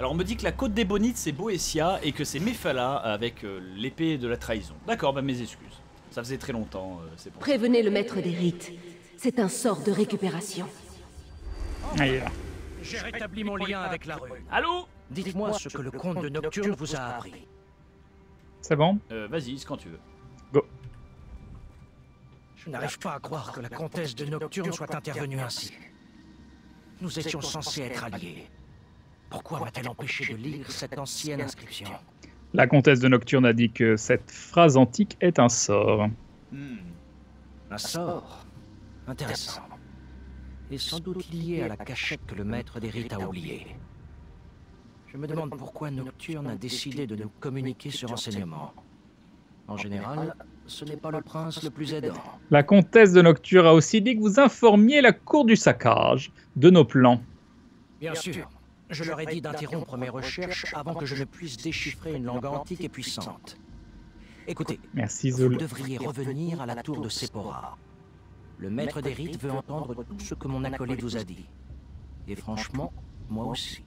Alors on me dit que la côte des bonites c'est Boéthia et que c'est Mephala avec l'épée de la trahison. D'accord, bah mes excuses. Ça faisait très longtemps. C'est bon. Prévenez le maître des rites. C'est un sort de récupération. J'ai rétabli mon lien avec la rue. Allô? Dites-moi ce que le comte de Nocturne vous a appris. C'est bon? Vas-y, c'est quand tu veux. Go. Je n'arrive pas à croire que la comtesse de Nocturne soit intervenue ainsi. Nous étions censés être alliés. Pourquoi m'a-t-elle empêché de lire cette ancienne inscription? La comtesse de Nocturne a dit que cette phrase antique est un sort. Un sort? Intéressant. Et sans doute lié à la cachette que le maître des rites a oubliée. Je me demande pourquoi Nocturne a décidé de nous communiquer ce renseignement. En général, ce n'est pas le prince le plus aidant. La comtesse de Nocturne a aussi dit que vous informiez la cour du saccage de nos plans. Bien sûr. Je leur ai dit d'interrompre mes recherches avant que je ne puisse déchiffrer une langue antique et puissante. Écoutez, merci, vous devriez revenir à la tour de Sephora. Le maître des rites veut entendre tout ce que mon acolyte vous a dit. Et franchement, moi aussi.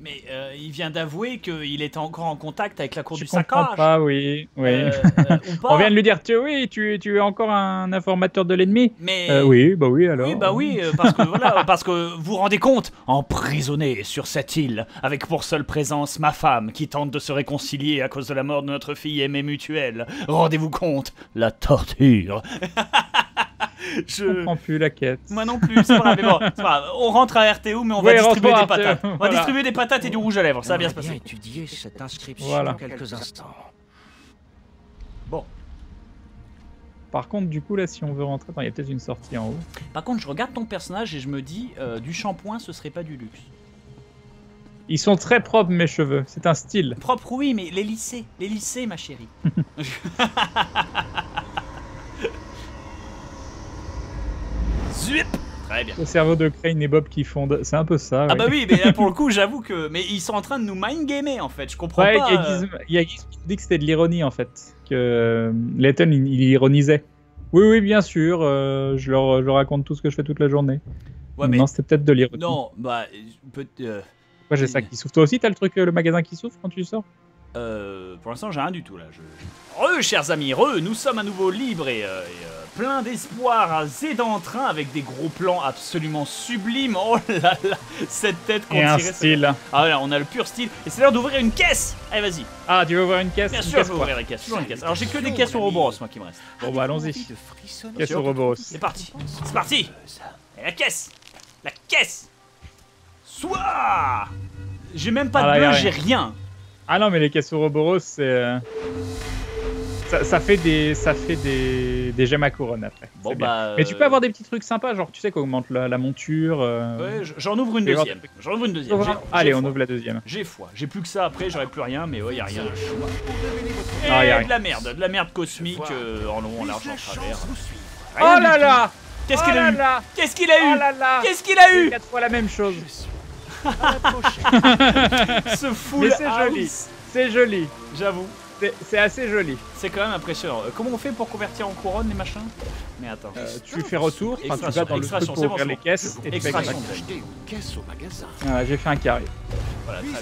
Mais il vient d'avouer qu'il était encore en contact avec la cour du saccage. Je comprends pas, oui. Oui. On vient de lui dire, oui, tu es encore un informateur de l'ennemi. Mais oui, bah oui, alors. Oui, bah oui, parce que voilà, parce que vous vous rendez compte, emprisonné sur cette île, avec pour seule présence ma femme qui tente de se réconcilier à cause de la mort de notre fille aimée mutuelle. Rendez-vous compte, la torture. Je ne comprends plus la quête. Moi non plus, c'est pas grave. Bon, on rentre à RTO, mais on va distribuer des patates. On va distribuer des patates et du rouge à lèvres, ça va bien se passer. On va étudier cette inscription dans quelques instants. Bon. Par contre, du coup, là, si on veut rentrer... Attends, il y a peut-être une sortie en haut. Par contre, je regarde ton personnage et je me dis, du shampoing, ce serait pas du luxe. Ils sont très propres, mes cheveux. C'est un style. Propre, oui, mais les lissés, ma chérie. Zup. Très bien. Le cerveau de Krayn et Bob qui fondent, c'est un peu ça. Ouais. Ah bah oui, mais là, pour le coup, j'avoue que... Mais ils sont en train de nous mind-gamer, en fait, je comprends pas. Il y a Giz qui dit que c'était de l'ironie, en fait. Que Leythen, il ironisait. Oui, oui, bien sûr, je leur raconte tout ce que je fais toute la journée. Ouais, mais... Non, c'était peut-être de l'ironie. Non, bah... Pourquoi j'ai ça qui souffle? Toi aussi, t'as le truc, le magasin qui souffle quand tu sors? Pour l'instant, j'ai rien du tout, là. Chers amis, nous sommes à nouveau libres et plein d'espoir, d'entrain, avec des gros plans absolument sublimes. Oh là là, cette tête qu'on tirait. Et un style. Ah là, on a le pur style. Et c'est l'heure d'ouvrir une caisse. Allez, vas-y. Ah, tu veux ouvrir une caisse? Bien sûr, je veux ouvrir la caisse. Toujours une caisse. Alors, j'ai que des caisses au Roboros, moi, qui me reste. Bon, bah, allons-y. Caisse au Roboros. C'est parti. C'est parti. Et la caisse. La caisse. Soit. J'ai même pas de bleu, j'ai rien. Ah non, mais les caisses au Roboros, c'est... Ça fait des gemmes à couronne après. Bon, bah, mais tu peux avoir des petits trucs sympas, genre tu sais qu'augmente la monture. Ouais, j'en ouvre une deuxième. Allez, on ouvre la deuxième. J'ai foi. J'ai plus que ça après, j'aurai plus rien, mais ouais, y a rien. Et de la merde cosmique en long, en large, en travers. Oh là là! Qu'est-ce qu'il a eu? Qu'est-ce qu'il a eu? Qu'est-ce qu'il a eu? 4 fois la même chose. Ce fou. Mais c'est joli. C'est joli. J'avoue. C'est assez joli. C'est quand même impressionnant. Comment on fait pour convertir en couronne les machins? Mais attends. Tu fais retour, tu vas dans le truc pour ouvrir les caisses et tu fais caisse. Voilà, j'ai fait un carré. Voilà, très bien.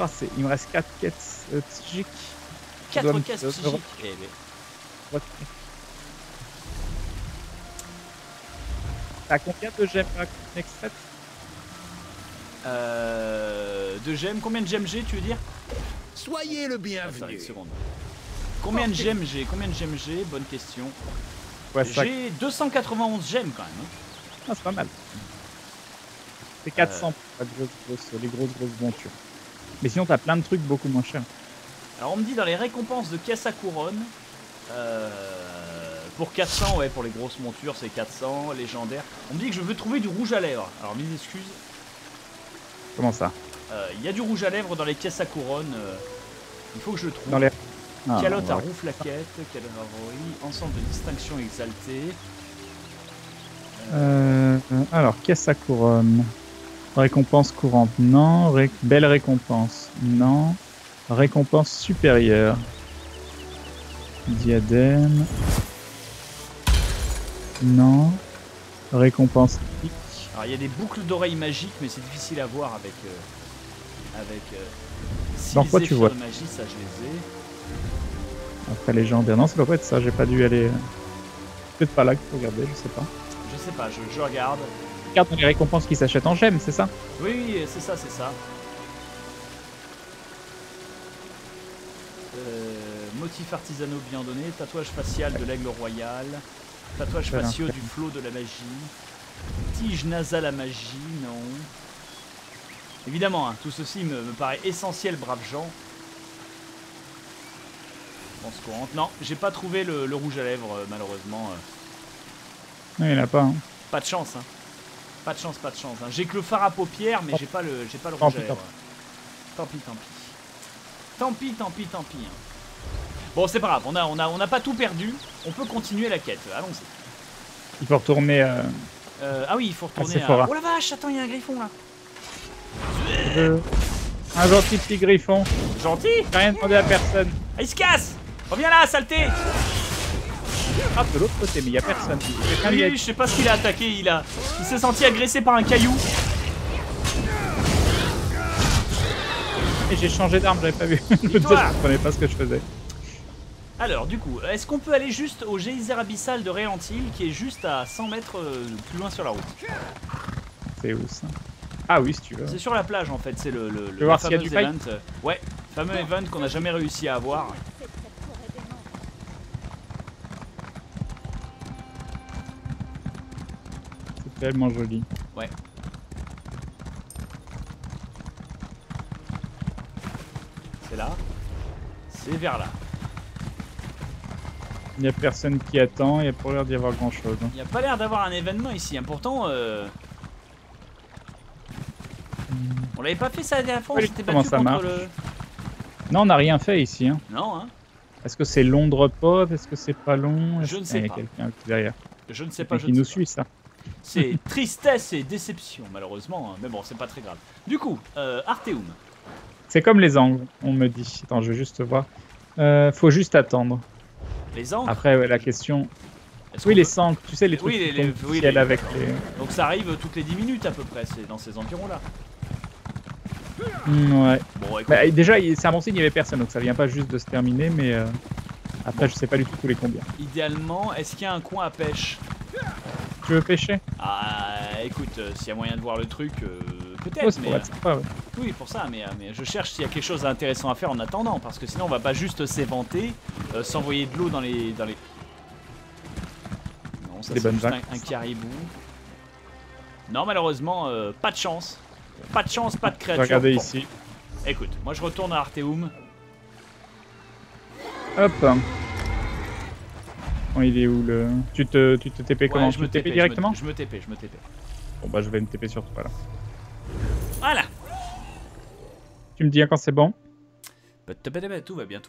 Oh, il me reste 4 caisses psychiques. 4 caisses psychiques. T'as combien de gemmes extraites? De gemmes? Combien de gemmes j'ai, tu veux dire? Soyez le bienvenu. Combien de gemmes j'ai? Bonne question. Ouais, j'ai 291 gemmes quand même. Hein. Ah, c'est pas mal. C'est 400 pour les grosses montures. Mais sinon, t'as plein de trucs beaucoup moins chers. Alors, on me dit dans les récompenses de caisse à couronne. Pour 400, ouais, pour les grosses montures, c'est 400, légendaire. On me dit que je veux trouver du rouge à lèvres. Alors, mille excuses. Comment ça? Il y a du rouge à lèvres dans les caisses à couronne. Il faut que je le trouve. Dans les... ah, calotte à roue flaquette, calotte à roue, ensemble de distinction exaltée. Alors, caisse à couronne. Récompense courante, non. Belle récompense, non. Récompense supérieure. Diadème. Non. Récompense. Alors il y a des boucles d'oreilles magiques, mais c'est difficile à voir avec. Si dans quoi tu vois magie, ça je les ai. Après légendaire. Non, ça doit pas être ça, j'ai pas dû aller. Peut-être pas là qu'il faut regarder, je sais pas. Je regarde. Regarde les récompenses qui s'achètent en gemmes, c'est ça? Oui, c'est ça, c'est ça. Motif artisanaux bien donné, tatouage facial de l'aigle royal. Tatouage faciaux du flot de la magie. Tige nasale à magie, non. Évidemment, hein, tout ceci me paraît essentiel, braves gens. Pense courante. Non, j'ai pas trouvé le rouge à lèvres, malheureusement. Non, il n'y en a pas. Hein. Pas de chance, hein. Pas de chance. Hein. J'ai que le fard à paupières, mais j'ai pas le rouge à lèvres. Tant pis. Hein. Bon, c'est pas grave, on a pas tout perdu, on peut continuer la quête, allons-y. Il faut retourner ah oui, il faut retourner à... Oh la vache, attends, il y a un griffon là. Un gentil petit griffon. Gentil? J'ai rien demandé à personne. Ah, il se casse! Reviens là, saleté! Ah, de l'autre côté, mais il y a personne. Lui, je sais pas ce qu'il a attaqué, il s'est senti agressé par un caillou. Et j'ai changé d'arme, j'avais pas vu. Je comprenais pas ce que je faisais. Alors, du coup, est-ce qu'on peut aller juste au geyser abyssal de Réantil qui est juste à 100 mètres plus loin sur la route? C'est où ça? Ah oui, si tu veux. C'est sur la plage en fait, c'est le voir fameux event. Ouais, fameux event qu'on n'a jamais réussi à avoir. C'est tellement joli. Ouais. C'est là. C'est vers là. Il n'y a personne qui attend, il n'y a pas l'air d'y avoir grand chose. Il n'y a pas l'air d'avoir un événement ici, hein. Pourtant... On l'avait pas fait ça la dernière fois, on s'était battu contre le... Non, on n'a rien fait ici. Hein. Non, hein. Est-ce que c'est long de repos? Est-ce que c'est pas long? Je ne sais pas. Il y a quelqu'un derrière. Je ne sais pas. Qui nous suit, ça. C'est tristesse et déception, malheureusement. Hein. Mais bon, c'est pas très grave. Du coup, Arteum. C'est comme les angles, on me dit. Attends, je vais juste voir. Faut juste attendre. Les angles. Après, ouais, la question... Oui, les sangles, tu sais, les trucs qui tombent avec les... Donc ça arrive toutes les 10 minutes à peu près, c'est dans ces environs-là. Ouais. Bon, bah, déjà, c'est un bon signe, il n'y avait personne, donc ça vient pas juste de se terminer, mais... Après, bon. Je sais pas du tout tous les combien. Idéalement, est-ce qu'il y a un coin à pêche? Tu veux pêcher? Ah, écoute, s'il y a moyen de voir le truc, peut-être, mais... Sympa, ouais. Oui, pour ça, mais je cherche s'il y a quelque chose d'intéressant à faire en attendant, parce que sinon on va pas juste s'éventer, s'envoyer de l'eau dans les... Non, ça c'est juste un caribou. Non, malheureusement, pas de chance. Pas de créature. Regardez ici. Écoute, moi je retourne à Arteum. Hop. Bon, il est où le... Tu te TP comment? Je me TP directement? Je me TP. Bon bah je vais me TP sur toi là. Voilà. Tu me dis quand c'est bon. Tout va bien.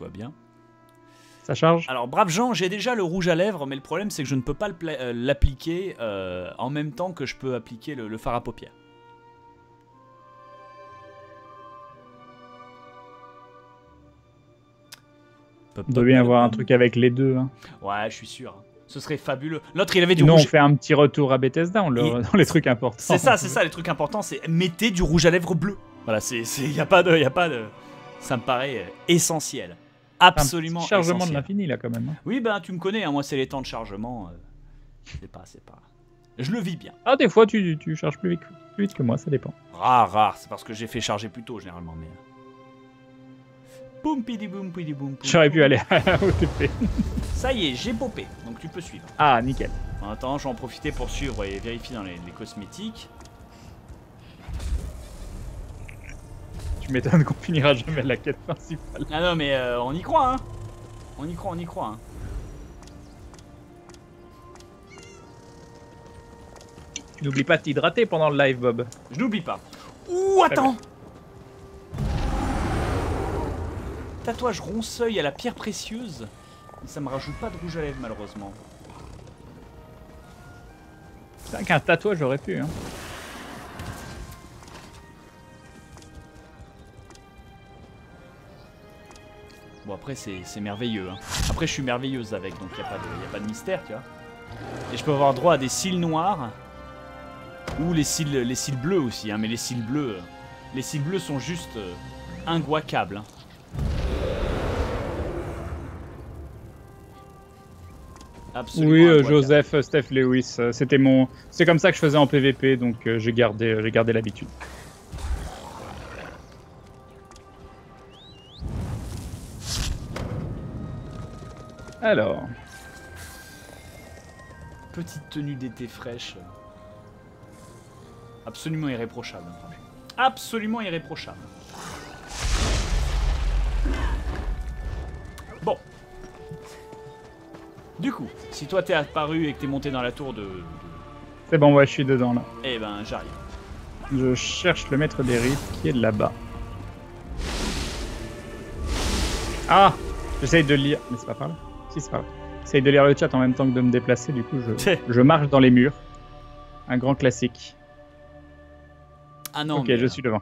Ça charge. Alors, braves gens, j'ai déjà le rouge à lèvres, mais le problème, c'est que je ne peux pas l'appliquer en même temps que je peux appliquer le fard à paupières. On doit bien avoir un truc avec les deux. Hein. Ouais, je suis sûr. Ce serait fabuleux. L'autre, il avait du rouge. Non, on fait un petit retour à Bethesda, dans les trucs importants. C'est ça, les trucs importants, c'est mettez du rouge à lèvres bleu. Voilà, il n'y a pas de... Ça me paraît essentiel. Absolument. Un petit chargement essentiel. De l'infini là quand même. Hein. Oui ben tu me connais, hein, moi c'est les temps de chargement. C'est pas. Je le vis bien. Ah des fois tu charges plus vite que moi, ça dépend. Rare, c'est parce que j'ai fait charger plus tôt généralement mais. Boum pidi boum pidi boum. J'aurais pu aller au TP. Ça y est, j'ai popé, donc tu peux suivre. Ah nickel. En attendant, je vais en profiter pour suivre et vérifier dans les cosmétiques. Je m'étonne qu'on finira jamais la quête principale. Ah non mais on y croit hein. On y croit hein. Tu n'oublies pas de t'hydrater pendant le live Bob. Je n'oublie pas. Ouh attends. Tatouage ronceuil à la pierre précieuse. Mais ça me rajoute pas de rouge à lèvres malheureusement. C'est vrai qu'un tatouage j'aurais pu hein. Bon après c'est merveilleux hein. Après je suis merveilleuse avec donc y a pas de mystère tu vois. Et je peux avoir droit à des cils noirs ou les cils bleus aussi hein, mais les cils bleus sont juste inguacables. Hein. Absolument. Oui Joseph Steph Lewis, c'était mon c'est comme ça que je faisais en PVP donc j'ai gardé l'habitude. Alors... Petite tenue d'été fraîche. Absolument irréprochable. Absolument irréprochable. Bon. Du coup, si toi t'es apparu et que t'es monté dans la tour de... C'est bon, ouais, je suis dedans là. Eh ben, j'arrive. Je cherche le maître des rites qui est là-bas. Ah! J'essaye de lire... Mais c'est pas par là. J'essaye de lire le chat en même temps que de me déplacer, du coup je marche dans les murs. Un grand classique. Ah non. Ok, je suis devant.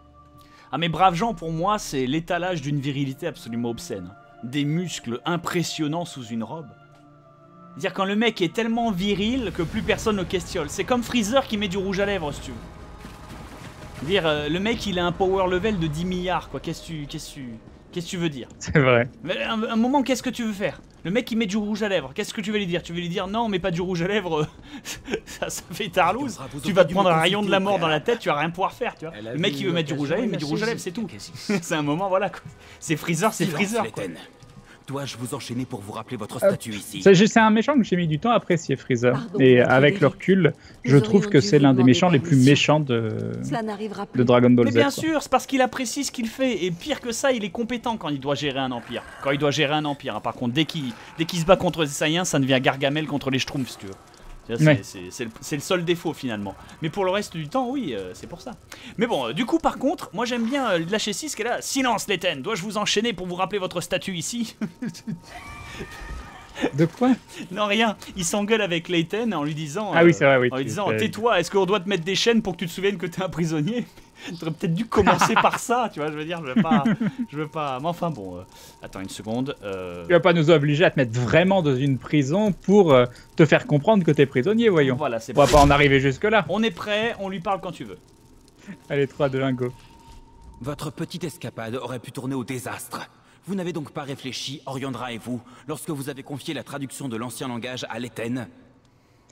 Ah mais braves gens, pour moi, c'est l'étalage d'une virilité absolument obscène. Des muscles impressionnants sous une robe. C'est-à-dire quand le mec est tellement viril que plus personne le questionne. C'est comme Freezer qui met du rouge à lèvres, si tu veux. C'est-à-dire, le mec, il a un power level de 10 milliards, quoi. Qu'est-ce que tu veux dire? C'est vrai. Mais à un moment, qu'est-ce que tu veux faire? Le mec, il met du rouge à lèvres. Qu'est-ce que tu veux lui dire? Tu veux lui dire non, mais pas du rouge à lèvres. ça fait tarlouse. Tu vas te prendre un rayon de la mort dans la tête, tu vas rien pouvoir faire. Tu vois. Le mec, il veut mettre du rouge à lèvres, il met du rouge à lèvres, c'est tout. C'est un moment, voilà. C'est Freezer, c'est Freezer. Dois-je vous enchaîner pour vous rappeler votre statut ici? C'est un méchant que j'ai mis du temps à apprécier, Freezer. Et avec le recul, je trouve que c'est l'un des méchants les plus méchants de Dragon Ball Z. Mais bien sûr, c'est parce qu'il apprécie ce qu'il fait. Et pire que ça, il est compétent quand il doit gérer un empire. Par contre, dès qu'il se bat contre les Saiyans, ça devient Gargamel contre les Schtroumpfs, si tu veux. C'est le seul défaut finalement. Mais pour le reste du temps, oui, c'est pour ça. Mais bon, du coup, par contre, moi j'aime bien Yachesis qui est là. Silence, Leythen, dois-je vous enchaîner pour vous rappeler votre statut ici? De quoi? Non, rien. Il s'engueule avec Leythen en lui disant tais-toi, est-ce qu'on doit te mettre des chaînes pour que tu te souviennes que t'es un prisonnier? J'aurais peut-être dû commencer par ça, tu vois, je veux dire, je veux pas, mais enfin bon, attends une seconde. Tu vas pas nous obliger à te mettre vraiment dans une prison pour te faire comprendre que t'es prisonnier, voyons. Voilà, c'est pas. On va pas en arriver jusque-là. On est prêt, on lui parle quand tu veux. Allez, 3, 2, 1, go. Votre petite escapade aurait pu tourner au désastre. Vous n'avez donc pas réfléchi, Oriandra et vous, lorsque vous avez confié la traduction de l'ancien langage à Leythen.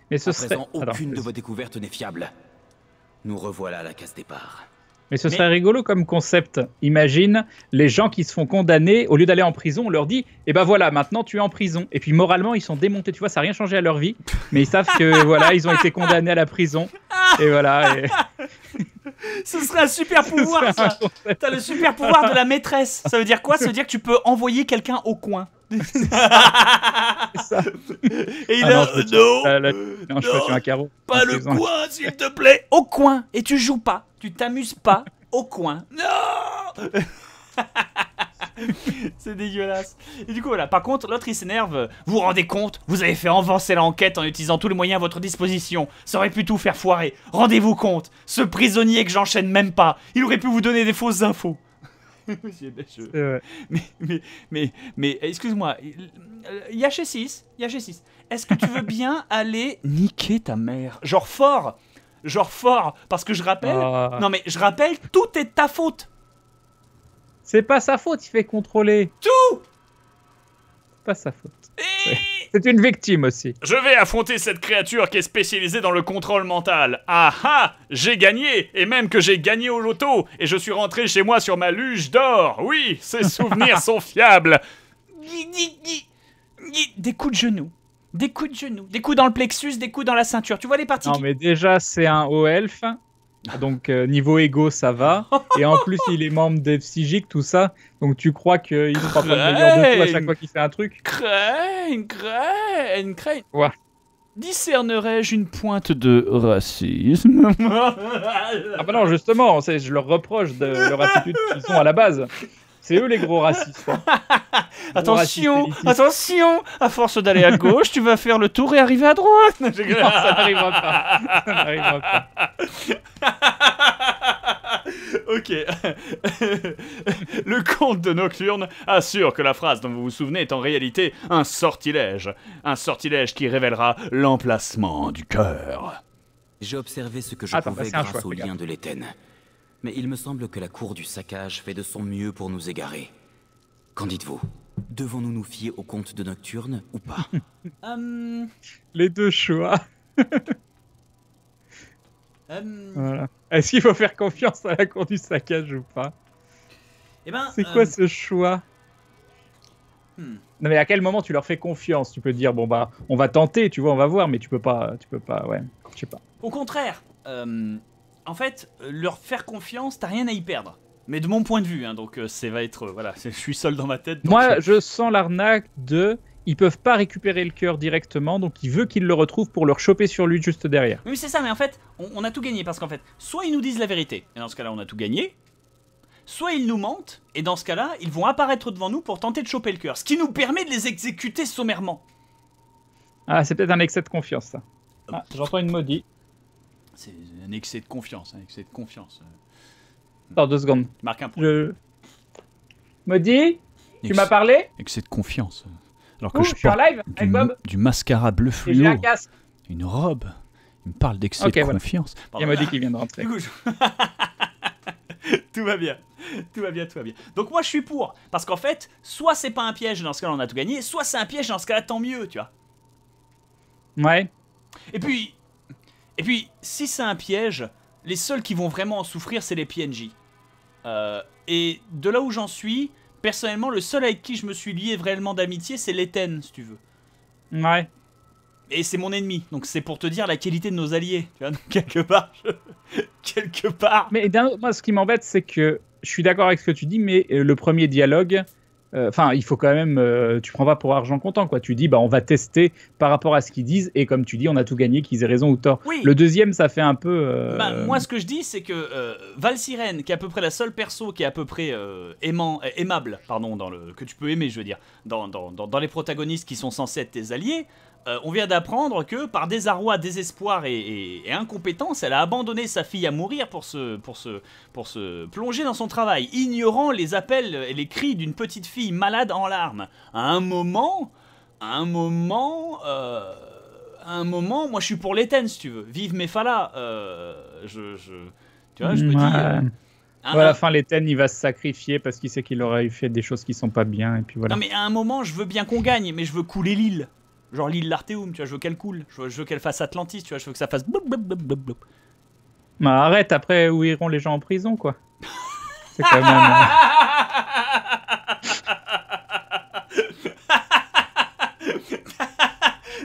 Mais ce serait... aucune de vos découvertes n'est fiable. Nous revoilà à la case départ. Mais ce serait rigolo comme concept. Imagine les gens qui se font condamner, au lieu d'aller en prison, on leur dit eh ben voilà, maintenant tu es en prison. Et puis moralement, ils sont démontés. Tu vois, ça n'a rien changé à leur vie. Mais ils savent que voilà, ils ont été condamnés à la prison. Et voilà. Ce serait un super pouvoir, ça. T'as le super pouvoir de la maîtresse. Ça veut dire quoi? Ça veut dire que tu peux envoyer quelqu'un au coin. ça. Et il a... Non, je suis pas sur un carreau. Pas le coin, s'il te plaît. Au coin. Et tu joues pas. Tu t'amuses pas. Au coin. Non. C'est dégueulasse. Et du coup voilà, par contre l'autre il s'énerve. Vous vous rendez compte? Vous avez fait avancer l'enquête en utilisant tous les moyens à votre disposition. Ça aurait pu tout faire foirer. Rendez-vous compte. Ce prisonnier que j'enchaîne même pas, il aurait pu vous donner des fausses infos. Mais excuse-moi, Yachesis, est-ce que tu veux bien aller niquer ta mère? Genre fort, parce que je rappelle, non mais je rappelle, tout est de ta faute. C'est pas sa faute, il fait contrôler. Tout. C'est pas sa faute. Et... c'est une victime aussi. Je vais affronter cette créature qui est spécialisée dans le contrôle mental. Ah ah, j'ai gagné. Et même que j'ai gagné au loto. Et je suis rentré chez moi sur ma luge d'or. Oui, ces souvenirs sont fiables. Des coups de genoux. Des coups dans le plexus, des coups dans la ceinture. Tu vois les parties. Non mais déjà, c'est un haut elfe. Donc niveau égo ça va, et en plus il est membre des psychiques tout ça, donc tu crois qu'il ne croit pas le meilleur de tout à chaque fois qu'il fait un truc. Krayn. Quoi? Discernerais-je une pointe de racisme? Ah bah non justement, je leur reproche de leur attitude qu'ils sont à la base. C'est eux les gros racistes. Hein. Attention, à force d'aller à gauche, tu vas faire le tour et arriver à droite. Non, ça n'arrivera pas. Ça n'arrivera pas. Ok. Le conte de Nocturne assure que la phrase dont vous vous souvenez est en réalité un sortilège. Un sortilège qui révélera l'emplacement du cœur. J'ai observé ce que je pouvais grâce au lien de Leythen. Mais il me semble que la cour du saccage fait de son mieux pour nous égarer. Qu'en dites-vous? Devons-nous nous fier au conte de Nocturne ou pas? Les deux choix. Voilà. Est-ce qu'il faut faire confiance à la cour du saccage ou pas? Eh ben, c'est quoi ce choix? Non mais à quel moment tu leur fais confiance? Tu peux dire bon bah on va tenter, tu vois, on va voir, mais tu peux pas, ouais, je sais pas. Au contraire. En fait, leur faire confiance, t'as rien à y perdre. Mais de mon point de vue, hein, donc ça va être... voilà, je suis seul dans ma tête. Donc moi, je sens l'arnaque de... ils peuvent pas récupérer le cœur directement, donc il veut qu'ils le retrouvent pour le choper sur lui juste derrière. Oui, c'est ça, mais en fait, on a tout gagné. Parce qu'en fait, soit ils nous disent la vérité, et dans ce cas-là, on a tout gagné. Soit ils nous mentent, et dans ce cas-là, ils vont apparaître devant nous pour tenter de choper le cœur. Ce qui nous permet de les exécuter sommairement. Ah, c'est peut-être un excès de confiance, ça. Ah, j'entends une maudite. C'est un excès de confiance, un excès de confiance. Attends, 2 secondes. Marque un point. Maudit, tu m'as parlé? Excès de confiance. Alors que je suis en live avec Bob. Du mascara bleu fluo, un casque. Une robe. Il me parle d'excès de confiance. Il m'a dit qu'il vient de rentrer. Tout va bien. Tout va bien. Donc moi je suis pour. Parce qu'en fait, soit c'est pas un piège, dans ce cas-là on a tout gagné. Soit c'est un piège, dans ce cas-là tant mieux, tu vois. Ouais. Et puis, si c'est un piège, les seuls qui vont vraiment en souffrir, c'est les PNJ. Et de là où j'en suis, personnellement, le seul avec qui je me suis lié vraiment d'amitié, c'est Leythen, si tu veux. Ouais. Et c'est mon ennemi, donc c'est pour te dire la qualité de nos alliés. Tu vois, donc quelque part, Mais d'un autre, moi, ce qui m'embête, c'est que je suis d'accord avec ce que tu dis, mais le premier dialogue... enfin, il faut quand même... tu prends pas pour argent comptant, quoi. Tu dis, bah, on va tester par rapport à ce qu'ils disent. Et comme tu dis, on a tout gagné, qu'ils aient raison ou tort. Oui. Le deuxième, ça fait un peu... bah, moi, ce que je dis, c'est que Valsirène, qui est à peu près la seule perso qui est à peu près aimable, pardon, que tu peux aimer, je veux dire, dans les protagonistes qui sont censés être tes alliés, on vient d'apprendre que par désarroi, désespoir et incompétence, elle a abandonné sa fille à mourir pour se plonger dans son travail, ignorant les appels et les cris d'une petite fille malade en larmes. À un moment, moi je suis pour Leythen si tu veux. Vive Mephala. Tu vois, je me dis... à la fin, Leythen, il va se sacrifier parce qu'il sait qu'il aurait fait des choses qui sont pas bien. Et puis voilà. Non mais à un moment, je veux bien qu'on gagne, mais je veux couler l'île. Genre l'île d'Arteum, tu vois, je veux qu'elle coule, je veux qu'elle fasse Atlantis, tu vois, je veux que ça fasse... Bah arrête, après où iront les gens en prison, quoi. C'est quand même...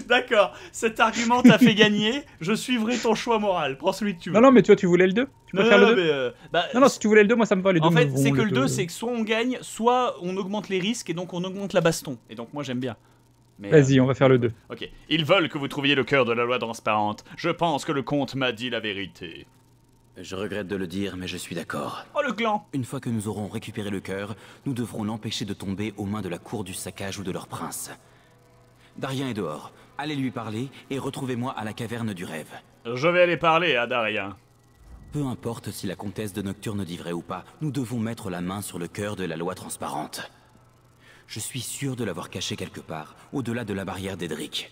D'accord. D'accord, cet argument t'a fait gagner, je suivrai ton choix moral, prends celui que tu veux. Non, non, mais toi, tu voulais le 2 tu préfères le 2 non, non, si tu voulais le 2, moi ça me va, les deux. En fait, c'est que le 2, c'est que soit on gagne, soit on augmente les risques et donc on augmente la baston. Et donc moi, j'aime bien. Vas-y, on va faire le 2. Ok. Ils veulent que vous trouviez le cœur de la loi transparente. Je pense que le comte m'a dit la vérité. Je regrette de le dire, mais je suis d'accord. Oh, le clan! Une fois que nous aurons récupéré le cœur, nous devrons l'empêcher de tomber aux mains de la cour du saccage ou de leur prince. Darien est dehors. Allez lui parler et retrouvez-moi à la caverne du rêve. Je vais aller parler à Darien. Peu importe si la comtesse de Nocturne dit vrai ou pas, nous devons mettre la main sur le cœur de la loi transparente. Je suis sûr de l'avoir caché quelque part, au-delà de la barrière d'Edric.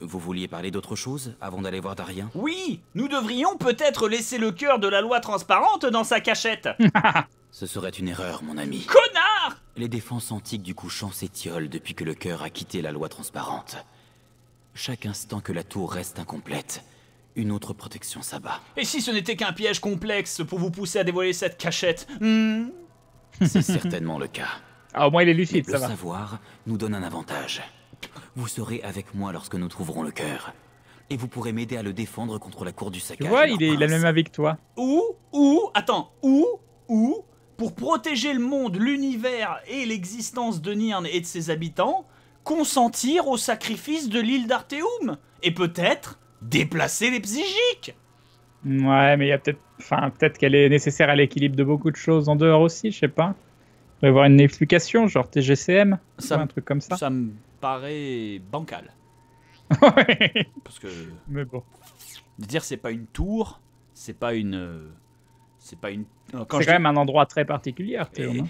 Vous vouliez parler d'autre chose avant d'aller voir Darien? Oui, nous devrions peut-être laisser le cœur de la loi transparente dans sa cachette. Ce serait une erreur, mon ami. Connard! Les défenses antiques du couchant s'étiolent depuis que le cœur a quitté la loi transparente. Chaque instant que la tour reste incomplète, une autre protection s'abat. Et si ce n'était qu'un piège complexe pour vous pousser à dévoiler cette cachette? C'est certainement le cas. Ah, au moins il est lucide, ça va. Le savoir nous donne un avantage. Vous serez avec moi lorsque nous trouverons le cœur. Et vous pourrez m'aider à le défendre contre la cour du saccage. Tu vois, il a le même avec toi. Ou, pour protéger le monde, l'univers et l'existence de Nirn et de ses habitants, consentir au sacrifice de l'île d'Arteum. Et peut-être déplacer les psychiques. Ouais, mais il y a peut-être... Enfin, peut-être qu'elle est nécessaire à l'équilibre de beaucoup de choses en dehors aussi, je sais pas. Il va y avoir une explication, genre TGCM, ça, un truc comme ça. Ça me paraît bancal. Ouais. Parce que. Mais bon. Dire c'est pas une tour, c'est pas une, C'est quand même un endroit très particulier.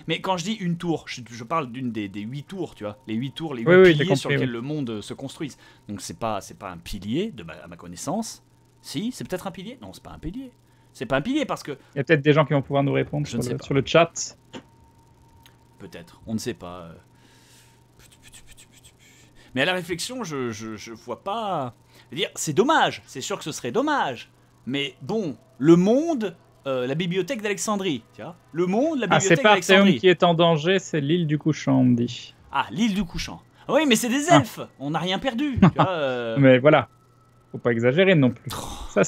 Mais quand je dis une tour, je parle d'une des 8 tours, tu vois, les 8 tours, les 8 piliers sur lesquels le monde se construise. Donc c'est pas un pilier, à ma connaissance. Si, c'est peut-être un pilier. Non, c'est pas un pilier. C'est pas un pilier parce que. Il y a peut-être des gens qui vont pouvoir nous répondre sur le chat. Peut-être, on ne sait pas. Mais à la réflexion, je vois pas. Dire, c'est dommage, c'est sûr que ce serait dommage. Mais bon, le monde, la bibliothèque d'Alexandrie, tu vois. Le monde, la bibliothèque d'Alexandrie. C'est pas Arteum qui est en danger, c'est l'île du couchant, on me dit. Ah, l'île du couchant. Ah oui, mais c'est des elfes, on n'a rien perdu. Tu vois, Mais voilà, faut pas exagérer non plus. Ça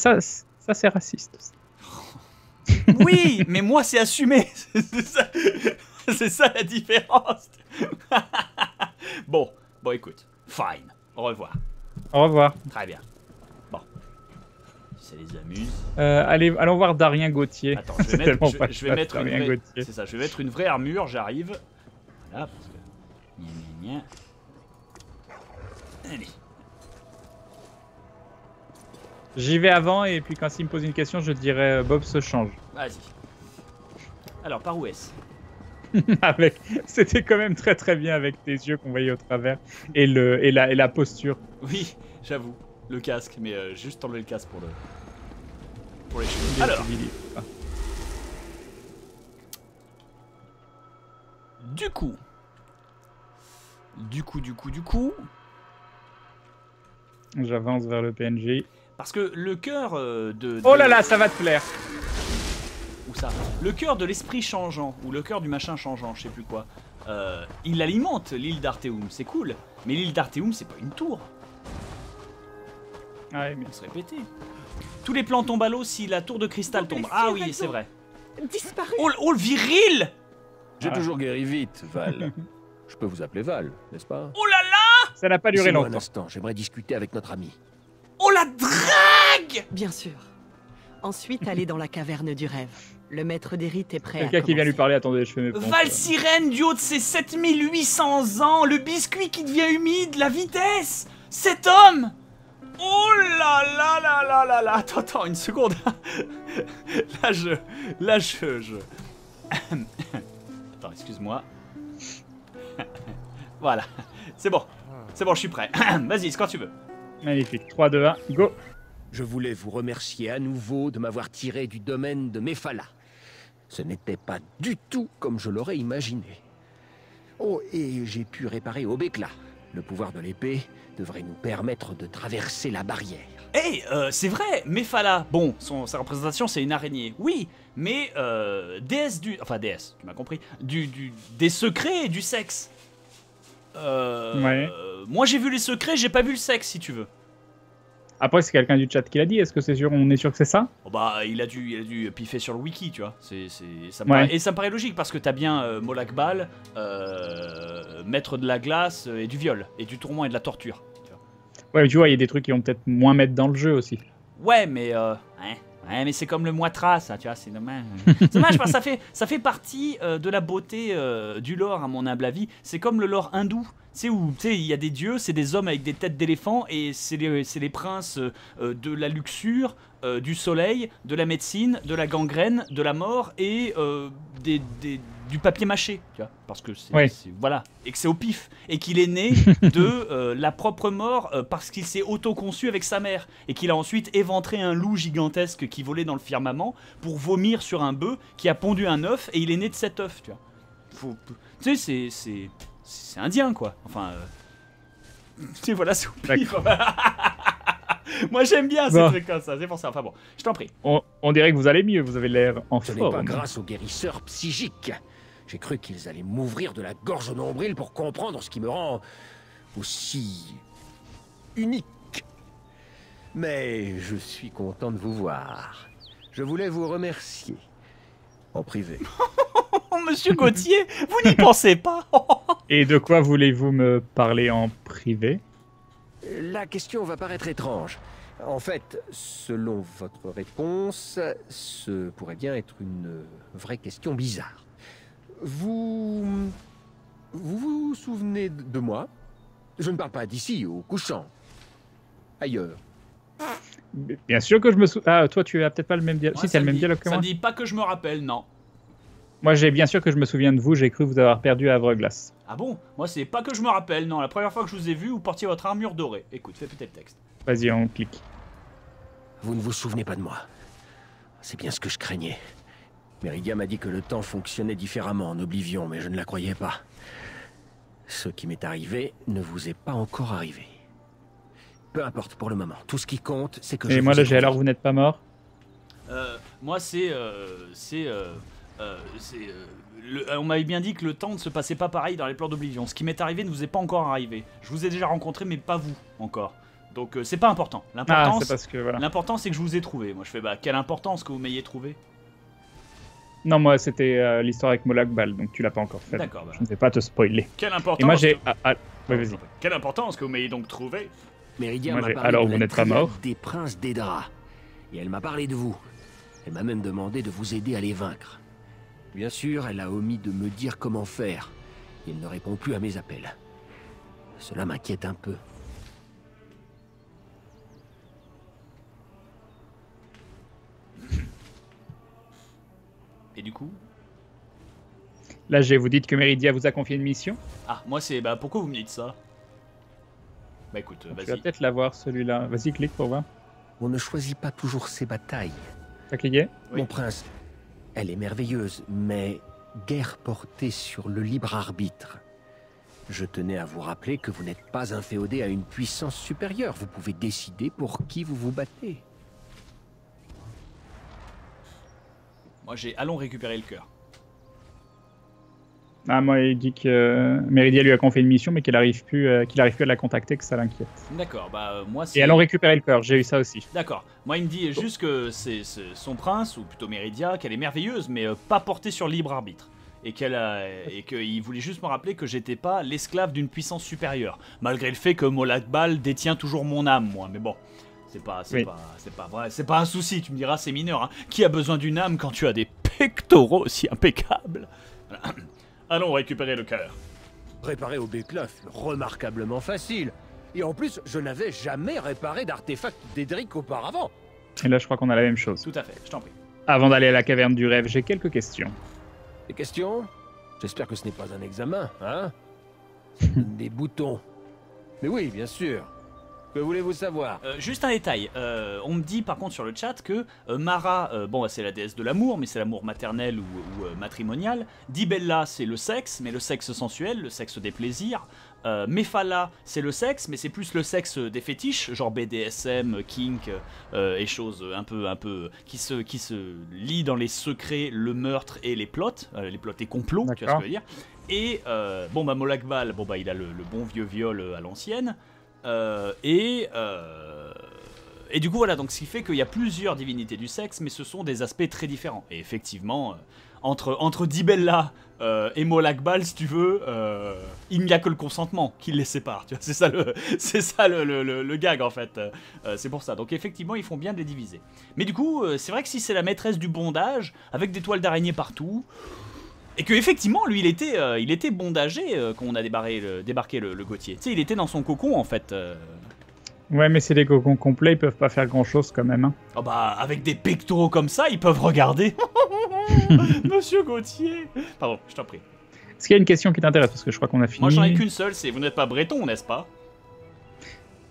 c'est raciste. Oui, mais moi c'est assumé. C'est ça. C'est ça la différence. Bon, écoute. Fine. Au revoir. Au revoir. Très bien. Bon. Ça les amuse. Allez, allons voir Darien Gautier. Attends, je vais mettre une vraie... C'est ça, je vais mettre une vraie armure, j'arrive. Voilà, parce que... Allez. J'y vais avant, et puis quand il me pose une question, je dirais Bob se change. Vas-y. Alors, par où est-ce? C'était quand même très bien avec tes yeux qu'on voyait au travers et la posture. Oui, j'avoue, le casque, mais juste enlever le casque pour les cheveux. Alors, du coup, j'avance vers le PNJ parce que le cœur de oh là là, ça va te plaire. Ou ça. Le cœur de l'esprit changeant, ou le cœur du machin changeant, je sais plus quoi. Il alimente l'île d'Arteum, c'est cool. Mais l'île d'Arteum, c'est pas une tour. Ouais, mais on serait pété. Tous les plans tombent à l'eau si la tour de cristal tombe. Ah oui, c'est vrai. Disparu. Oh, le viril! J'ai toujours guéri vite, Val. Je peux vous appeler Val, n'est-ce pas? Oh là là! Ça n'a pas duré longtemps. Un instant, j'aimerais discuter avec notre ami. Oh la drague! Bien sûr. Ensuite, allez dans la caverne du rêve. Le maître des rites est prêt. Quelqu'un qui vient lui parler, attendez, je fais mes pompes. Valsirène, du haut de ses 7800 ans, le biscuit qui devient humide, la vitesse, cet homme. Oh là là là là là là. Attends, une seconde. Là je... Attends, excuse-moi. Voilà, c'est bon, je suis prêt. Vas-y, c'est quand tu veux. Magnifique, 3, 2, 1, go. Je voulais vous remercier à nouveau de m'avoir tiré du domaine de Mephala. Ce n'était pas du tout comme je l'aurais imaginé. Oh, et j'ai pu réparer au Béclat. Le pouvoir de l'épée devrait nous permettre de traverser la barrière. C'est vrai, Mephala. Bon, sa représentation, c'est une araignée. Oui, mais déesse du... Enfin, déesse, tu m'as compris. Des secrets et du sexe. Ouais. Moi j'ai vu les secrets, j'ai pas vu le sexe si tu veux. Après c'est quelqu'un du chat qui l'a dit, est-ce que c'est sûr, on est sûr que c'est ça? Oh bah il a dû piffer sur le wiki tu vois, et ça me paraît logique parce que t'as bien Molag Bal, maître de la glace et du viol, et du tourment et de la torture. Tu vois. Ouais tu vois, il y a des trucs qui vont peut-être moins mettre dans le jeu aussi. Ouais mais... Ouais, mais c'est comme le moitra, ça, tu vois, c'est dommage. C'est dommage parce que ça fait partie de la beauté du lore, à mon humble avis. C'est comme le lore hindou, c'est où il y a des dieux, c'est des hommes avec des têtes d'éléphants, et c'est les princes de la luxure, du soleil, de la médecine, de la gangrène, de la mort, et du papier mâché, tu vois, parce que c'est, ouais. Voilà, et que c'est au pif, et qu'il est né de la propre mort parce qu'il s'est auto-conçu avec sa mère, et qu'il a ensuite éventré un loup gigantesque qui volait dans le firmament pour vomir sur un bœuf qui a pondu un œuf, et il est né de cet œuf, tu vois. Tu sais, c'est indien, quoi. Enfin, tu sais, voilà, c'est au pif. Moi j'aime bien ces trucs comme ça, c'est pour ça. Enfin bon, je t'en prie. On dirait que vous allez mieux, vous avez l'air en forme. Ce n'est pas grâce aux guérisseurs psychiques. J'ai cru qu'ils allaient m'ouvrir de la gorge au nombril pour comprendre ce qui me rend aussi unique. Mais je suis content de vous voir. Je voulais vous remercier en privé. Monsieur Gautier, vous n'y pensez pas. Et de quoi voulez-vous me parler en privé? La question va paraître étrange. En fait, selon votre réponse, ce pourrait bien être une vraie question bizarre. Vous vous souvenez de moi? Je ne parle pas d'ici, au couchant. Ailleurs. Bien sûr que je me souviens. Ah, toi, tu as peut-être pas le même dialogue. Si, c'est le même dialogue que moi. Ça ne dit pas que je me rappelle, non. Moi, j'ai bien sûr que je me souviens de vous, j'ai cru vous avoir perdu à Havreglace. Ah bon? Moi, c'est pas que je me rappelle, non. La première fois que je vous ai vu, vous portiez votre armure dorée. Écoute, fais peut-être le texte. Vas-y, on clique. Vous ne vous souvenez pas de moi. C'est bien ce que je craignais. Meridia m'a dit que le temps fonctionnait différemment en Oblivion, mais je ne la croyais pas. Ce qui m'est arrivé ne vous est pas encore arrivé. Peu importe pour le moment. Tout ce qui compte, c'est que... Et moi, là, j'ai alors vous n'êtes pas mort. Moi, c'est... on m'avait bien dit que le temps ne se passait pas pareil dans les plans d'Oblivion. Ce qui m'est arrivé ne vous est pas encore arrivé. Je vous ai déjà rencontré, mais pas vous encore. Donc c'est pas important. L'important, c'est voilà. Que je vous ai trouvé. Moi, je fais bah quelle importance que vous m'ayez trouvé. Non, moi c'était l'histoire avec Molag Bal, donc tu l'as pas encore fait. D'accord. Bah. Je ne vais pas te spoiler. Quelle importance. Et moi j'ai. Vas-y. Quelle importance que vous m'ayez donc trouvé. Meridia m'a parlé alors de vous n'êtes pas mort. Des princes Dédra. Et elle m'a parlé de vous. Elle m'a même demandé de vous aider à les vaincre. Bien sûr, elle a omis de me dire comment faire. Il ne répond plus à mes appels. Cela m'inquiète un peu. Et du coup? Là, vous dites que Meridia vous a confié une mission? Ah, moi c'est... Bah pourquoi vous me dites ça? Bah écoute, vas-y. Tu vas peut-être l'avoir celui-là. Vas-y, clique pour voir. On ne choisit pas toujours ses batailles. T'as cliqué? Oui. Mon prince... Elle est merveilleuse, mais guère portée sur le libre arbitre. Je tenais à vous rappeler que vous n'êtes pas inféodé à une puissance supérieure. Vous pouvez décider pour qui vous vous battez. Moi, j'ai allons récupérer le cœur. Ah, moi, il dit que Meridia lui a confié une mission, mais qu'il n'arrive plus à la contacter, que ça l'inquiète. D'accord, bah moi c'est... Et allons récupérer le cœur, j'ai eu ça aussi. D'accord, moi il me dit juste que c'est son prince, ou plutôt Meridia, qu'elle est merveilleuse, mais pas portée sur libre arbitre. Et qu'il voulait juste me rappeler que j'étais pas l'esclave d'une puissance supérieure, malgré le fait que Molag Bal détient toujours mon âme, moi, mais bon... C'est pas, vrai, c'est pas un souci, tu me diras, c'est mineur, hein. Qui a besoin d'une âme quand tu as des pectoraux aussi impeccables? Voilà. Allons récupérer le cœur. Réparer au Béclat fut remarquablement facile. Et en plus, je n'avais jamais réparé d'artefact dédrique auparavant. Et là, je crois qu'on a la même chose. Tout à fait, je t'en prie. Avant d'aller à la caverne du rêve, j'ai quelques questions. Des questions? J'espère que ce n'est pas un examen, hein? Des boutons. Mais oui, bien sûr. Que voulez-vous savoir? Juste un détail, on me dit par contre sur le chat que Mara, bon c'est la déesse de l'amour, mais c'est l'amour maternel ou matrimonial. Dibella c'est le sexe, mais le sexe sensuel, le sexe des plaisirs. Mephala c'est le sexe, mais c'est plus le sexe des fétiches, genre BDSM, kink et choses un peu qui se lient dans les secrets, le meurtre et les plots et complots, tu vois ce que je veux dire. Et bon bah Molag Bal, bon bah il a le bon vieux viol à l'ancienne. Et du coup voilà, donc ce qui fait qu'il y a plusieurs divinités du sexe, mais ce sont des aspects très différents. Et effectivement, entre Dibella et Molag Bal, si tu veux, il n'y a que le consentement qui les sépare. C'est ça le gag en fait. C'est pour ça. Donc effectivement, ils font bien de les diviser. Mais du coup, c'est vrai que si c'est la maîtresse du bondage, avec des toiles d'araignée partout, et que effectivement, lui, il était bondagé quand on a débarqué le Gautier. Tu sais, il était dans son cocon en fait. Ouais, mais c'est des cocons complets, ils peuvent pas faire grand-chose quand même. Hein. Oh bah, avec des pectoraux comme ça, ils peuvent regarder. Monsieur Gautier. Pardon, je t'en prie. Est-ce qu'il y a une question qui t'intéresse? Parce que je crois qu'on a fini. Moi, j'en ai qu'une seule, c'est vous n'êtes pas breton, n'est-ce pas?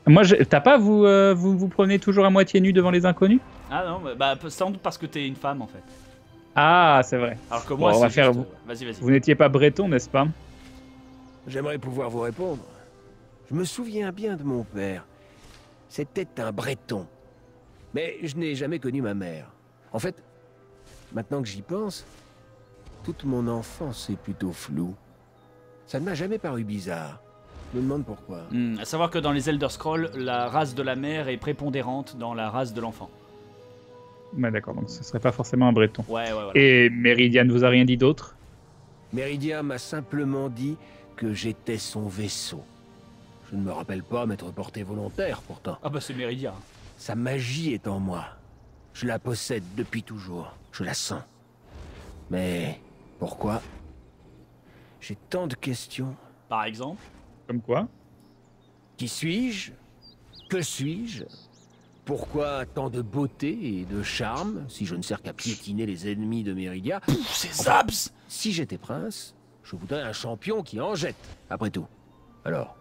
Moi, t'as pas, vous prenez toujours à moitié nu devant les inconnus? Ah non, bah sans doute parce que t'es une femme, en fait. Ah, c'est vrai. Alors que moi, bon, on va faire... Vas-y. Vous n'étiez pas breton, n'est-ce pas? J'aimerais pouvoir vous répondre. Je me souviens bien de mon père. C'était un breton. Mais je n'ai jamais connu ma mère. En fait, maintenant que j'y pense, toute mon enfance est plutôt floue. Ça ne m'a jamais paru bizarre. Je me demande pourquoi. À savoir que dans les Elder Scrolls, la race de la mère est prépondérante dans la race de l'enfant. Bah d'accord, donc ce ne serait pas forcément un breton. Ouais, voilà. Et Meridia ne vous a rien dit d'autre? Meridia m'a simplement dit que j'étais son vaisseau. Je ne me rappelle pas m'être porté volontaire, pourtant. Ah bah c'est Meridia. Sa magie est en moi. Je la possède depuis toujours. Je la sens. Mais pourquoi? J'ai tant de questions. Par exemple? Comme quoi? Qui suis-je? Que suis-je? Pourquoi tant de beauté et de charme, si je ne sers qu'à piétiner les ennemis de Meridia? Pouf, ces abs! Si j'étais prince, je voudrais un champion qui en jette, après tout. Alors...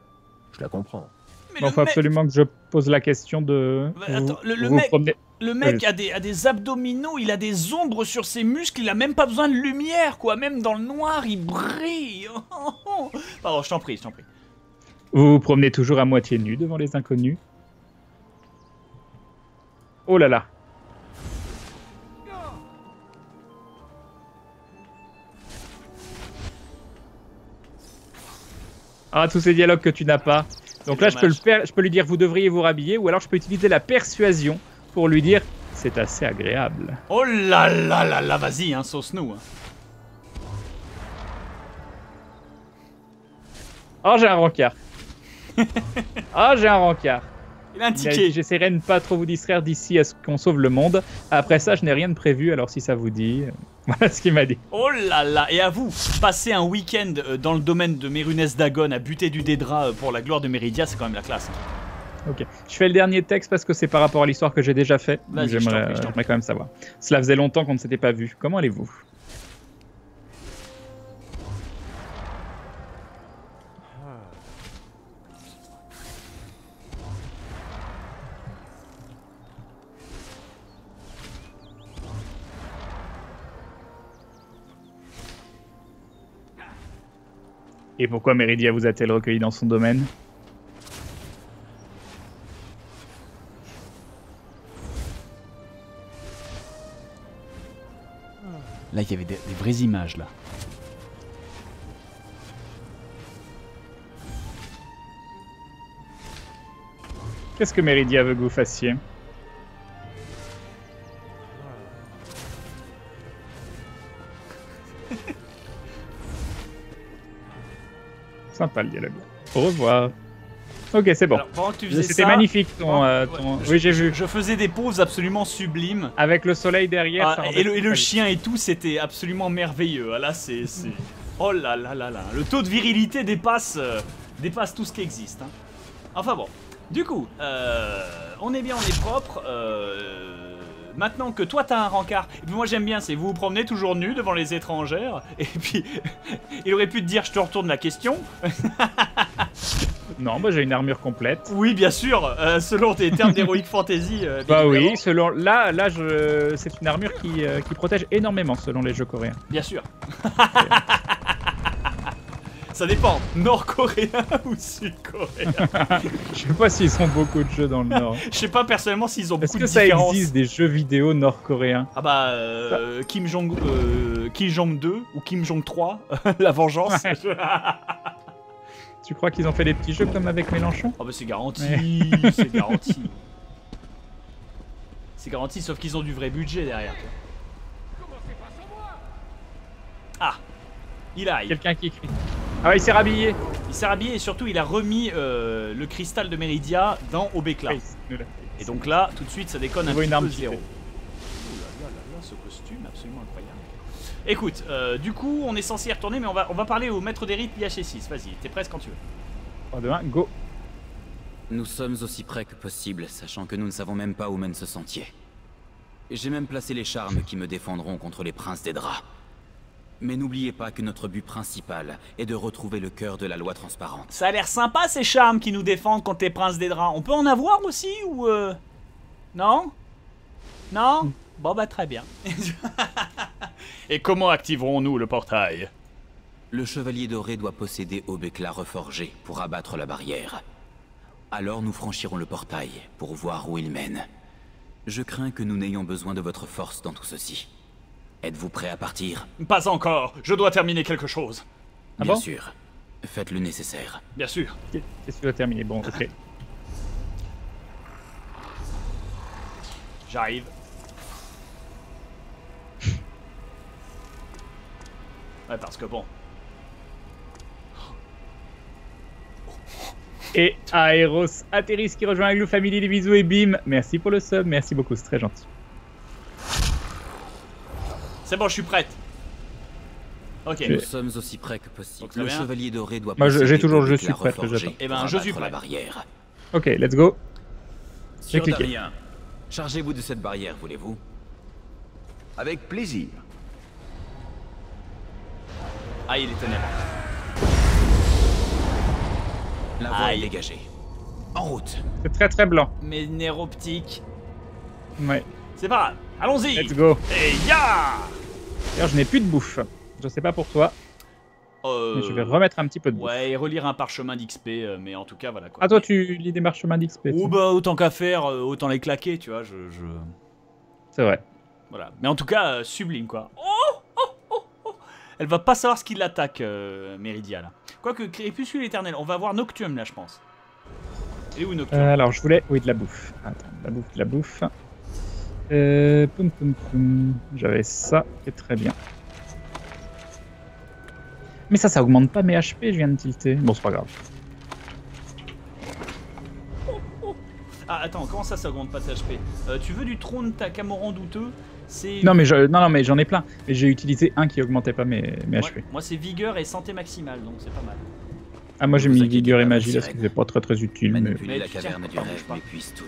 Je la comprends. Mais bon, faut mec... absolument que je pose la question de... Bah, attends, le mec a des abdominaux, il a des ombres sur ses muscles, il a même pas besoin de lumière, quoi. Même dans le noir, il brille. Pardon, je t'en prie, je t'en prie. Vous vous promenez toujours à moitié nu devant les inconnus? Oh là là. Ah, tous ces dialogues que tu n'as pas. Donc là, je peux lui dire, vous devriez vous rhabiller, ou alors je peux utiliser la persuasion pour lui dire, c'est assez agréable. Oh là là là là, vas-y, hein, sauce-nous. Oh, j'ai un rencard. Oh, j'ai un rencard. Il a un ticket. J'essaierai de ne pas trop vous distraire d'ici à ce qu'on sauve le monde. Après ça, je n'ai rien de prévu, alors si ça vous dit... Voilà ce qu'il m'a dit. Oh là là, et à vous, passer un week-end dans le domaine de Mérunès Dagon à buter du Dédra pour la gloire de Meridia, c'est quand même la classe. Ok, je fais le dernier texte parce que c'est par rapport à l'histoire que j'ai déjà fait. J'aimerais quand même savoir. Cela faisait longtemps qu'on ne s'était pas vu. Comment allez-vous? Et pourquoi Meridia vous a-t-elle recueilli dans son domaine? Là, il y avait des vraies images, là. Qu'est-ce que Meridia veut que vous fassiez? Sympa le dialogue. Au revoir. Ok, c'est bon. C'était magnifique ton... Oui, j'ai vu. Je faisais des pauses absolument sublimes. Avec le soleil derrière. Ah, et le chien et tout, c'était absolument merveilleux. Ah, là, c'est... Oh là là là là. Le taux de virilité dépasse tout ce qui existe. Hein. Enfin bon. Du coup, on est bien, on est propre. Maintenant que toi t'as un rencard, et puis moi j'aime bien, c'est vous vous promenez toujours nu devant les étrangères, et puis il aurait pu te dire je te retourne la question. Non, bah j'ai une armure complète. Oui, bien sûr, selon tes termes d'Heroic Fantasy. Bah oui, selon là c'est une armure qui protège énormément selon les jeux coréens. Bien sûr. Ça dépend, nord-coréen ou sud-coréen. Je sais pas s'ils ont beaucoup de jeux dans le nord. Je sais pas personnellement s'ils ont beaucoup de différences. Est-ce que ça existe des jeux vidéo nord-coréens? Ah bah, Kim Jong 2 ou Kim Jong 3, la vengeance. Tu crois qu'ils ont fait des petits jeux comme avec Mélenchon? Ah bah c'est garanti, ouais. C'est garanti. C'est garanti, sauf qu'ils ont du vrai budget derrière. Ah, il arrive. Quelqu'un qui crie. Ah ouais, il s'est rhabillé. Il s'est rhabillé et surtout il a remis le cristal de Meridia dans au Béclat. Et donc là, tout de suite, ça déconne un petit peu zéro. Oh là là là là, ce costume absolument incroyable. Écoute, du coup, on est censé y retourner, mais on va parler au maître des rites Yachesis. Vas-y, t'es presse quand tu veux. 3, 2, 1, go. Nous sommes aussi près que possible, sachant que nous ne savons même pas où mène ce sentier. J'ai même placé les charmes qui me défendront contre les princes Dédra. Mais n'oubliez pas que notre but principal est de retrouver le cœur de la loi transparente. Ça a l'air sympa ces charmes qui nous défendent contre les princes Dédra. On peut en avoir aussi ou non? Non? Bon bah très bien. Et comment activerons-nous le portail? Le chevalier doré doit posséder au Béclat reforgé pour abattre la barrière. Alors nous franchirons le portail pour voir où il mène. Je crains que nous n'ayons besoin de votre force dans tout ceci. Êtes-vous prêt à partir? Pas encore, je dois terminer quelque chose. Bien sûr, faites le nécessaire. Bien sûr. Qu'est-ce que tu dois terminer? Bon, ok. J'arrive. Ouais, parce que bon. Et Aeros Ateris qui rejoint Aglo Family, les bisous et bim. Merci pour le sub, merci beaucoup, c'est très gentil. C'est bon, je suis prête. Ok. Nous sommes aussi près que possible. Donc, le chevalier doré doit. Moi, j'ai toujours je suis prête. Eh ben, je suis prêt. Ok, let's go. J'ai cliqué. Chargez-vous de cette barrière, voulez-vous? Avec plaisir. Ah, il est ténébreux. La voie est dégagée. En route. C'est très très blanc. Mes nerfs optiques. Ouais. C'est pas grave. Allons-y. Let's go. Et ya. D'ailleurs, je n'ai plus de bouffe. Je sais pas pour toi. Mais je vais remettre un petit peu de bouffe. Ouais, et relire un parchemin d'XP. Mais en tout cas, voilà quoi. Ah, toi, tu lis des parchemins d'XP? Ou bah, autant qu'à faire, autant les claquer, tu vois. C'est vrai. Voilà. Mais en tout cas, sublime quoi. Oh oh oh oh. Elle va pas savoir ce qui l'attaque, Meridia là. Quoique, Crépuscule éternel. On va voir Nocturne là, je pense. Et où Nocturne? Alors, je voulais. Oui, de la bouffe. Attends, de la bouffe, de la bouffe. J'avais ça, c'est très bien. Mais ça augmente pas mes HP, je viens de tilter. Bon, c'est pas grave. Oh, oh. Ah, attends, comment ça augmente pas tes HP? Tu veux du trône Takamoran douteux? Non, mais j'en ai plein. J'ai utilisé un qui augmentait pas mes HP. Moi, c'est vigueur et santé maximale, donc c'est pas mal. Ah, moi j'ai mis vigueur et magie parce que c'est pas très très utile. Mais la caverne du rêve,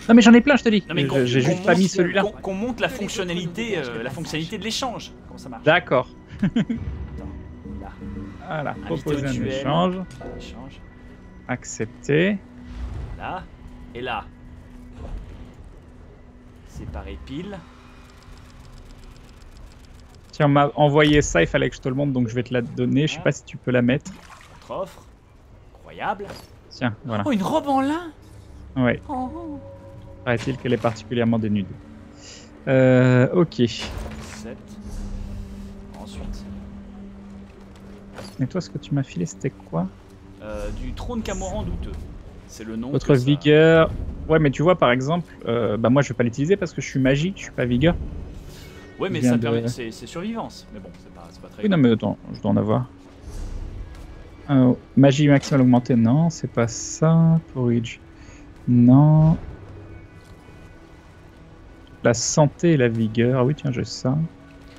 non mais j'en ai plein, je te dis. J'ai juste pas mis celui-là. Qu'on monte la fonctionnalité, de l'échange. Comment ça marche? D'accord. Voilà, proposer un échange. Accepter. Là et là. Séparer pile. Tiens, on m'a envoyé ça, il fallait que je te le montre, donc je vais te la donner. Je sais pas si tu peux la mettre. Contre offre. Incroyable. Tiens, voilà. Oh, une robe en lin. Ouais. Oh. Paraît-il qu'elle est particulièrement dénude. Ok. 7. Ensuite. Et toi, ce que tu m'as filé, c'était quoi? Du trône Camoran douteux. C'est le nom. Votre vigueur. Ouais, mais tu vois, par exemple, bah moi, je vais pas l'utiliser parce que je suis magique, je suis pas vigueur. Ouais, mais ça permet. C'est survivance. Mais bon, c'est pas très. Oui, non, mais attends, je dois en avoir. Magie maximale augmentée, non, c'est pas ça. Porridge, non. La santé et la vigueur, ah oui, tiens, j'ai ça.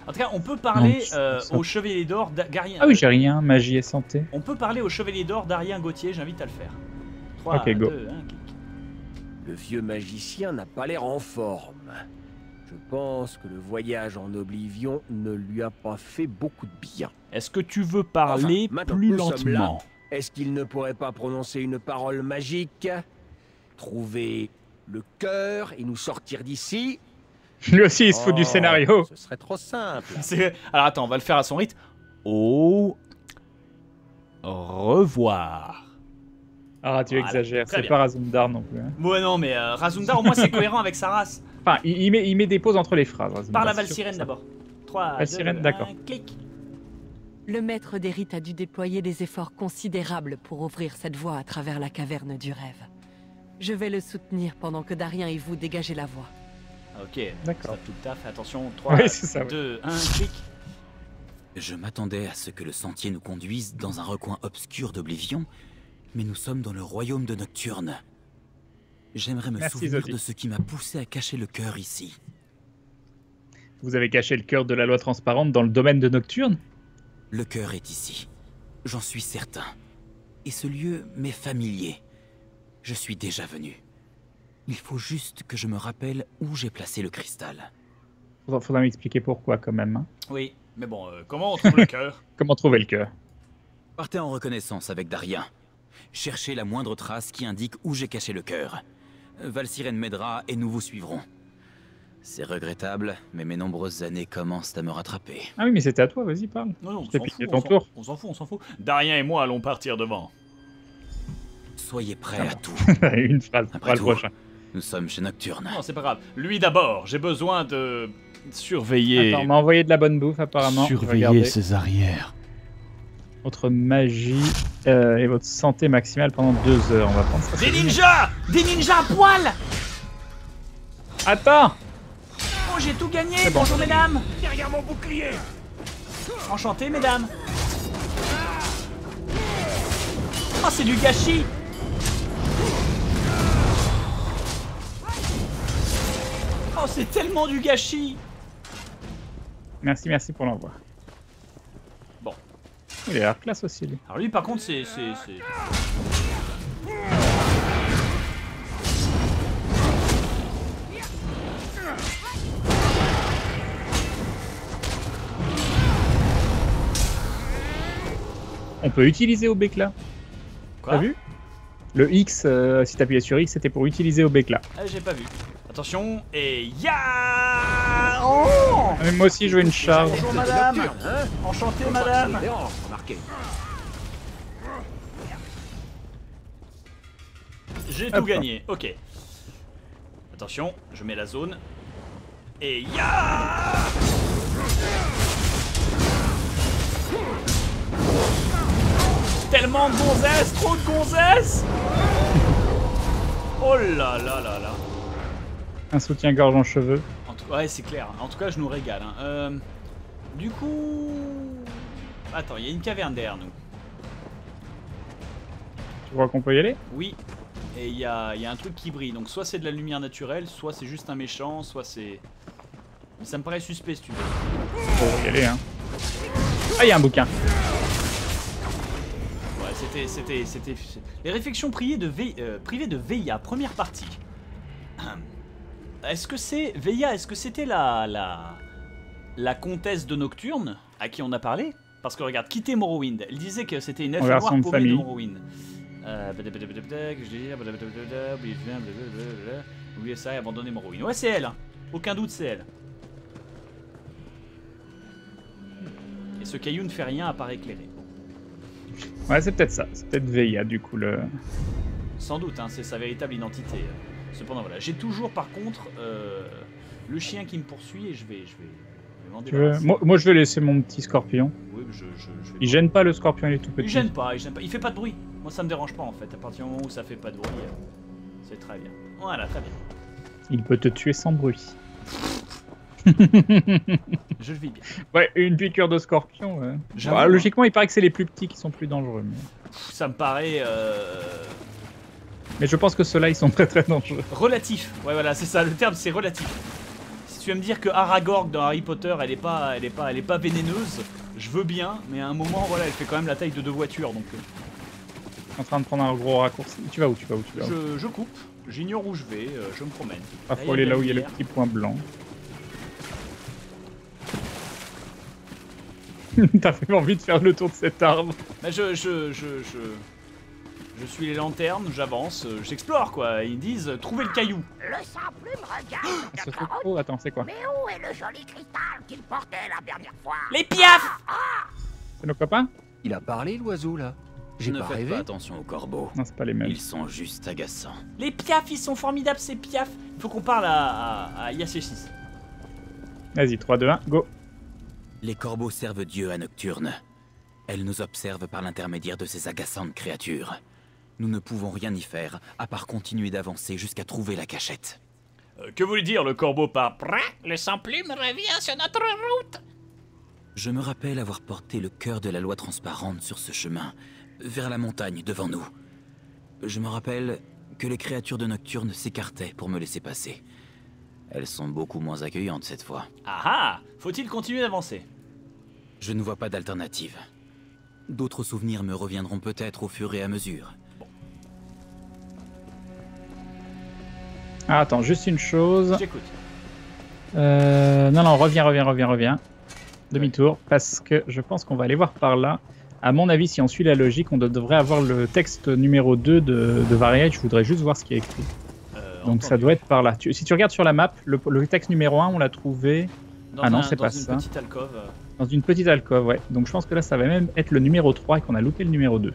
En tout cas, on peut parler au chevalier d'or Darien. Ah oui, j'ai rien, magie et santé. On peut parler au chevalier d'or Darien Gautier, j'invite à le faire. 3, ok, 2, go. 1, clic. Le vieux magicien n'a pas l'air en forme. Je pense que le voyage en Oblivion ne lui a pas fait beaucoup de bien. Est-ce que tu veux parler plus lentement? Est-ce qu'il ne pourrait pas prononcer une parole magique? Trouver le cœur et nous sortir d'ici? Lui aussi, il se fout du scénario. Ce serait trop simple. Alors attends, on va le faire à son rythme. Oh. revoir. Ah, tu exagères, c'est pas Razumdar non plus. Hein. Ouais, non, mais Razumdar au moins c'est cohérent avec sa race. Enfin, il met des pauses entre les phrases. Par la Valsirène d'abord. 3, Valsirène, 2, 1, clic. Le maître des rites a dû déployer des efforts considérables pour ouvrir cette voie à travers la caverne du rêve. Je vais le soutenir pendant que Darien et vous dégagez la voie. Ok, d'accord. Tout le taf, attention, 3, oui, ça, 2, ouais. 1, clic. Je m'attendais à ce que le sentier nous conduise dans un recoin obscur d'Oblivion, mais nous sommes dans le royaume de Nocturne. J'aimerais me souvenir de ce qui m'a poussé à cacher le cœur ici. Vous avez caché le cœur de la loi transparente dans le domaine de Nocturne? Le cœur est ici, j'en suis certain. Et ce lieu m'est familier. Je suis déjà venu. Il faut juste que je me rappelle où j'ai placé le cristal. Faudra m'expliquer pourquoi quand même. Hein. Oui, mais bon, comment on trouve le cœur? Comment trouver le cœur? Partez en reconnaissance avec Darien. Cherchez la moindre trace qui indique où j'ai caché le cœur. Valsirène m'aidera et nous vous suivrons. C'est regrettable, mais mes nombreuses années commencent à me rattraper. Ah oui, mais c'était à toi, vas-y, parle. Non, non, on s'en fout, on s'en fout. Darien et moi allons partir devant. Soyez prêts à tout. Une phrase, après tout, nous sommes chez Nocturne. Non, c'est pas grave. Lui d'abord, j'ai besoin de surveiller... Attends, on m'a envoyé de la bonne bouffe, apparemment. Surveiller ses arrières. Votre magie et votre santé maximale pendant 2 heures, on va prendre ça. Des ninjas! Des ninjas à poil! Attends! Oh, j'ai tout gagné! Bon. Bonjour, mesdames! Derrière mon bouclier! Enchanté, mesdames! Oh, c'est du gâchis! Oh, c'est tellement du gâchis! Merci, merci pour l'envoi. Il a l'air classe aussi lui. Alors lui par contre c'est... On peut utiliser au Béclat. T'as vu? Le X, si t'appuyais sur X c'était pour utiliser au Béclat. Ah, j'ai pas vu. Attention, et ya! Oh! Moi aussi je veux une charge. Bonjour madame! Enchanté madame! J'ai tout gagné, ok. Attention, je mets la zone. Et ya! Tellement de gonzesses, trop de gonzesses! Oh là là là là! Un soutien-gorge en cheveux. Ouais, c'est clair. En tout cas, je nous régale. Hein. Du coup... Attends, il y a une caverne derrière nous. Tu crois qu'on peut y aller? Oui. Et il y a un truc qui brille. Donc soit c'est de la lumière naturelle, soit c'est juste un méchant, soit c'est... Ça me paraît suspect, si tu veux. Faut y aller, hein. Ah, il y a un bouquin. Ouais, c'était... Les réflexions privées de VIA, première partie. Est-ce que c'est... Veilla, est-ce que c'était la comtesse de Nocturne à qui on a parlé? Parce que regarde, quitter Morrowind. Elle disait que c'était une elfe noire paumée de Morrowind. Oubliez ça et abandonnez Morrowind. Ouais, c'est elle. Hein. Aucun doute, c'est elle. Et ce caillou ne fait rien à part éclairer. Ouais, c'est peut-être ça. C'est peut-être Veilla, du coup. Sans doute, hein, c'est sa véritable identité. Cependant, voilà, j'ai toujours par contre le chien qui me poursuit et je vais m'en débarrasser. Moi, je vais laisser mon petit scorpion. Oui, je vais il gêne pas le scorpion, il est tout petit. Il gêne pas, il fait pas de bruit. Moi, ça me dérange pas en fait. À partir du moment où ça fait pas de bruit, c'est très bien. Voilà, très bien. Il peut te tuer sans bruit. Je le vis bien. Ouais, une piqûre de scorpion. Ouais. Bah, logiquement, il paraît que c'est les plus petits qui sont plus dangereux. Mais... Ça me paraît. Mais je pense que ceux-là, ils sont très très dangereux. Relatif. Ouais, voilà, c'est ça. Le terme, c'est relatif. Si tu veux me dire que Aragorn dans Harry Potter, elle est pas vénéneuse, je veux bien, mais à un moment, voilà, elle fait quand même la taille de 2 voitures, donc. Je suis en train de prendre un gros raccourci. Tu vas où? Je coupe. J'ignore où je vais. Je me promène. Ah, faut aller là où il y a le petit point blanc. T'as vraiment envie de faire le tour de cet arbre. Mais je suis les lanternes, j'avance, j'explore quoi. Ils disent trouvez le caillou. Le sans-plume regarde. Oh, attends, c'est quoi? Mais où est le joli cristal qu'il portait la dernière fois? Les piafs! C'est nos copains? Il a parlé l'oiseau là. J'ai pas rêvé. Ne faites pas attention aux corbeaux. Non, c'est pas les mêmes. Ils sont juste agaçants. Les piafs, ils sont formidables, ces piafs. Faut qu'on parle à Yachesis. Vas-y, 3, 2, 1, go. Les corbeaux servent Dieu à Nocturne. Elle nous observe par l'intermédiaire de ces agaçantes créatures. Nous ne pouvons rien y faire, à part continuer d'avancer jusqu'à trouver la cachette. Que voulait dire le corbeau par prêt? Le sans-plume revient sur notre route. Je me rappelle avoir porté le cœur de la loi transparente sur ce chemin, vers la montagne devant nous. Je me rappelle que les créatures de Nocturne s'écartaient pour me laisser passer. Elles sont beaucoup moins accueillantes cette fois. Ah ah! Faut-il continuer d'avancer? Je ne vois pas d'alternative. D'autres souvenirs me reviendront peut-être au fur et à mesure. Ah, attends, juste une chose. J'écoute. Non, non, reviens. Demi-tour, parce que je pense qu'on va aller voir par là. À mon avis, si on suit la logique, on devrait avoir le texte numéro 2 de Varia. Je voudrais juste voir ce qui est écrit. Donc ça doit être par là. Si tu regardes sur la map, le texte numéro 1, on l'a trouvé... Dans ah non, c'est pas ça. Dans une petite alcôve. Dans une petite alcôve, ouais. Donc je pense que là, ça va même être le numéro 3 et qu'on a loupé le numéro 2.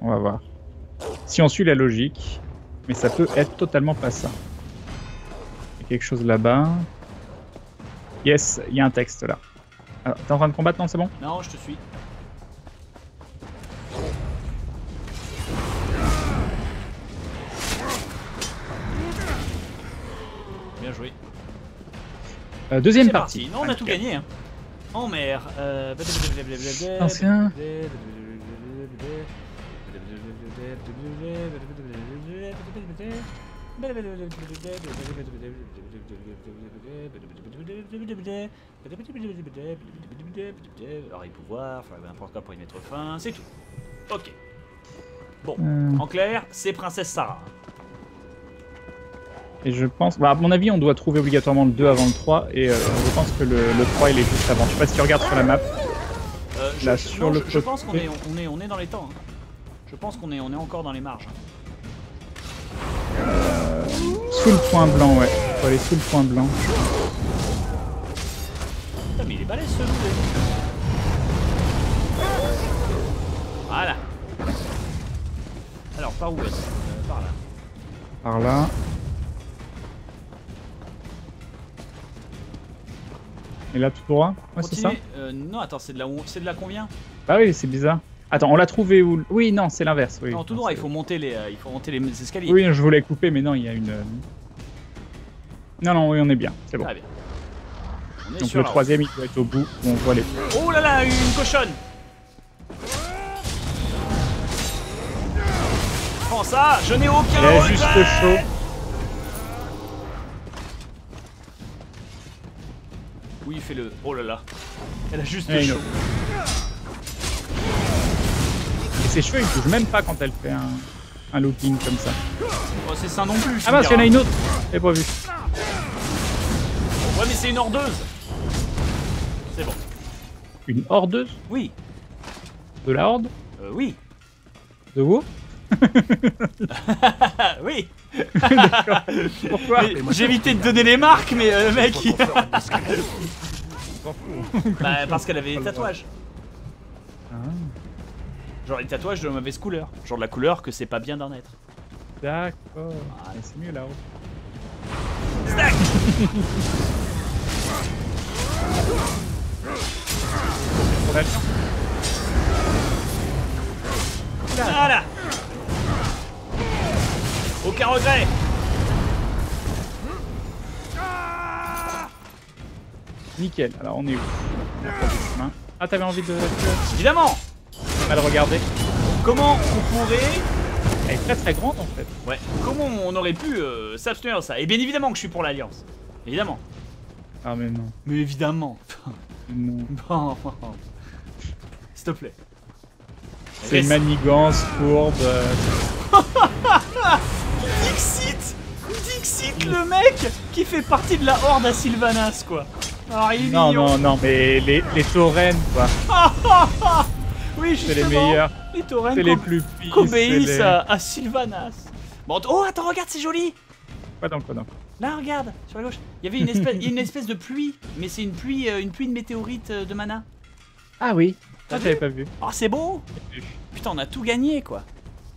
On va voir. Si on suit la logique, mais ça peut être totalement pas ça. Il y a quelque chose là-bas. Yes, il y a un texte là. Ah, t'es en train de combattre, non? C'est bon? Non, je te suis. Bien joué. Deuxième partie. Non, on a tout gagné. Hein. En mer. Ancien. Alors il pouvoir, il n'importe quoi pour y mettre fin, c'est tout. Ok. Bon, en clair, c'est Princesse Sarah. Et je pense, bah, à mon avis, on doit trouver obligatoirement le 2 avant le 3, et je pense que le 3 il est juste avant. Je sais pas si tu regardes sur la map. Là, sur le côté. Je pense qu'on est dans les temps. Hein. Je pense qu'on est encore dans les marges. Sous le point blanc, ouais. Faut aller sous le point blanc. Putain, mais il est balèze ce loup. Voilà. Alors, par où est-ce? Par là. Par là. Et là, tout droit? Ouais, c'est ça? Non, attends, c'est de là où... C'est de là qu'on vient? Bah oui, c'est bizarre. Attends, on l'a trouvé où? Oui, non, c'est l'inverse. Oui. Non, tout droit, il faut monter les escaliers. Oui, je voulais couper, mais non, il y a une... Non, non, oui, on est bien, c'est bon. Ah, bien. On est donc le troisième, il doit être au bout, on voit les... Oh là là, une cochonne! Prends ça, je n'ai aucun regret. Il est juste chaud. Oui, fais-le. Oh là là. Elle a juste chaud. Ses cheveux, ils ne bougent même pas quand elle fait un looping comme ça. Oh, c'est ça non plus. Ah mince, il y en a une autre. J'ai pas vu. Ouais, mais c'est une hordeuse. C'est bon. Une hordeuse? Oui. De la horde? Oui. De vous? Oui. Pourquoi? J'ai évité de donner les marques, mais le mec... Il... Bah, parce qu'elle avait des tatouages. Ah. Genre les tatouages de mauvaise couleur, genre de la couleur que c'est pas bien d'en être. D'accord, ah, c'est mieux là-haut. Stack. Voilà. Aucun regret. Nickel, alors on est où? Ah, t'avais envie de... Évidemment. Mal regardé. Comment on pourrait... Elle est très très grande en fait. Ouais. Comment on aurait pu s'abstenir de ça? Et bien évidemment que je suis pour l'Alliance. Évidemment. Ah mais non. Mais évidemment. Non. Bon. S'il te plaît. C'est une manigance courbe. Dixit. Dixit le mec qui fait partie de la horde à Sylvanas quoi. Alors, il est non mignon. Non non mais les taurennes quoi. Oui, c'est les meilleurs, c'est les plus pires. Qu'obéissent les... à Sylvanas. Bon, oh, attends, regarde, c'est joli. Quoi donc. Là, regarde, sur la gauche. Il y avait une espèce de pluie, mais c'est une pluie de météorites de mana. Ah oui. Ah, j'avais pas vu. Oh, c'est beau. Putain, on a tout gagné, quoi.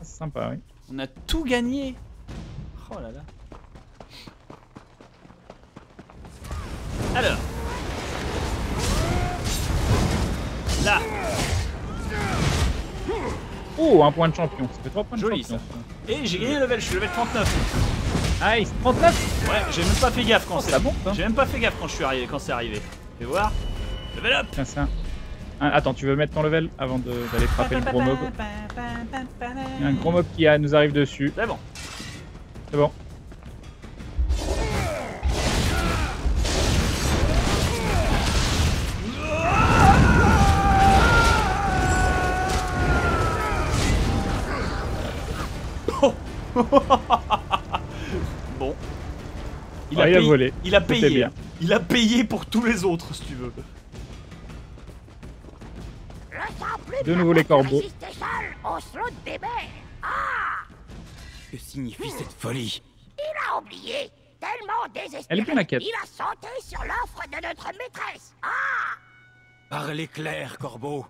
C'est sympa, oui. On a tout gagné. Oh là là. Alors. Là. Oh, un point de champion. Ça fait 3 points de joli, champion. Joli, ça. Et j'ai gagné le level, je suis level 39. Nice, 39. Ouais, j'ai même pas fait gaffe quand c'est... Bon, j'ai même pas fait gaffe quand je suis arrivé, quand c'est arrivé. Fais voir. Level up. Tiens, ça. Attends, tu veux mettre ton level avant d'aller frapper le gros mob? Il y a un gros mob qui nous arrive dessus. C'est bon. C'est bon. Bon. Il a volé. Il a payé. Bien. Il a payé pour tous les autres, si tu veux. De nouveau les corbeaux. Que signifie cette folie? Il a oublié, tellement désespéré. Elle est bien la quête. Il a sauté sur l'offre de notre maîtresse. Parlez clair, corbeau.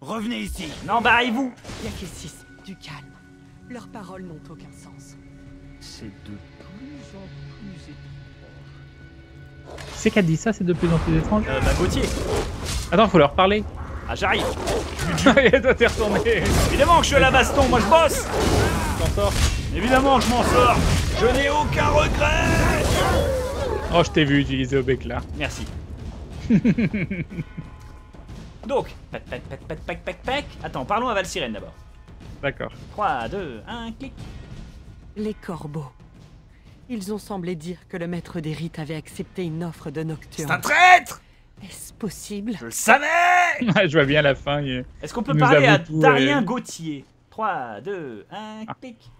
Revenez ici. Non, bah, et vous? Yachesis, du calme. Leurs paroles n'ont aucun sens. C'est de plus en plus étrange. C'est qu'elle dit ça, c'est de plus en plus étrange. Bah, Gautier. Attends, faut leur parler. Ah, j'arrive. Et toi, t'es retourné. Évidemment que je suis à la baston, moi je bosse. T'en sors. Évidemment, je m'en sors. Je n'ai aucun regret. Oh, je t'ai vu utiliser au Béclat. Merci. Donc, pac. Attends, parlons à Valsirène d'abord. D'accord. 3, 2, 1, clic. Les corbeaux. Ils ont semblé dire que le maître des rites avait accepté une offre de Nocturne. C'est un traître! Est-ce possible? Je le savais. Je vois bien la fin. Est-ce qu'on peut parler à Darien Gautier? 3, 2, 1, clic.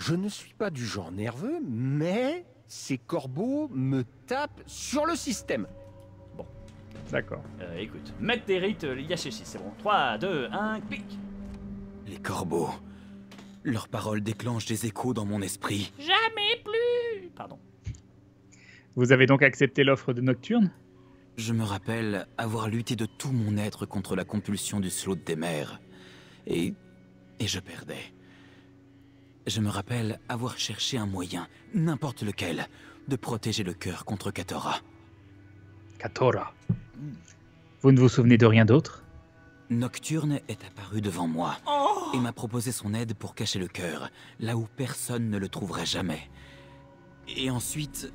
Je ne suis pas du genre nerveux, mais ces corbeaux me tapent sur le système. Bon. D'accord. Écoute, maître des rites, Yachesis, c'est bon. 3, 2, 1, clic. Les corbeaux. Leurs paroles déclenchent des échos dans mon esprit. Jamais plus. Pardon. Vous avez donc accepté l'offre de Nocturne? Je me rappelle avoir lutté de tout mon être contre la compulsion du Slod des mers. Et je perdais. Je me rappelle avoir cherché un moyen, n'importe lequel, de protéger le cœur contre Katora. Katora. Vous ne vous souvenez de rien d'autre? Nocturne est apparue devant moi et m'a proposé son aide pour cacher le cœur, là où personne ne le trouverait jamais. Et ensuite...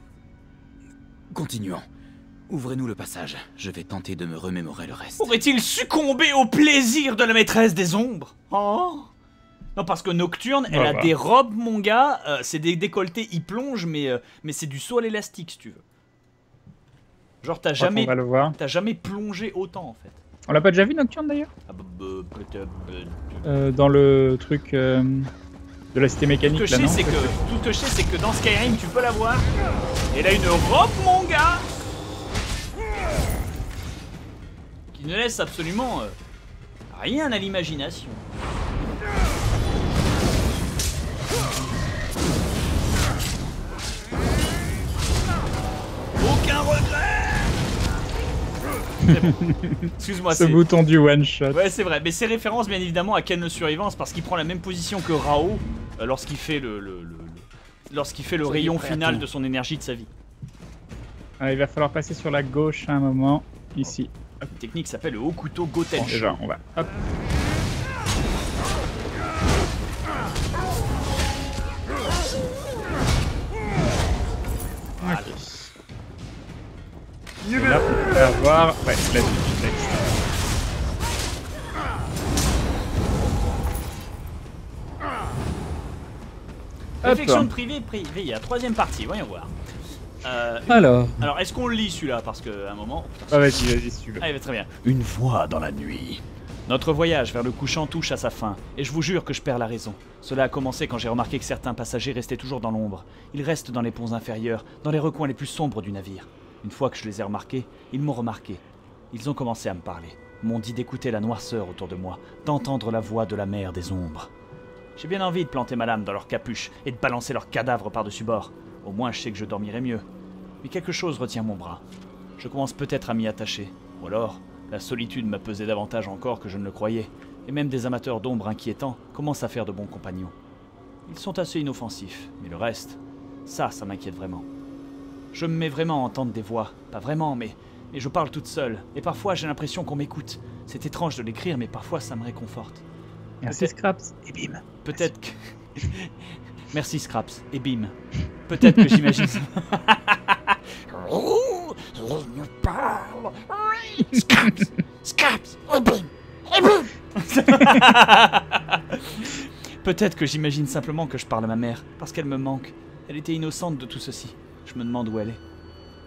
Continuons. Ouvrez-nous le passage. Je vais tenter de me remémorer le reste. Aurait-il succombé au plaisir de la maîtresse des ombres? Non, parce que Nocturne, elle a des robes, mon gars. C'est des décolletés, il plonge, mais c'est du saut à l'élastique, si tu veux. Genre, t'as jamais plongé autant, en fait. On l'a pas déjà vu, Nocturne, d'ailleurs? Dans le truc de la cité mécanique. Tout ce que je sais, c'est que dans Skyrim, tu peux la voir. Elle a une robe, mon gars, qui ne laisse absolument rien à l'imagination. Aucun regret. Bon. Excuse-moi. Ce bouton du one shot. Ouais, c'est vrai, mais c'est référence bien évidemment à Ken le Survivant, parce qu'il prend la même position que Rao lorsqu'il fait le rayon final de son énergie de sa vie. Il va falloir passer sur la gauche à un moment, ici. Hop. Une technique s'appelle le haut couteau Goten. Déjà, on va. Hop. Voilà. Okay. Là, on va avoir... Ouais, la vie, Réflexion privée, à 3e partie, voyons voir. Alors est-ce qu'on le lit celui-là? Parce qu'à un moment... Ah vas-y, celui-là. Allez, très bien. Une voix dans la nuit. Notre voyage vers le couchant touche à sa fin, et je vous jure que je perds la raison. Cela a commencé quand j'ai remarqué que certains passagers restaient toujours dans l'ombre. Ils restent dans les ponts inférieurs, dans les recoins les plus sombres du navire. Une fois que je les ai remarqués, ils m'ont remarqué. Ils ont commencé à me parler, m'ont dit d'écouter la noirceur autour de moi, d'entendre la voix de la mer des ombres. J'ai bien envie de planter ma lame dans leur capuche et de balancer leur cadavre par-dessus bord. Au moins, je sais que je dormirai mieux. Mais quelque chose retient mon bras. Je commence peut-être à m'y attacher. Ou alors, La solitude m'a pesé davantage encore que je ne le croyais, et même des amateurs d'ombre inquiétants commencent à faire de bons compagnons. Ils sont assez inoffensifs, mais le reste, ça m'inquiète vraiment. Je me mets vraiment à entendre des voix, pas vraiment, mais je parle toute seule, et parfois j'ai l'impression qu'on m'écoute. C'est étrange de l'écrire, mais parfois ça me réconforte. Merci Scraps, et bim. Peut-être que... Merci Scraps, et bim. Peut-être que j'imagine ça. Il parle. Scraps, Scraps, et bim, et bim. Peut-être que j'imagine simplement que je parle à ma mère, parce qu'elle me manque. Elle était innocente de tout ceci. Je me demande où elle est.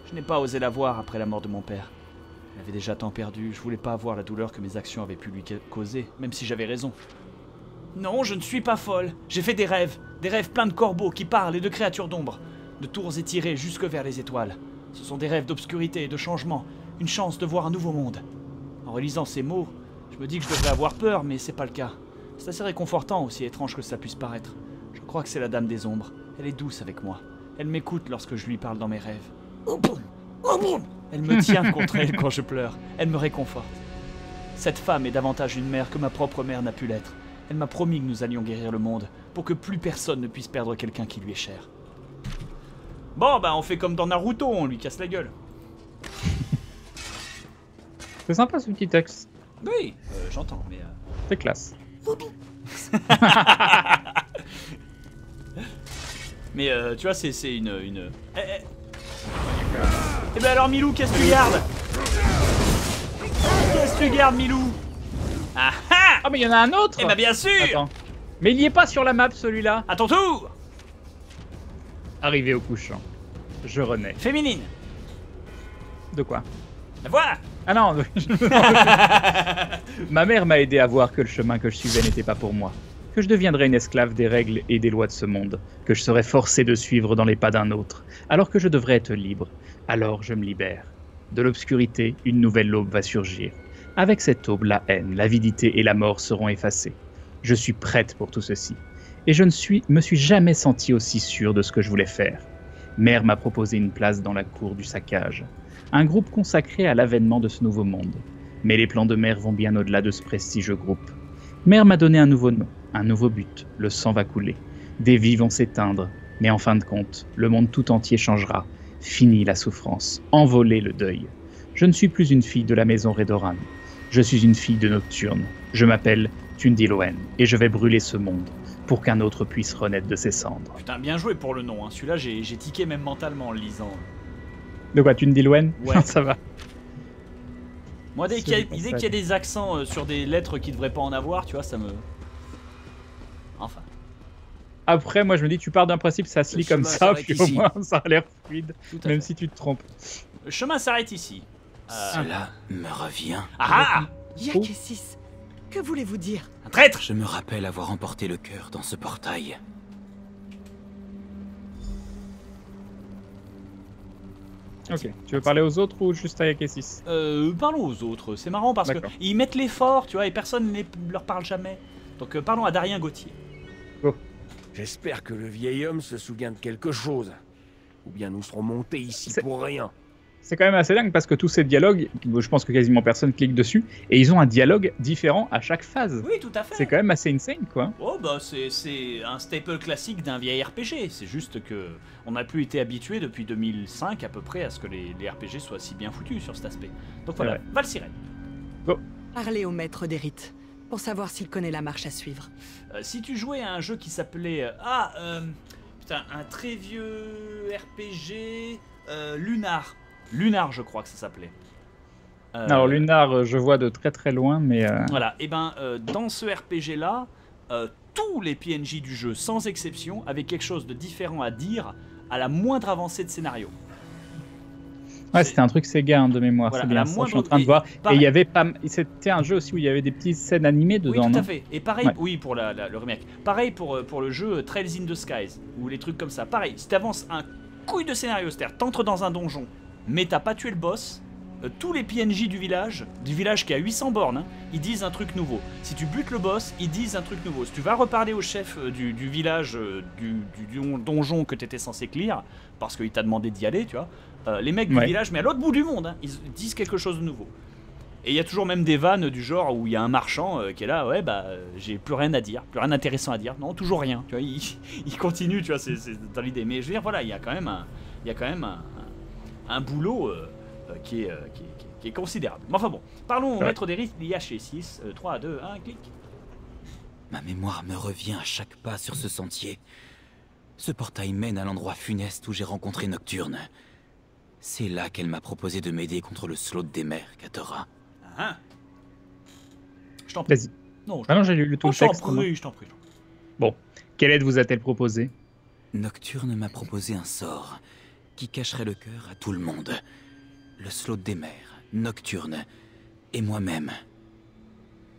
Je n'ai pas osé la voir après la mort de mon père. Elle avait déjà tant perdu, je voulais pas avoir la douleur que mes actions avaient pu lui causer, même si j'avais raison. Non, je ne suis pas folle. J'ai fait des rêves pleins de corbeaux qui parlent et de créatures d'ombre, de tours étirées jusque vers les étoiles. Ce sont des rêves d'obscurité et de changement, une chance de voir un nouveau monde. En relisant ces mots, je me dis que je devrais avoir peur, mais c'est pas le cas. C'est assez réconfortant, aussi étrange que ça puisse paraître. Je crois que c'est la Dame des Ombres. Elle est douce avec moi. Elle m'écoute lorsque je lui parle dans mes rêves. Elle me tient contre elle quand je pleure. Elle me réconforte. Cette femme est davantage une mère que ma propre mère n'a pu l'être. Elle m'a promis que nous allions guérir le monde, pour que plus personne ne puisse perdre quelqu'un qui lui est cher. Bon, bah on fait comme dans Naruto, on lui casse la gueule. C'est sympa ce petit texte. Oui, j'entends, mais... C'est classe. Mais tu vois, c'est une... Eh ben alors Milou, qu'est-ce que tu gardes? Qu'est-ce que tu gardes, Milou? Ah ah! Oh mais il y en a un autre! Eh ben bien sûr! Attends. Mais il n'y est pas sur la map celui-là! À ton tour! Arrivé au couchant, je renais. Féminine! De quoi? La voix! Ah non! Ma mère m'a aidé à voir que le chemin que je suivais n'était pas pour moi. Que je deviendrais une esclave des règles et des lois de ce monde, que je serais forcé de suivre dans les pas d'un autre, alors que je devrais être libre. Alors je me libère. De l'obscurité, une nouvelle aube va surgir. Avec cette aube, la haine, l'avidité et la mort seront effacées. Je suis prête pour tout ceci. Et je ne me suis jamais sentie aussi sûre de ce que je voulais faire. Mère m'a proposé une place dans la cour du saccage, un groupe consacré à l'avènement de ce nouveau monde. Mais les plans de mère vont bien au-delà de ce prestigieux groupe. Mère m'a donné un nouveau nom, un nouveau but, le sang va couler. Des vies vont s'éteindre, mais en fin de compte, le monde tout entier changera. Fini la souffrance, envolé le deuil. Je ne suis plus une fille de la maison Redoran, je suis une fille de Nocturne. Je m'appelle Tundilwen, et je vais brûler ce monde, pour qu'un autre puisse renaître de ses cendres. Putain, bien joué pour le nom, hein. Celui-là j'ai tiqué même mentalement en le lisant. De quoi, Tundilwen? Ouais. Non, ça va. Moi, dès qu'il y a des accents sur des lettres qui devraient pas en avoir, tu vois, ça me... Enfin. Après, moi, je me dis, tu pars d'un principe, ça se lit comme ça, puis au moins, ça a l'air fluide, même si tu te trompes. Le chemin s'arrête ici. Cela me revient. Ah ah! Yachesis, que voulez-vous dire? Un traître! Je me rappelle avoir emporté le cœur dans ce portail. Ok, tu veux parler aux autres ou juste à Yachesis? Parlons aux autres, c'est marrant parce qu'ils mettent l'effort, tu vois, et personne ne leur parle jamais. Donc parlons à Darien Gautier. Oh. J'espère que le vieil homme se souvient de quelque chose. Ou bien nous serons montés ici pour rien. C'est quand même assez dingue parce que tous ces dialogues, je pense que quasiment personne clique dessus, et ils ont un dialogue différent à chaque phase. Oui, tout à fait. C'est quand même assez insane, quoi. Oh bah c'est un staple classique d'un vieil RPG. C'est juste que on n'a plus été habitué depuis 2005 à peu près à ce que les RPG soient si bien foutus sur cet aspect. Donc voilà, Valsirène. Go. Parlez au maître des rites pour savoir s'il connaît la marche à suivre. Si tu jouais à un jeu qui s'appelait putain, un très vieux RPG Lunar. Lunar, je crois que ça s'appelait. Alors Lunar, je vois de très loin, mais... Voilà, et ben dans ce RPG-là, tous les PNJ du jeu, sans exception, avaient quelque chose de différent à dire à la moindre avancée de scénario. Ouais, c'était un truc Sega hein, de mémoire, voilà, c'est bien ça, je suis en train de voir. Pareil. Et il y avait pas... C'était un jeu aussi où il y avait des petites scènes animées dedans. Oui, tout à fait. Et pareil, ouais. Oui, pour le remake. Pareil pour le jeu Trails in the Skies, ou les trucs comme ça. Pareil, si t'avances un couille de scénario, c'est-à-dire t'entres dans un donjon, mais t'as pas tué le boss, tous les PNJ du village qui a 800 bornes, hein, ils disent un truc nouveau. Si tu butes le boss, ils disent un truc nouveau. Si tu vas reparler au chef du village, du donjon que t'étais censé clear, parce qu'il t'a demandé d'y aller, tu vois, les mecs du village, mais à l'autre bout du monde, hein, ils disent quelque chose de nouveau. Et il y a toujours même des vannes du genre où il y a un marchand qui est là, ouais bah j'ai plus rien à dire, plus rien d'intéressant à dire, non toujours rien, tu vois, il continue, tu vois, c'est dans l'idée. Mais je veux dire, voilà, il y a quand même un boulot qui est considérable. Mais enfin bon, parlons au maître des risques, Yachesis, 3, à 2, 1, clic. Ma mémoire me revient à chaque pas sur ce sentier. Ce portail mène à l'endroit funeste où j'ai rencontré Nocturne. C'est là qu'elle m'a proposé de m'aider contre le Slod des mers, Katora. Ah. Je t'en prie. Non, ah non, j'ai lu le tout le texte. Je t'en prie. Bon, quelle aide vous a-t-elle proposé? Nocturne m'a proposé un sort qui cacherait le cœur à tout le monde. Le Slod des mers, Nocturne et moi-même.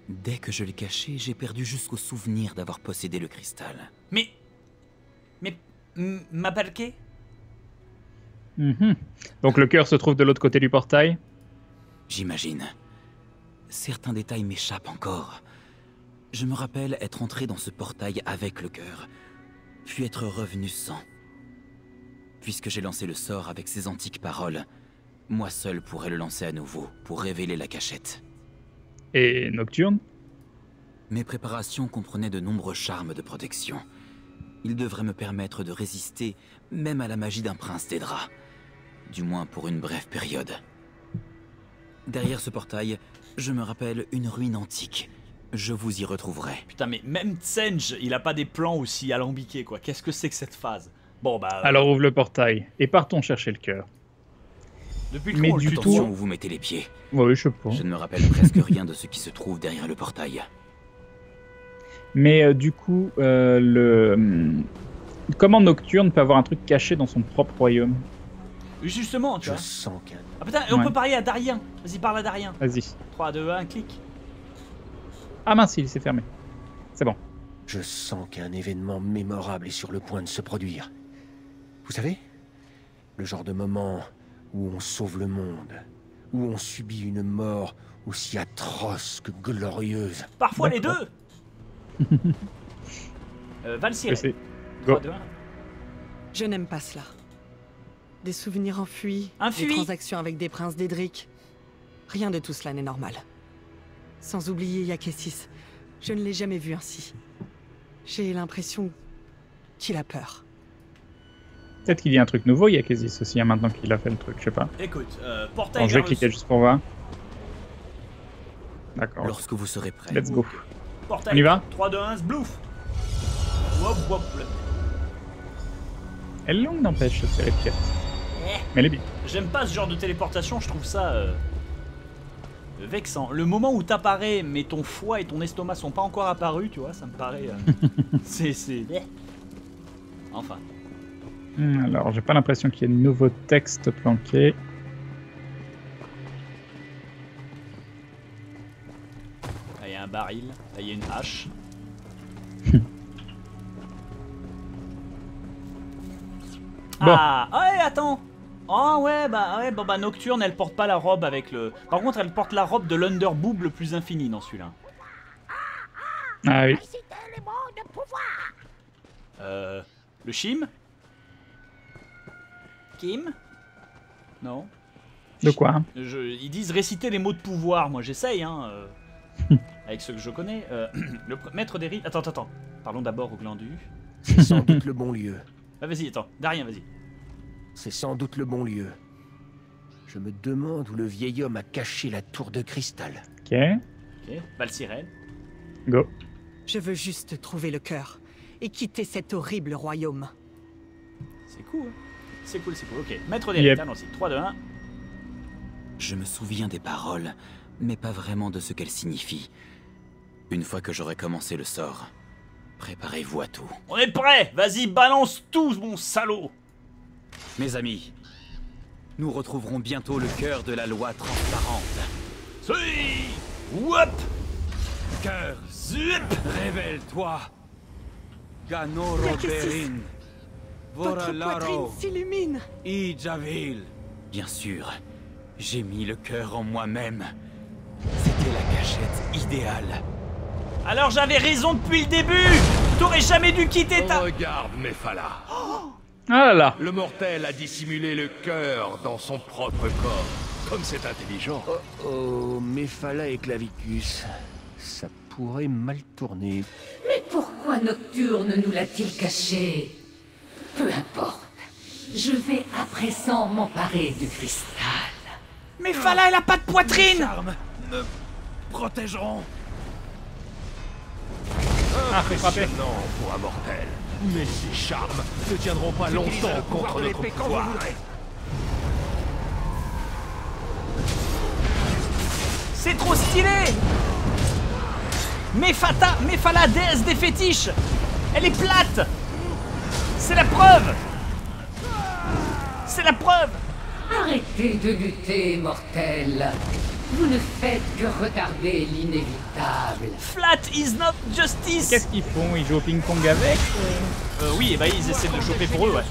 Dès que je l'ai caché, j'ai perdu jusqu'au souvenir d'avoir possédé le cristal. Mais m'a parqué? Donc le cœur se trouve de l'autre côté du portail? J'imagine. Certains détails m'échappent encore. Je me rappelle être entré dans ce portail avec le cœur, puis être revenu sans. Puisque j'ai lancé le sort avec ces antiques paroles, moi seul pourrais le lancer à nouveau pour révéler la cachette. Et Nocturne? Mes préparations comprenaient de nombreux charmes de protection. Ils devraient me permettre de résister même à la magie d'un prince Dédra, du moins pour une brève période. Derrière ce portail, je me rappelle une ruine antique. Je vous y retrouverai. Putain, mais même Tsenge, il a pas des plans aussi alambiqués, quoi. Qu'est-ce que c'est que cette phase? Bon, bah... Alors ouvre le portail et partons chercher le cœur. Depuis le coup, attention où vous mettez les pieds. Oui, je pense. Je ne me rappelle presque rien de ce qui se trouve derrière le portail. Mais du coup, comment Nocturne peut avoir un truc caché dans son propre royaume? Justement, tu vois. Je sens qu'un... Ah putain, on peut parler à Darien. Vas-y, parle à Darien. Vas-y. 3, 2, 1, clic. Ah mince, il s'est fermé. C'est bon. Je sens qu'un événement mémorable est sur le point de se produire. Vous savez, le genre de moment où on sauve le monde, où on subit une mort aussi atroce que glorieuse. Parfois les deux. Valsirène. Je n'aime pas cela. Des souvenirs enfuis, des transactions avec des princes d'Edric. Rien de tout cela n'est normal. Sans oublier Yachesis, je ne l'ai jamais vu ainsi. J'ai l'impression qu'il a peur. Peut-être qu'il y a un truc nouveau, Yachesis aussi, hein, maintenant qu'il a fait le truc, je sais pas. Écoute, portail. Bon, je vais cliquer juste pour voir. D'accord. Lorsque vous serez prêt. Let's go. Portail. On y va. 3, 2, 1, sblouf. Wop, wop. Elle est longue, n'empêche, cette série de quêtes. Mais elle est bien. J'aime pas ce genre de téléportation, je trouve ça vexant. Le moment où t'apparais, mais ton foie et ton estomac sont pas encore apparus, tu vois, ça me paraît... c'est... Enfin. Alors, j'ai pas l'impression qu'il y ait de nouveaux textes planqués. Là, il y a un baril, là, il y a une hache. Bon. Ah ouais, attends. Oh ouais, bah Nocturne, elle porte pas la robe avec le... Par contre, elle porte la robe de l'Underboob le plus infini dans celui-là. Ah oui. Le Shim? Kim? Non. De quoi? Ils disent réciter les mots de pouvoir, moi j'essaye, hein. Avec ceux que je connais. Le maître des rites... Attends. Parlons d'abord au glandu. C'est sans doute le bon lieu. Ah, vas-y, attends, Darien, vas-y. C'est sans doute le bon lieu. Je me demande où le vieil homme a caché la tour de cristal. Ok. Valsirène. Go. Je veux juste trouver le cœur et quitter cet horrible royaume. C'est cool. Hein. C'est cool. Ok. Maître des rites, allons-y. 3, 2, 1. Je me souviens des paroles, mais pas vraiment de ce qu'elles signifient. Une fois que j'aurai commencé le sort... Préparez-vous à tout. On est prêt. Vas-y, balance tous, mon salaud. Mes amis, nous retrouverons bientôt le cœur de la loi transparente. Si. Wop. Cœur. Zup. Révèle-toi. Ganoroberin. Votre poitrine s'illumine. Ijavil. Bien sûr, j'ai mis le cœur en moi-même. C'était la cachette idéale. Alors j'avais raison depuis le début. T'aurais jamais dû quitter ta... Regarde, Mephala. Oh ah là là. Le mortel a dissimulé le cœur dans son propre corps. Comme c'est intelligent. Oh, Mephala et Clavicus, ça pourrait mal tourner. Mais pourquoi Nocturne nous l'a-t-il caché? Peu importe, je vais à présent m'emparer du cristal. Mephala, elle a pas de poitrine. Les armes me protégeront. Ah, fait frapper. Non, pour un mortel. Mais ces charmes ne tiendront pas longtemps contre notre pouvoir. C'est trop stylé. Mephala, déesse des fétiches. Elle est plate. C'est la preuve. C'est la preuve. Arrêtez de lutter, mortel. Vous ne faites que retarder l'inévitable. Flat is not justice. Qu'est-ce qu'ils font? Ils jouent au ping-pong avec ou... oui, et bah ils essaient de choper pour eux, ouais.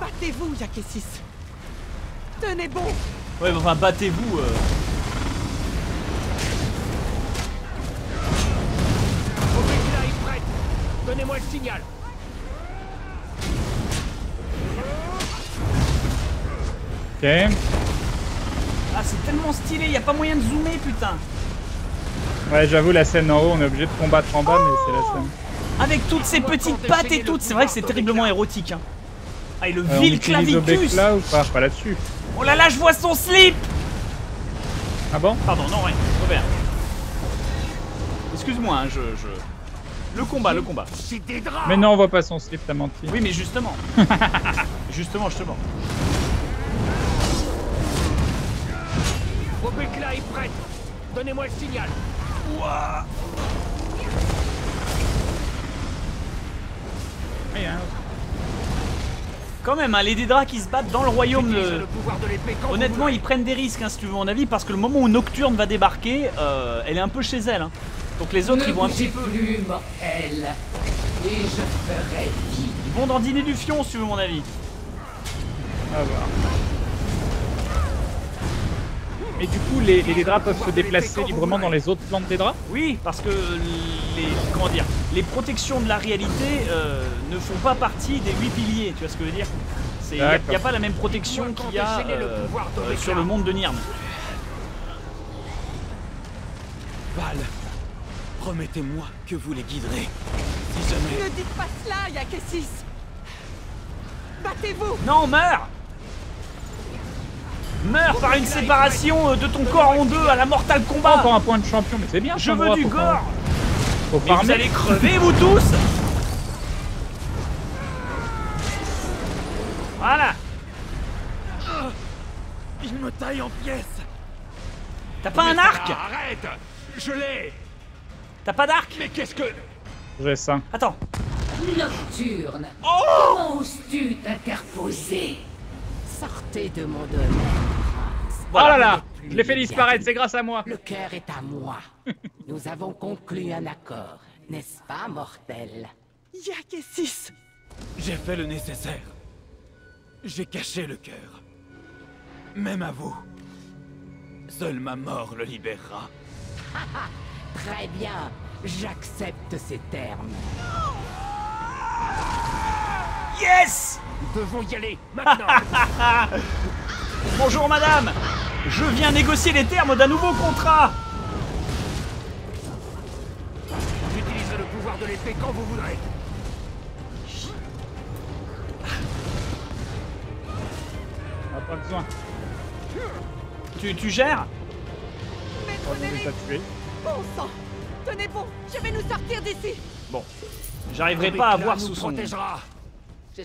Battez-vous, Yachesis. Tenez bon. Ouais, enfin, battez-vous. Béclat est prête. Donnez-moi le signal. Okay. Ah, c'est tellement stylé, y a pas moyen de zoomer, putain. Ouais, j'avoue, la scène en haut, on est obligé de combattre en bas, mais c'est la scène. Avec toutes ces petites pattes et tout, c'est vrai que c'est terriblement érotique. Hein. Ah, et le vil Clavicus. Là ou pas? Pas là-dessus. Oh là là, je vois son slip. Ah bon? Pardon, non, ouais, Robert. Excuse-moi, hein, Le combat. Mais non, on voit pas son slip, t'as menti. Oui, mais justement. justement. Béclat est prête. Donnez-moi le signal. Ouah. Rien. Quand même, hein, les Dédra qui se battent dans le royaume. Le pouvoir de l'épée, honnêtement, ils prennent des risques, hein, si tu veux mon avis, parce que le moment où Nocturne va débarquer, elle est un peu chez elle. Hein. Donc les autres, ils vont un petit peu. Ils vont dans dîner du fion, si tu veux mon avis. Ah bah. Mais du coup, les Dédra peuvent se déplacer librement dans les autres plans de Dédra? Oui, parce que les protections de la réalité ne font pas partie des 8 piliers, tu vois ce que je veux dire? Il n'y a pas la même protection qu'il y a sur le monde de Nirn. Bal, promettez-moi que vous les guiderez. Ne dites pas cela, Yachesis. Battez-vous. Non, meurs. Meurs par une séparation de ton corps en deux à la Mortal Kombat. Encore un point de champion, mais c'est bien. Je veux du gore. Mais vous allez crever, vous tous. Voilà. Il me taille en pièces. T'as pas un arc? Arrête. Je l'ai. T'as pas d'arc? Mais qu'est-ce que... J'ai ça. Attends. Nocturne. Oh, comment oses-tu t'interposer? Sortez de mon domaine. Voilà. Oh là là, je l'ai fait disparaître, c'est grâce à moi. Le cœur est à moi. Nous avons conclu un accord, n'est-ce pas, mortel? Yachesis. J'ai fait le nécessaire. J'ai caché le cœur. Même à vous. Seule ma mort le libérera. Très bien, j'accepte ces termes. Yes! Nous devons y aller, maintenant. Bonjour madame. Je viens négocier les termes d'un nouveau contrat. J'utilise le pouvoir de l'épée quand vous voudrez. On a pas besoin. Tu gères? Mais prenez-les. Bon sang. Tenez bon, je vais nous sortir d'ici. Bon, j'arriverai pas à voir sous son nom.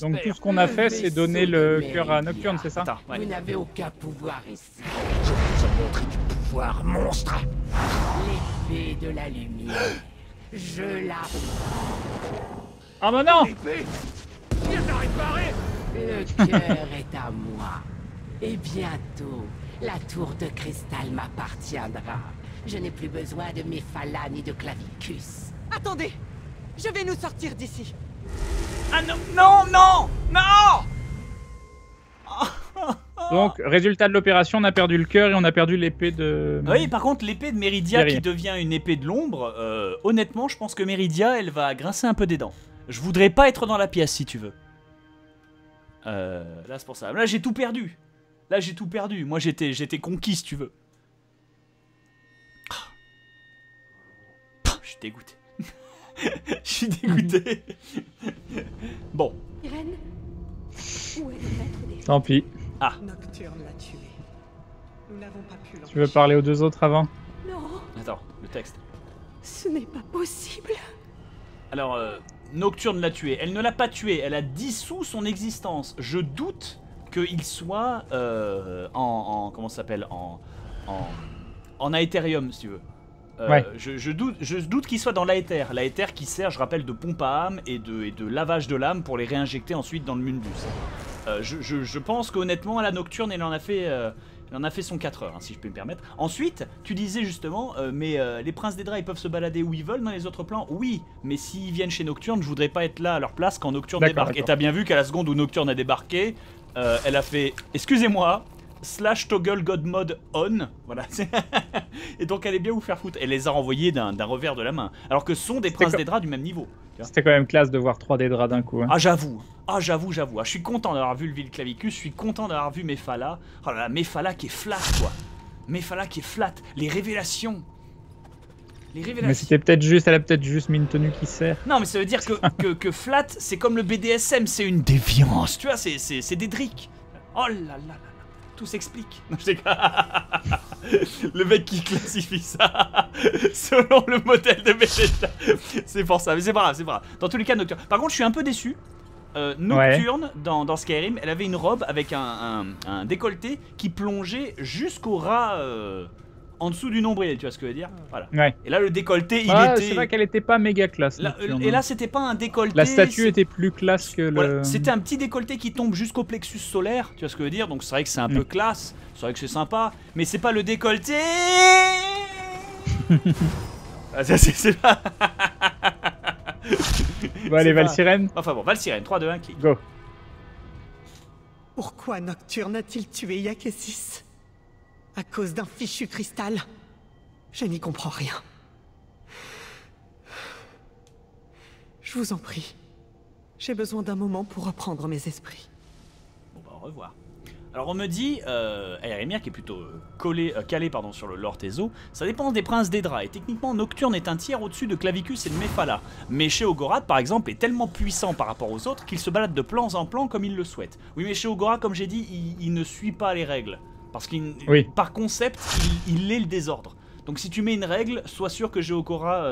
Donc tout ce qu'on a fait, c'est donner le cœur à Nocturne, c'est ça? Attends, ouais. Vous n'avez aucun pouvoir ici. Je vous ai montré du pouvoir, monstre. L'épée de la lumière. Je la... Ah bah non. L'épée. Viens la réparer. Le cœur est à moi. Et bientôt, la tour de cristal m'appartiendra. Je n'ai plus besoin de Mephala ni de Clavicus. Attendez. Je vais nous sortir d'ici. Ah non, non, non, non. Donc, résultat de l'opération, on a perdu le cœur et on a perdu l'épée de... Oui, par contre, l'épée de Meridia qui devient une épée de l'ombre, honnêtement, je pense que Meridia, elle va grincer un peu des dents. Je voudrais pas être dans la pièce, si tu veux. Là, c'est pour ça. Là, j'ai tout perdu. Là, j'ai tout perdu. Moi, j'étais conquis, si tu veux. Je suis dégoûté. Je suis dégoûté. Bon. Irène, où est le maître des... Tant pis. Ah. Nocturne l'a tué. Nous n'avons pas pu l'empêcher. Tu veux parler aux deux autres avant? Non. Attends, le texte. Ce n'est pas possible. Alors, Nocturne l'a tué. Elle ne l'a pas tué. Elle a dissous son existence. Je doute qu'il soit comment ça s'appelle, en aetherium, si tu veux. Ouais. Je doute qu'il soit dans l'aéther. L'aéther qui sert, je rappelle, de pompe à âme et de lavage de l'âme pour les réinjecter ensuite dans le mundus. Je pense qu'honnêtement, à la Nocturne, il en a fait son 4 heures, hein, si je peux me permettre. Ensuite, tu disais justement, mais les princes Dédra, ils peuvent se balader où ils veulent dans les autres plans. Oui, mais s'ils viennent chez Nocturne, je voudrais pas être là à leur place quand Nocturne débarque. Et t'as bien vu qu'à la seconde où Nocturne a débarqué, elle a fait « Excusez-moi ». / toggle god mode on, voilà. Et donc elle est bien vous faire foutre. Elle les a renvoyés d'un revers de la main. Alors que sont des princes Dédra du même niveau. C'était quand même classe de voir 3 Dédra d'un coup. Hein. Ah j'avoue, ah, je suis content d'avoir vu le Ville Clavicus, je suis content d'avoir vu Mephala. Oh là là, Mephala qui est flat quoi. Mephala qui est flat, les révélations. Mais c'était peut-être juste, elle a peut-être juste mis une tenue qui sert. Non mais ça veut dire que flat, c'est comme le BDSM, c'est une déviance, tu vois, c'est des drics. Oh là là. Tout s'explique. Le mec qui classifie ça selon le modèle de Béclat. C'est pour ça, mais c'est pas grave, c'est pas grave. Dans tous les cas, Nocturne. Par contre, je suis un peu déçu. Nocturne, ouais. dans Skyrim, elle avait une robe avec un décolleté qui plongeait jusqu'au ras en dessous du nombril, tu vois ce que je veux dire, voilà. Ouais. Et là, le décolleté, il était... C'est vrai qu'elle n'était pas méga classe. Et là, c'était pas un décolleté... La statue était plus classe que le... Voilà. C'était un petit décolleté qui tombe jusqu'au plexus solaire, tu vois ce que je veux dire. Donc c'est vrai que c'est un peu classe, c'est vrai que c'est sympa, mais c'est pas le décolleté... Ah, c'est pas... Bon, allez, Valsirène. Pas... Enfin bon, Valsirène, 3, 2, 1, clic. Go. Pourquoi Nocturne a-t-il tué Yachesis ? À cause d'un fichu cristal, je n'y comprends rien. Je vous en prie, j'ai besoin d'un moment pour reprendre mes esprits. Bon bah au revoir. Alors on me dit, Aérémir qui est plutôt calé sur le lore Teso, ça dépend des princes Dédra, et techniquement Nocturne est un tiers au-dessus de Clavicus et de Mephala. Mais Sheogorath par exemple est tellement puissant par rapport aux autres qu'il se balade de plan en plan comme il le souhaite. Oui mais Sheogorath, comme j'ai dit, il ne suit pas les règles. Parce qu'il, oui. Par concept, il est le désordre. Donc si tu mets une règle, sois sûr que Sheogorath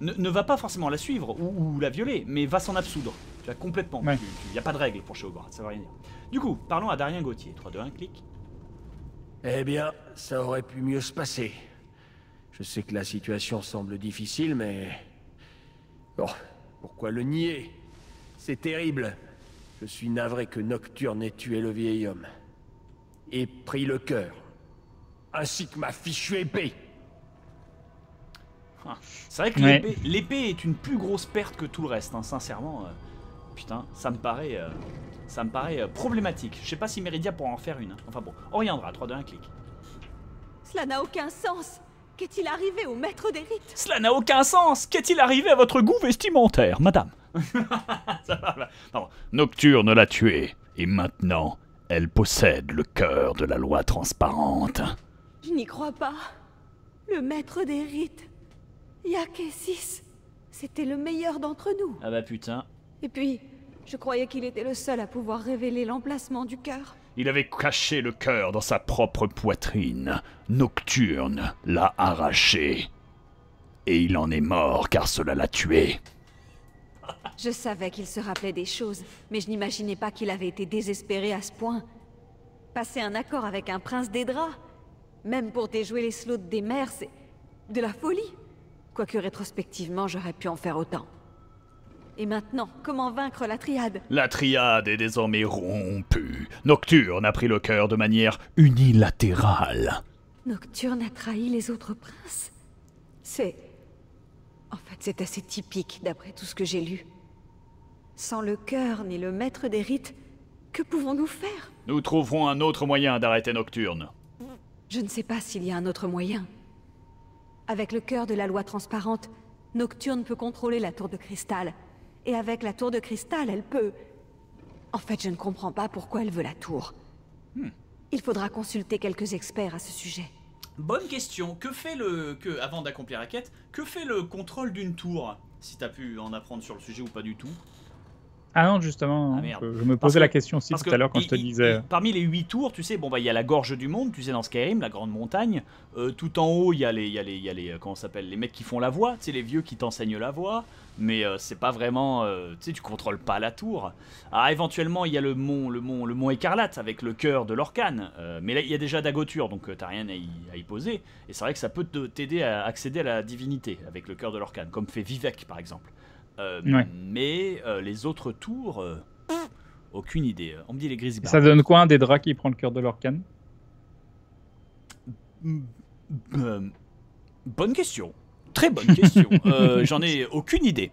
ne va pas forcément la suivre ou la violer, mais va s'en absoudre. Tu vas complètement. Il n'y a pas de règle pour Sheogorath, ça ne veut rien dire. Du coup, parlons à Darien Gautier. 3, 2, 1, clic. Eh bien, ça aurait pu mieux se passer. Je sais que la situation semble difficile, mais... Bon, pourquoi le nier? C'est terrible. Je suis navré que Nocturne ait tué le vieil homme. Et pris le cœur, ainsi que ma fichue épée. Ah, c'est vrai que l'épée est une plus grosse perte que tout le reste, hein, sincèrement. Putain, ça me paraît problématique. Je sais pas si Meridia pourra en faire une. Hein. Enfin bon, on reviendra. 3, 2, 1, clic. Cela n'a aucun sens. Qu'est-il arrivé au maître des rites? Cela n'a aucun sens. Qu'est-il arrivé à votre goût vestimentaire, madame? Ça va, pardon. Nocturne l'a tué, et maintenant... Elle possède le cœur de la loi transparente. Je n'y crois pas. Le maître des rites, Yachesis, c'était le meilleur d'entre nous. Ah bah putain. Et puis, je croyais qu'il était le seul à pouvoir révéler l'emplacement du cœur. Il avait caché le cœur dans sa propre poitrine. Nocturne l'a arraché. Et il en est mort car cela l'a tué. Je savais qu'il se rappelait des choses, mais je n'imaginais pas qu'il avait été désespéré à ce point. Passer un accord avec un prince Dédra, même pour déjouer les slots des mers, c'est de la folie. Quoique rétrospectivement, j'aurais pu en faire autant. Et maintenant, comment vaincre la triade? La triade est désormais rompue. Nocturne a pris le cœur de manière unilatérale. Nocturne a trahi les autres princes? C'est... En fait, c'est assez typique d'après tout ce que j'ai lu. Sans le cœur ni le maître des rites, que pouvons-nous faire? Nous trouverons un autre moyen d'arrêter Nocturne. Je ne sais pas s'il y a un autre moyen. Avec le cœur de la loi transparente, Nocturne peut contrôler la tour de cristal. Et avec la tour de cristal, elle peut... En fait, je ne comprends pas pourquoi elle veut la tour. Il faudra consulter quelques experts à ce sujet. Bonne question. Que fait le... avant d'accomplir la quête, que fait le contrôle d'une tour? Si t'as pu en apprendre sur le sujet ou pas du tout. Ah non, justement, je me posais la question aussi tout à l'heure quand je te disais... Parmi les 8 tours, tu sais, bon bah il y a la Gorge du Monde, tu sais, dans Skyrim, la Grande Montagne. Tout en haut, il y a les comment ça s'appelle, les mecs qui font la voix, tu sais, les vieux qui t'enseignent la voix. Mais c'est pas vraiment... tu sais, tu contrôles pas la tour. Ah, éventuellement, il y a le mont Écarlate avec le cœur de l'Orcane. Mais là, il y a déjà Dagotur, donc t'as rien à y poser. Et c'est vrai que ça peut t'aider à accéder à la divinité avec le cœur de l'Orcane, comme fait Vivek, par exemple. Ouais. Mais les autres tours, aucune idée. On me dit les Grisbards. Ça donne quoi un Dédra qui prend le cœur de l'Orcane? Bonne question. Très bonne question. J'en ai aucune idée.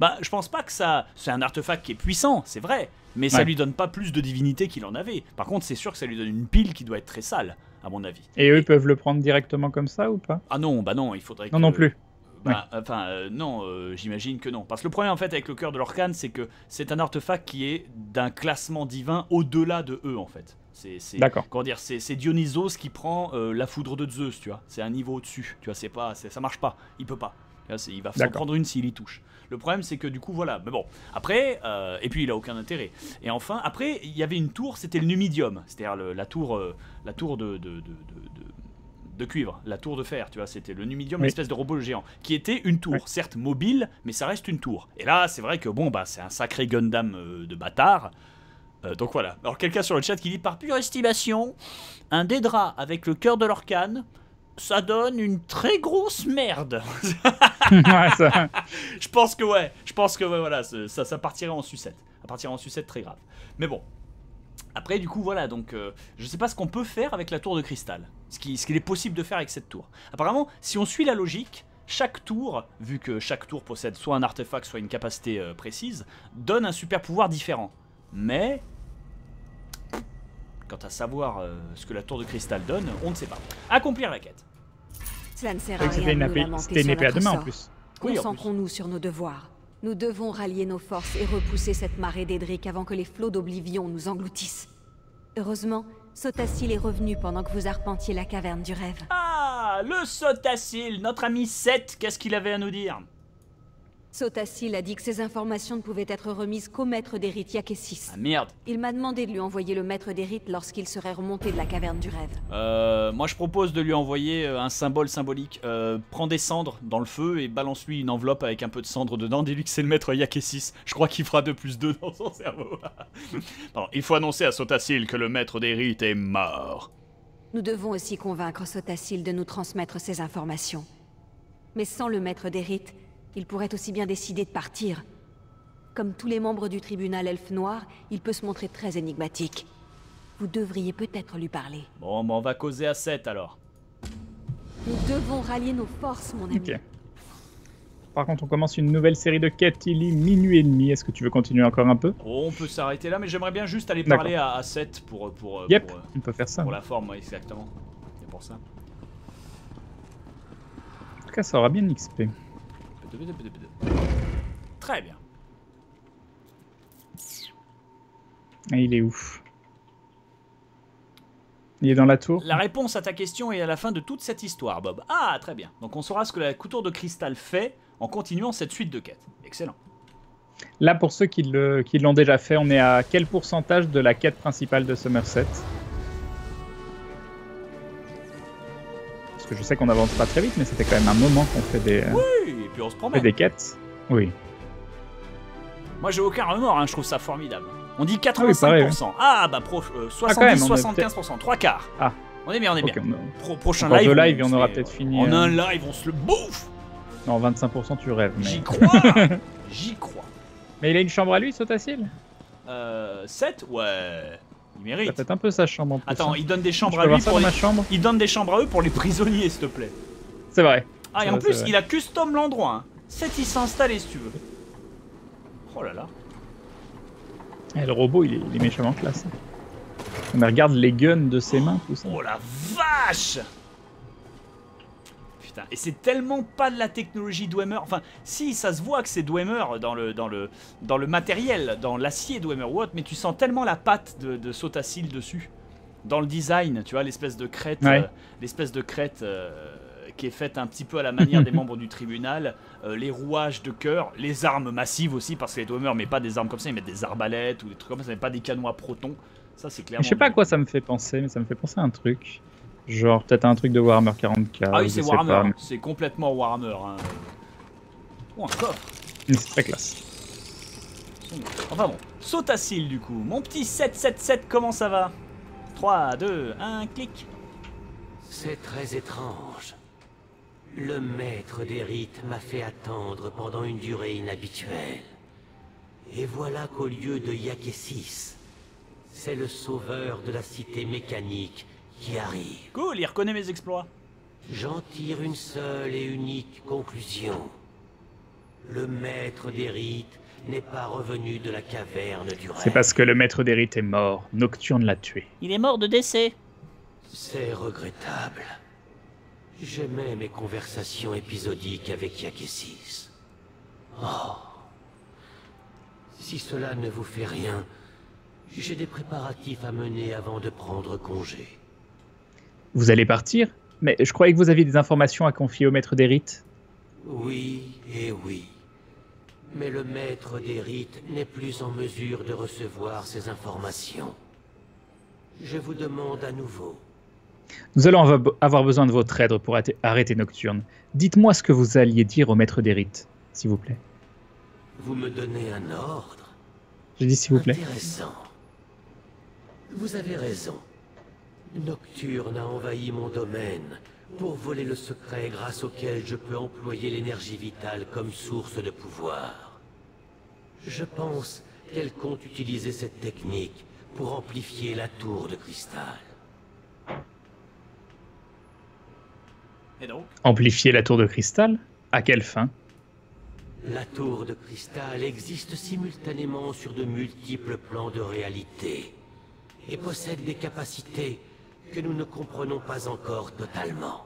Bah, je pense pas que ça... C'est un artefact qui est puissant, c'est vrai. Mais ça lui donne pas plus de divinité qu'il en avait. Par contre, c'est sûr que ça lui donne une pile qui doit être très sale, à mon avis. Et eux, ils peuvent le prendre directement comme ça ou pas? Ah non, bah non, il faudrait que... Non, non plus. Bah, oui. Enfin, non, j'imagine que non. Parce que le problème, en fait, avec le cœur de l'Orcane, c'est que c'est un artefact qui est d'un classement divin au-delà de eux, en fait. D'accord. Comment dire, c'est Dionysos qui prend la foudre de Zeus, tu vois. C'est un niveau au-dessus, tu vois. C'est pas, ça marche pas. Il peut pas. Là, il va s'en prendre une s'il y touche. Le problème, c'est que du coup, voilà. Mais bon, après, et puis il a aucun intérêt. Et enfin, après, il y avait une tour, c'était le Numidium, c'est-à-dire la tour de cuivre, la tour de fer, tu vois, c'était le Numidium, l'espèce de robot géant, qui était une tour, certes mobile, mais ça reste une tour. Et là, c'est vrai que bon, bah, c'est un sacré Gundam de bâtard. Donc voilà. Alors, quelqu'un sur le chat qui dit, par pure estimation, un Dédra avec le cœur de l'Orcane, ça donne une très grosse merde. Je pense que ouais, voilà, ça partirait en sucette. Ça partirait en sucette très grave. Mais bon. Après, du coup, voilà, donc je sais pas ce qu'on peut faire avec la tour de cristal, ce qu'il est possible de faire avec cette tour. Apparemment, si on suit la logique, chaque tour, vu que chaque tour possède soit un artefact, soit une capacité précise, donne un super pouvoir différent. Mais, quant à savoir ce que la tour de cristal donne, on ne sait pas. Accomplir la quête. Cela ne sert à rien de nous lamenter sur notre sort. En plus. Concentrons-nous sur nos devoirs. Nous devons rallier nos forces et repousser cette marée d'Edric avant que les flots d'Oblivion nous engloutissent. Heureusement, Sotha Sil est revenu pendant que vous arpentiez la caverne du rêve. Ah, le Sotha Sil, notre ami Seth, qu'est-ce qu'il avait à nous dire? Sotha Sil a dit que ces informations ne pouvaient être remises qu'au maître des rites Yachesis. Ah merde. Il m'a demandé de lui envoyer le maître des rites lorsqu'il serait remonté de la caverne du rêve. Moi je propose de lui envoyer un symbole symbolique. Prends des cendres dans le feu et balance-lui une enveloppe avec un peu de cendres dedans. Dis-lui que c'est le maître Yachesis. Je crois qu'il fera 2+2 dans son cerveau. Pardon. Il faut annoncer à Sotha Sil que le maître des rites est mort. Nous devons aussi convaincre Sotha Sil de nous transmettre ces informations. Mais sans le maître des rites, il pourrait aussi bien décider de partir. Comme tous les membres du tribunal elfe noir, il peut se montrer très énigmatique. Vous devriez peut-être lui parler. Bon, bah on va causer à 7 alors. Nous devons rallier nos forces, mon ami. Okay. Par contre, on commence une nouvelle série de quêtes. Il est 00h30. Est-ce que tu veux continuer encore un peu? Oh, on peut s'arrêter là, mais j'aimerais bien juste aller parler à 7 pour on peut faire ça. Pour la forme, exactement. C'est pour ça. En tout cas, ça aura bien XP. Très bien. Et il est où? Il est dans la tour. La réponse à ta question est à la fin de toute cette histoire, Bob. Ah, très bien. Donc on saura ce que la tour de cristal fait en continuant cette suite de quêtes. Excellent. Là, pour ceux qui l'ont déjà fait, on est à quel pourcentage de la quête principale de Somerset? Parce que je sais qu'on avance pas très vite, mais c'était quand même un moment qu'on fait des... Oui. Puis on se promène. Des quêtes. Oui. Moi j'ai aucun remords, hein, je trouve ça formidable. On dit 85%. Oui, pareil, oui. Ah bah 70-75%, 3/4. Ah. On est bien, on est bien. Prochain live. De live on aura peut-être fini. On a un live, on se le bouffe. Non, 25% tu rêves. Mais... J'y crois. J'y crois. Mais il a une chambre à lui, Sotha Sil? 7 ouais. Il mérite. Ça peut être un peu sa chambre en plus. Attends, il donne des chambres à lui pour les... Il donne des chambres à eux pour les prisonniers, s'il te plaît. C'est vrai. Ah, et en plus, il a custom l'endroit. Hein. C'est il s'est installé, si tu veux. Oh là là. Et le robot, il est méchamment classe. Mais regarde les guns de ses mains, tout ça. Oh la vache! putain. Et c'est tellement pas de la technologie Dwemer. Enfin, si, ça se voit que c'est Dwemer dans le matériel, dans l'acier Dwemer ou autre, mais tu sens tellement la patte de Sotha Sil dessus. Dans le design, tu vois, l'espèce de crête, ouais. Qui est faite un petit peu à la manière des membres du tribunal, les rouages de cœur, les armes massives aussi, parce que les Dwemer ne mettent pas des armes comme ça, ils mettent des arbalètes ou des trucs comme ça, ils mettent pas des canons à protons. Ça, c'est clairement... Je sais pas à quoi ça me fait penser, mais ça me fait penser à un truc. Genre peut-être un truc de Warhammer 40k. Ah oui, c'est Warhammer, c'est complètement Warhammer. Hein. Ou un coffre. C'est très classe. Enfin bon, Sotha Sil du coup. Mon petit 777, comment ça va? 3, 2, 1, clic. C'est très étrange. Le maître des rites m'a fait attendre pendant une durée inhabituelle. Et voilà qu'au lieu de Yachesis, c'est le sauveur de la cité mécanique qui arrive. Cool, il reconnaît mes exploits. J'en tire une seule et unique conclusion. Le maître des rites n'est pas revenu de la caverne du rêve. C'est parce que le maître des rites est mort. Nocturne l'a tué. Il est mort de décès. C'est regrettable. J'aimais mes conversations épisodiques avec Yachesis. Oh. Si cela ne vous fait rien, j'ai des préparatifs à mener avant de prendre congé. Vous allez partir? Mais je croyais que vous aviez des informations à confier au maître des rites. Oui et oui. Mais le maître des rites n'est plus en mesure de recevoir ces informations. Je vous demande à nouveau. Nous allons avoir besoin de votre aide pour arrêter Nocturne. Dites-moi ce que vous alliez dire au maître des rites, s'il vous plaît. Vous me donnez un ordre? Je dis s'il vous plaît. Intéressant. Vous avez raison. Nocturne a envahi mon domaine pour voler le secret grâce auquel je peux employer l'énergie vitale comme source de pouvoir. Je pense qu'elle compte utiliser cette technique pour amplifier la tour de cristal. Et donc ? Amplifier la tour de cristal ? À quelle fin ? La tour de cristal existe simultanément sur de multiples plans de réalité et possède des capacités que nous ne comprenons pas encore totalement.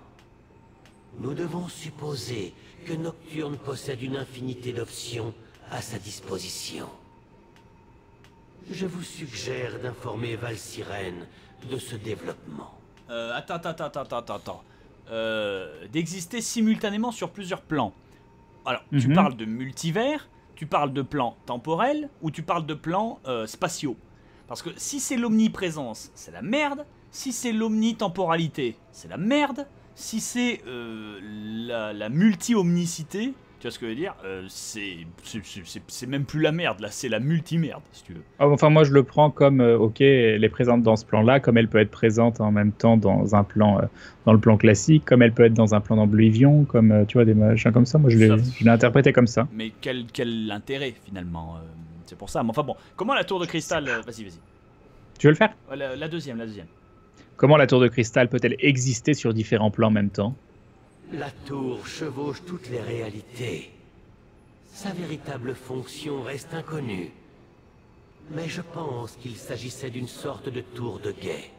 Nous devons supposer que Nocturne possède une infinité d'options à sa disposition. Je vous suggère d'informer Valsirène de ce développement. Attends. D'exister simultanément sur plusieurs plans. Alors, tu parles de multivers, tu parles de plans temporels ou tu parles de plans spatiaux. Parce que si c'est l'omniprésence, c'est la merde. Si c'est l'omnitemporalité, c'est la merde. Si c'est la multi-omnicité, tu vois ce que je veux dire, c'est même plus la merde, là, c'est la multi-merde, si tu veux. Enfin, moi, je le prends comme, ok, elle est présente dans ce plan-là, comme elle peut être présente en même temps dans un plan, dans le plan classique, comme elle peut être dans un plan d'Oblivion, comme, tu vois, des machins comme ça. Moi, je l'ai interprété comme ça. Mais quel intérêt, finalement, c'est pour ça. Mais enfin, bon, comment la tour de cristal... Vas-y. Tu veux le faire? La deuxième. Comment la tour de cristal peut-elle exister sur différents plans en même temps? La tour chevauche toutes les réalités. Sa véritable fonction reste inconnue. Mais je pense qu'il s'agissait d'une sorte de tour de guet.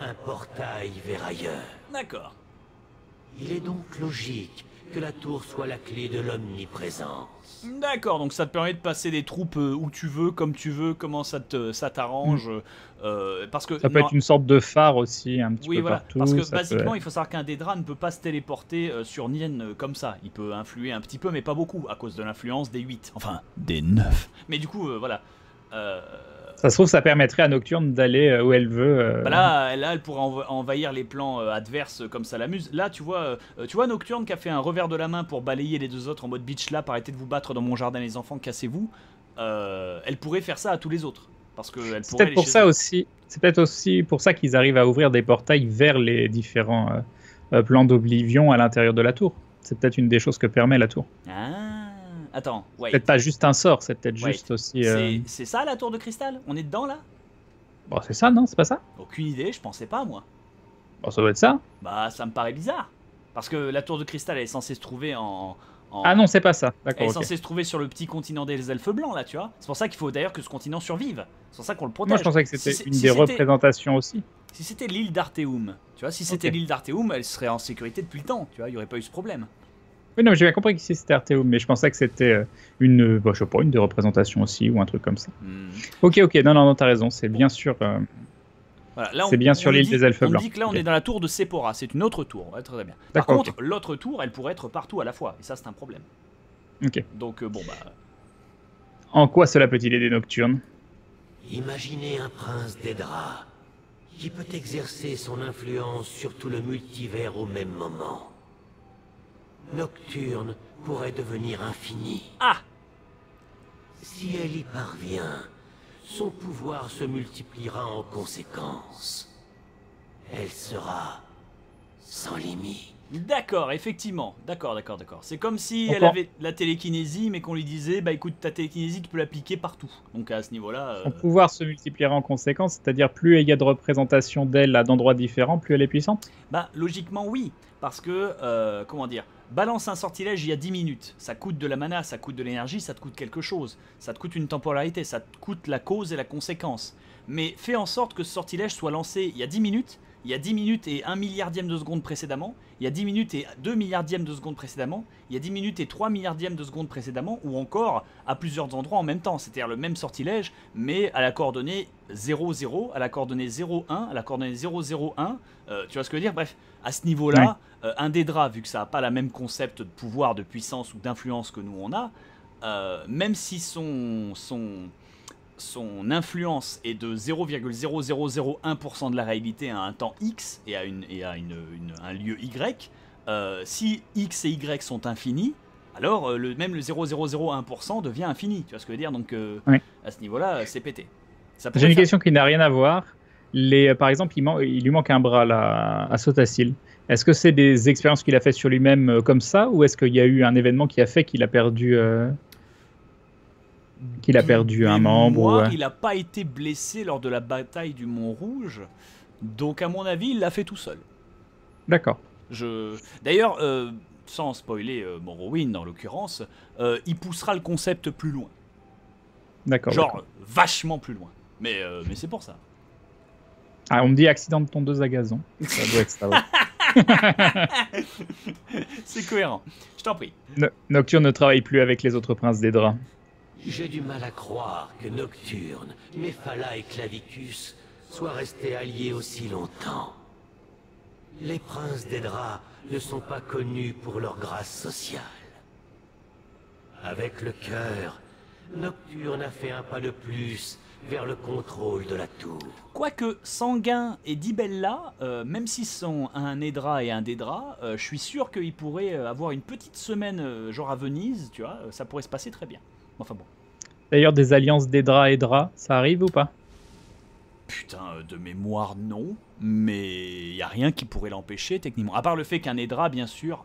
Un portail vers ailleurs. D'accord. Il est donc logique que la tour soit la clé de l'omniprésence. D'accord, donc ça te permet de passer des troupes où tu veux, comme tu veux, comment ça t'arrange. Parce que ça peut être une sorte de phare aussi, un petit peu voilà, partout. Parce que basiquement, il faut savoir qu'un Dédra ne peut pas se téléporter sur Nirn comme ça. Il peut influer un petit peu, mais pas beaucoup, à cause de l'influence des 8. Enfin, des 9. Mais du coup, voilà. Ça se trouve, ça permettrait à Nocturne d'aller où elle veut. Bah là, elle pourrait envahir les plans adverses comme ça l'amuse. Là, tu vois Nocturne qui a fait un revers de la main pour balayer les deux autres en mode bitch là, arrêtez de vous battre dans mon jardin les enfants, cassez-vous. Elle pourrait faire ça à tous les autres. C'est peut-être pour ça aussi. C'est peut-être aussi pour ça qu'ils arrivent à ouvrir des portails vers les différents plans d'Oblivion à l'intérieur de la tour. C'est peut-être une des choses que permet la tour. Ah. Attends, peut-être pas juste un sort, c'est peut-être juste aussi... C'est ça la tour de cristal? On est dedans là? Bon, c'est ça, non? C'est pas ça? Aucune idée, je pensais pas moi. Bon, ça doit être ça. Bah, ça me paraît bizarre. Parce que la tour de cristal, elle est censée se trouver en... Ah non, c'est pas ça. Elle est censée se trouver sur le petit continent des elfes blancs là, tu vois. C'est pour ça qu'il faut d'ailleurs que ce continent survive. C'est pour ça qu'on le protège. Moi, je pensais que c'était une des représentations aussi. Si c'était l'île d'Arteum, tu vois, si c'était l'île d'Arteum, elle serait en sécurité depuis le temps, tu vois, il n'y aurait pas eu ce problème. Oui, non, mais j'ai bien compris qu'ici c'était Arteum, mais je pensais que c'était une, bah, je sais pas, une des représentations aussi, ou un truc comme ça. Mm. Ok, ok, non, non, non, t'as raison, c'est bien sûr... Voilà, c'est bien sur l'île des elfes blancs. On dit que là, on est dans la tour de Sepora, c'est une autre tour. Ouais, très bien. Par contre, l'autre tour, elle pourrait être partout à la fois, et ça, c'est un problème. Ok. Donc, bon, bah... En quoi cela peut-il aider Nocturne? Imaginez un prince Dédra qui peut exercer son influence sur tout le multivers au même moment. Nocturne pourrait devenir infinie. Ah! Si elle y parvient... Son pouvoir se multipliera en conséquence. Elle sera sans limite. D'accord, effectivement. D'accord, d'accord, d'accord. C'est comme si elle avait la télékinésie, mais qu'on lui disait, bah écoute, ta télékinésie, tu peux l'appliquer partout. Donc à ce niveau-là... Son pouvoir se multipliera en conséquence, c'est-à-dire plus il y a de représentation d'elle à d'endroits différents, plus elle est puissante? Bah logiquement oui, parce que, comment dire, balance un sortilège il y a 10 minutes. Ça coûte de la mana, ça coûte de l'énergie, ça te coûte quelque chose. Ça te coûte une temporalité, ça te coûte la cause et la conséquence. Mais fais en sorte que ce sortilège soit lancé il y a 10 minutes... Il y a 10 minutes et 1 milliardième de seconde précédemment, il y a 10 minutes et 2 milliardième de seconde précédemment, il y a 10 minutes et 3 milliardième de seconde précédemment, ou encore à plusieurs endroits en même temps, c'est-à-dire le même sortilège, mais à la coordonnée 0, 0, à la coordonnée 0, 1, à la coordonnée 0, 0, 1, tu vois ce que je veux dire? Bref, à ce niveau-là, un Dédra, vu que ça n'a pas le même concept de pouvoir, de puissance ou d'influence que nous on a, même si son influence est de 0,0001% de la réalité à un temps X et à, un lieu Y, si X et Y sont infinis, alors même le 0,001% devient infini. Tu vois ce que je veux dire? Donc oui. À ce niveau-là, c'est pété. J'ai une question qui n'a rien à voir. Par exemple, il lui manque un bras là, à Sotha Sil. Est-ce que c'est des expériences qu'il a faites sur lui-même comme ça, ou est-ce qu'il y a eu un événement qui a fait qu'il a perdu... Qu'il a perdu un membre. Moi, il n'a pas été blessé lors de la bataille du Mont Rouge, donc à mon avis, il l'a fait tout seul. D'accord. D'ailleurs, sans spoiler Morrowind en l'occurrence, il poussera le concept plus loin. D'accord. Genre vachement plus loin. Mais c'est pour ça. Ah, on me dit accident de tondeuse à gazon. Ça doit être ça. Ouais. C'est cohérent. Je t'en prie. Nocturne ne travaille plus avec les autres princes Dédra. J'ai du mal à croire que Nocturne, Mephala et Clavicus soient restés alliés aussi longtemps. Les princes Dédra ne sont pas connus pour leur grâce sociale. Avec le cœur, Nocturne a fait un pas de plus vers le contrôle de la tour. Quoique Sanguin et Dibella, même s'ils sont un Edra et un Dédra, je suis sûr qu'ils pourraient avoir une petite semaine genre à Venise, tu vois, ça pourrait se passer très bien. Enfin bon. D'ailleurs, des alliances Dédra et Dra, ça arrive ou pas? Putain, de mémoire, non. Mais il n'y a rien qui pourrait l'empêcher, techniquement. À part le fait qu'un Dédra, bien sûr,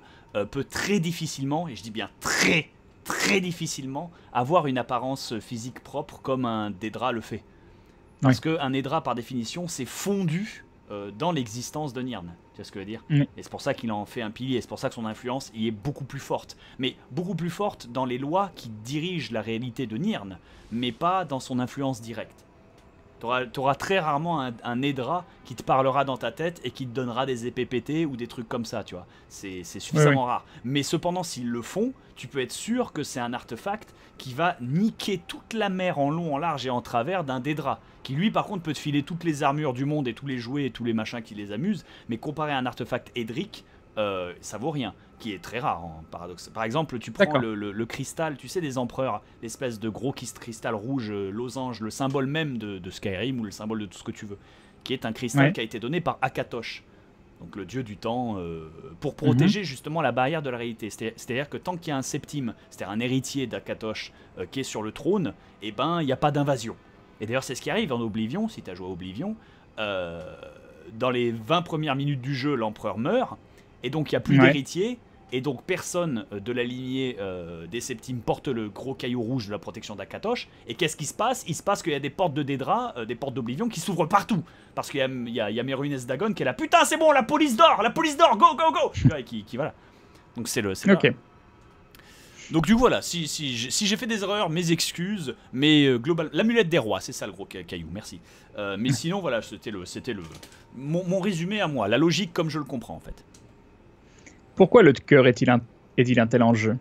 peut très difficilement, et je dis bien très, très difficilement, avoir une apparence physique propre comme un Dédra le fait. Parce qu'un Dédra, par définition, s'est fondu dans l'existence de Nirn. Tu vois ce que je veux dire? Et c'est pour ça qu'il en fait un pilier, c'est pour ça que son influence y est beaucoup plus forte. Mais beaucoup plus forte dans les lois qui dirigent la réalité de Nirn, mais pas dans son influence directe. T'auras très rarement un Edra qui te parlera dans ta tête et qui te donnera des épées pétées ou des trucs comme ça, tu vois. C'est suffisamment rare. Mais cependant, s'ils le font, tu peux être sûr que c'est un artefact qui va niquer toute la mer en long, en large et en travers d'un Dédra. Qui lui, par contre, peut te filer toutes les armures du monde et tous les jouets et tous les machins qui les amusent. Mais comparé à un artefact édrique, ça vaut rien. Qui est très rare, en paradoxe. Par exemple, tu prends le cristal, tu sais, des empereurs, l'espèce de gros cristal rouge, losange, le symbole même de Skyrim ou le symbole de tout ce que tu veux, qui est un cristal qui a été donné par Akatosh, donc le dieu du temps, pour protéger justement la barrière de la réalité. C'est-à-dire que tant qu'il y a un septime, c'est-à-dire un héritier d'Akatosh qui est sur le trône, eh ben, il n'y a pas d'invasion. Et d'ailleurs, c'est ce qui arrive en Oblivion, si tu as joué à Oblivion, dans les 20 premières minutes du jeu, l'empereur meurt, et donc il n'y a plus d'héritier. Et donc personne de la lignée des Septimes porte le gros caillou rouge de la protection d'Akatosh. Et qu'est-ce qui se passe? Il se passe qu'il y a des portes de Dédra, des portes d'Oblivion qui s'ouvrent partout. Parce qu'il y a Merunes Dagon qui est là, putain c'est bon, la police d'or, go, go, go. Et qui voilà. Donc c'est le... Donc du coup voilà, si j'ai fait des erreurs, mes excuses, mais global, l'amulette des rois, c'est ça le gros caillou, merci. Mais sinon voilà, c'était mon résumé à moi, la logique comme je le comprends en fait. Pourquoi le cœur est-il un tel enjeu?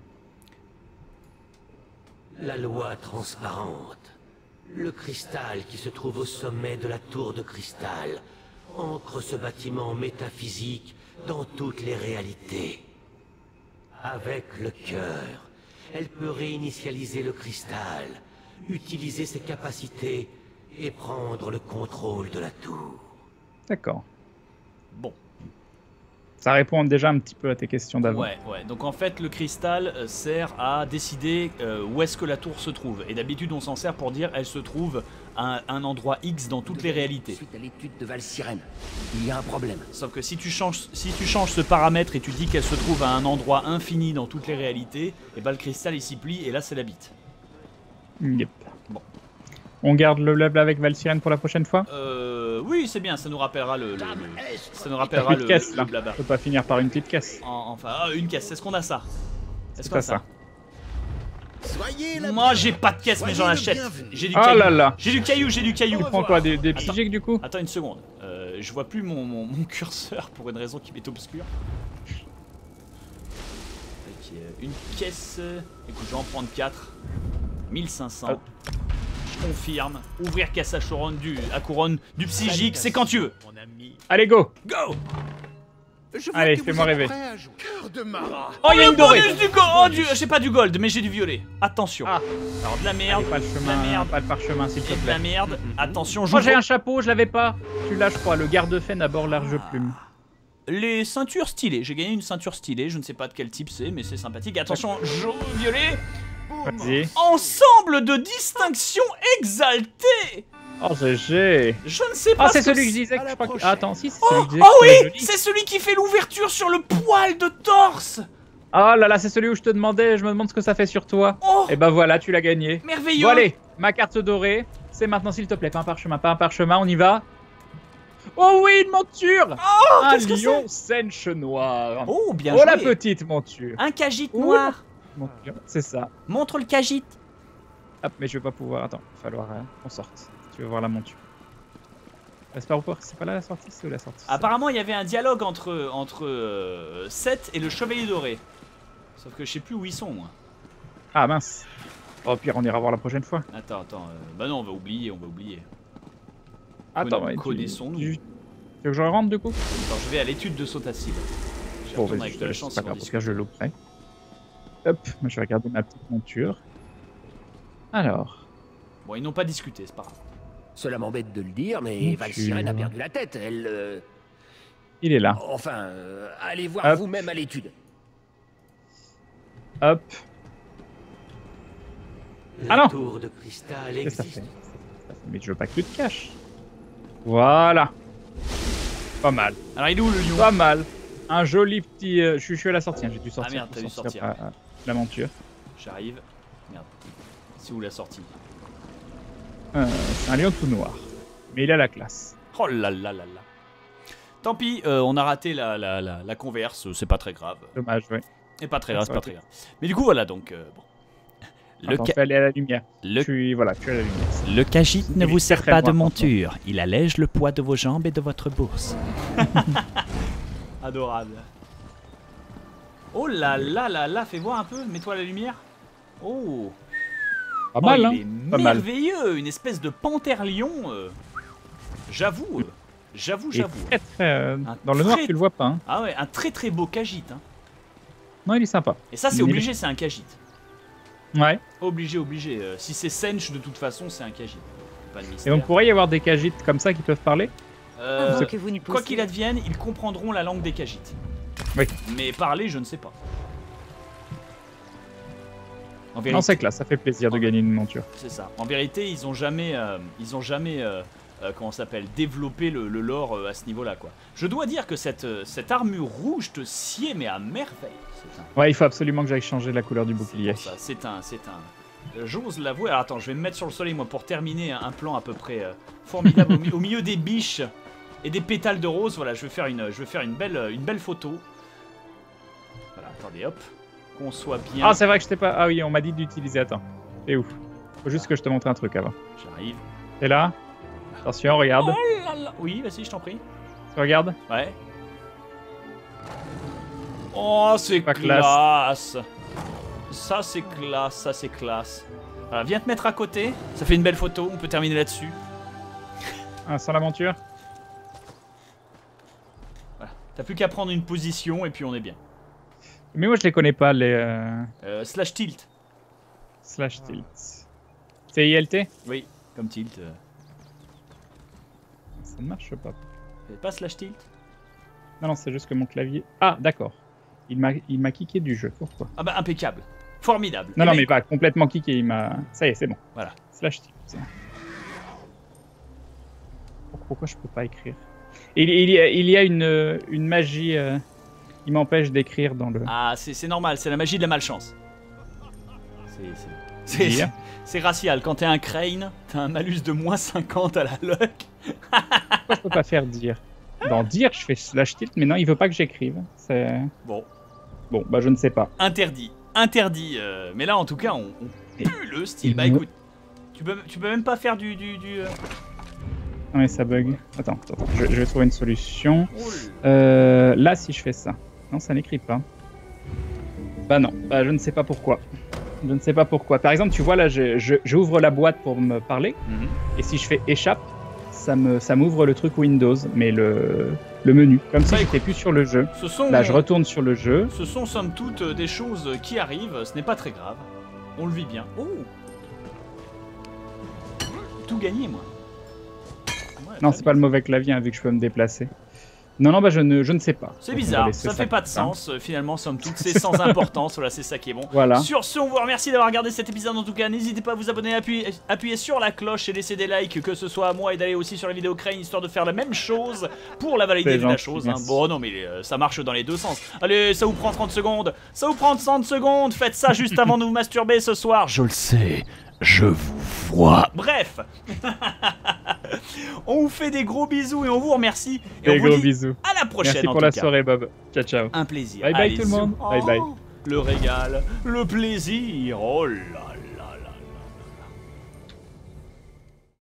La loi transparente, le cristal qui se trouve au sommet de la tour de cristal, ancre ce bâtiment métaphysique dans toutes les réalités. Avec le cœur, elle peut réinitialiser le cristal, utiliser ses capacités et prendre le contrôle de la tour. D'accord. Bon. Ça répond déjà un petit peu à tes questions d'avant. Ouais, ouais. Donc en fait, le cristal sert à décider où est-ce que la tour se trouve. Et d'habitude, on s'en sert pour dire elle se trouve à un endroit X dans toutes les réalités. Suite à l'étude de Valsirène, il y a un problème. Sauf que si tu changes ce paramètre et tu dis qu'elle se trouve à un endroit infini dans toutes les réalités, et ben le cristal il s'y plie et là c'est la bite. Yep. Bon. On garde le blabla avec Valsirène pour la prochaine fois? Oui, c'est bien, ça nous rappellera le blabla. On peut pas finir par une petite caisse. Enfin, une caisse, est-ce qu'on a ça? Est-ce qu'on a ça? Moi j'ai pas de caisse, mais j'en achète. J'ai du caillou. J'ai du caillou. Tu prends quoi, des pigiques du coup? Attends une seconde, je vois plus mon curseur pour une raison qui m'est obscure. Okay, une caisse. Écoute, je vais en prendre 4. 1500. Oh. Confirme, ouvrir caisse à couronne du psychique, c'est quand tu veux. Allez, go. Allez, fais-moi rêver. Oh, il y a une dorée. Oh, j'ai pas du gold, mais j'ai du violet. Attention. Ah. Alors, de la merde. Allez, pas le parchemin, s'il te plaît. De la merde. Attention, je. Moi, j'ai un chapeau, je l'avais pas. Tu l'as, je crois. Le garde-faine à bord large plume. Les ceintures stylées. J'ai gagné une ceinture stylée. Je ne sais pas de quel type c'est, mais c'est sympathique. Attention, jaune, violet. Ensemble de distinction exaltée. Oh GG. Je ne sais pas. Ah c'est celui que je disais que je crois que... Attends, si c'est celui que je disais. Oh oui, c'est celui qui fait l'ouverture sur le poil de torse. Ah là là, c'est celui où je te demandais, je me demande ce que ça fait sur toi. Oh. Et ben voilà, tu l'as gagné. Merveilleux. Bon, allez, ma carte dorée, c'est maintenant s'il te plaît, pas un parchemin, on y va. Oh oui, une monture. Oh, un lion senche noir. Oh bien joué. Oh la petite monture. Un cagite noir. C'est ça. Montre le cagite. Hop, mais je vais pas pouvoir. Attends, il va falloir qu'on sorte. Tu veux voir la monture. C'est pas là la sortie, c'est où la sortie? Apparemment, il y avait un dialogue entre Seth et le Chevalier Doré. Sauf que je sais plus où ils sont, moi. Ah mince. Oh, pire, on ira voir la prochaine fois. Attends. Bah non, on va oublier. Attends, connaissons-nous. Tu veux que je rentre du coup? Attends, je vais à l'étude de Sotha Sil. Bon, vas-y, je te laisse. Pas grave, parce que je louperai. Hop, je vais regarder ma petite monture. Alors. Bon, ils n'ont pas discuté, c'est pas grave. Cela m'embête de le dire, mais Valsirène a perdu la tête. Elle. Il est là. Enfin, allez voir vous-même à l'étude. Hop. Ah non. Tour de cristal existe. Ça fait. Mais je veux pas que tu te caches. Voilà. Pas mal. Alors, il est où le lion? Pas mal. Un joli petit. Je suis à la sortie, hein, j'ai dû sortir. Ah merde, t'as dû sortir. La monture. J'arrive. Merde. C'est où la sortie? Un lion tout noir. Mais il a la classe. Oh là là là là. Tant pis, on a raté la converse, c'est pas très grave. Dommage, ouais. C'est pas très grave, Mais du coup, voilà donc. Bon. Je vais aller à la lumière. Je suis à la lumière. Le cagite ne vous sert pas de monture. Il allège le poids de vos jambes et de votre bourse. Adorable. Oh là là là là, fais voir un peu, mets-toi la lumière. Oh. Pas mal, hein. Pas merveilleux, mal. Une espèce de panthère lion. J'avoue. Dans le noir, tu le vois pas. Hein. Ah ouais, un très très beau cagite. Hein. Non, il est sympa. Et ça, c'est obligé, c'est un cagite. Ouais. Obligé. Si c'est sench, de toute façon, c'est un cagite. Pas de mystère. Et on pourrait y avoir des cagites comme ça qui peuvent parler? Quoi qu'il advienne, ils comprendront la langue des cagites. Oui. Mais parler, je ne sais pas. En vérité, non, c'est classe, ça fait plaisir de gagner une monture. C'est ça. En vérité, ils n'ont jamais, comment s'appelle, développé le lore à ce niveau-là, quoi. Je dois dire que cette armure rouge te sied, mais à merveille. Ouais, il faut absolument que j'aille changer la couleur du bouclier. C'est un. J'ose l'avouer. Alors attends, je vais me mettre sur le soleil moi pour terminer un plan à peu près formidable au milieu des biches et des pétales de rose. Voilà, je vais faire une belle photo. Voilà, attendez, hop. qu'on soit bien... Ah, c'est vrai que je t'ai pas... Ah oui, on m'a dit d'utiliser... Attends, c'est ouf. Faut juste que je te montre un truc avant. J'arrive. T'es là? Attention, regarde. Oh là là. Oui, vas-y, je t'en prie. Tu regardes? Ouais. Oh, c'est classe. Ça, c'est classe, ça, c'est classe. Voilà, viens te mettre à côté. Ça fait une belle photo, on peut terminer là-dessus. Ah, sans l'aventure. Voilà. T'as plus qu'à prendre une position et puis on est bien. Mais moi, je les connais pas, les... slash tilt. Slash tilt. C'est ILT? Oui, comme tilt. Ça ne marche pas. C'est pas slash tilt? Non, non, c'est juste que mon clavier... Ah, d'accord. Il m'a kické du jeu, pourquoi? Ah bah, impeccable. Formidable. Non, non, mais pas complètement kické, il m'a... Ça y est, c'est bon. Voilà. Slash tilt. Pourquoi je peux pas écrire? Il y a une magie... Il m'empêche d'écrire dans le... Ah, c'est normal, c'est la magie de la malchance. C'est racial. Quand t'es un Krayn, t'as un malus de moins 50 à la luck. Pourquoi je peux pas faire dire? Dans dire, je fais slash tilt, mais non, il veut pas que j'écrive. Bon. Bon, bah je ne sais pas. Interdit. Interdit. Mais là, en tout cas, on pue le style. Bah écoute, tu peux même pas faire du... Non mais ça bug. Attends, attends. Je vais trouver une solution. Là, si je fais ça... Non, ça n'écrit pas. Bah non, bah, je ne sais pas pourquoi. Je ne sais pas pourquoi. Par exemple, tu vois là, j'ouvre la boîte pour me parler. Mm-hmm. Et si je fais échappe, ça m'ouvre le truc Windows, mais le menu. Comme ça, si j'étais plus sur le jeu. Là, je retourne sur le jeu. Ce sont somme toute des choses qui arrivent. Ce n'est pas très grave. On le vit bien. Oh, tout gagné, moi. Ouais, non, c'est pas le mauvais clavier, hein, vu que je peux me déplacer. Non, non, bah je ne sais pas. C'est bizarre, ça fait pas de sens, finalement, somme toute, c'est sans importance, voilà, c'est ça qui est bon. Voilà. Sur ce, on vous remercie d'avoir regardé cet épisode, en tout cas, n'hésitez pas à vous abonner, appuyer sur la cloche et laisser des likes, que ce soit à moi, et d'aller aussi sur la vidéo Krayn, histoire de faire la même chose, pour la valider de la chose, hein. Bon, non, mais ça marche dans les deux sens. Allez, ça vous prend 30 secondes, faites ça juste avant de vous masturber ce soir, je le sais. Je vous vois. Bref, on vous fait des gros bisous et on vous remercie. Et des on vous gros dit bisous. À la prochaine. Merci pour la soirée, Bob. Ciao, ciao. Un plaisir. Bye bye. Allez, tout le monde. Bye bye. Le régal, le plaisir. Oh là là.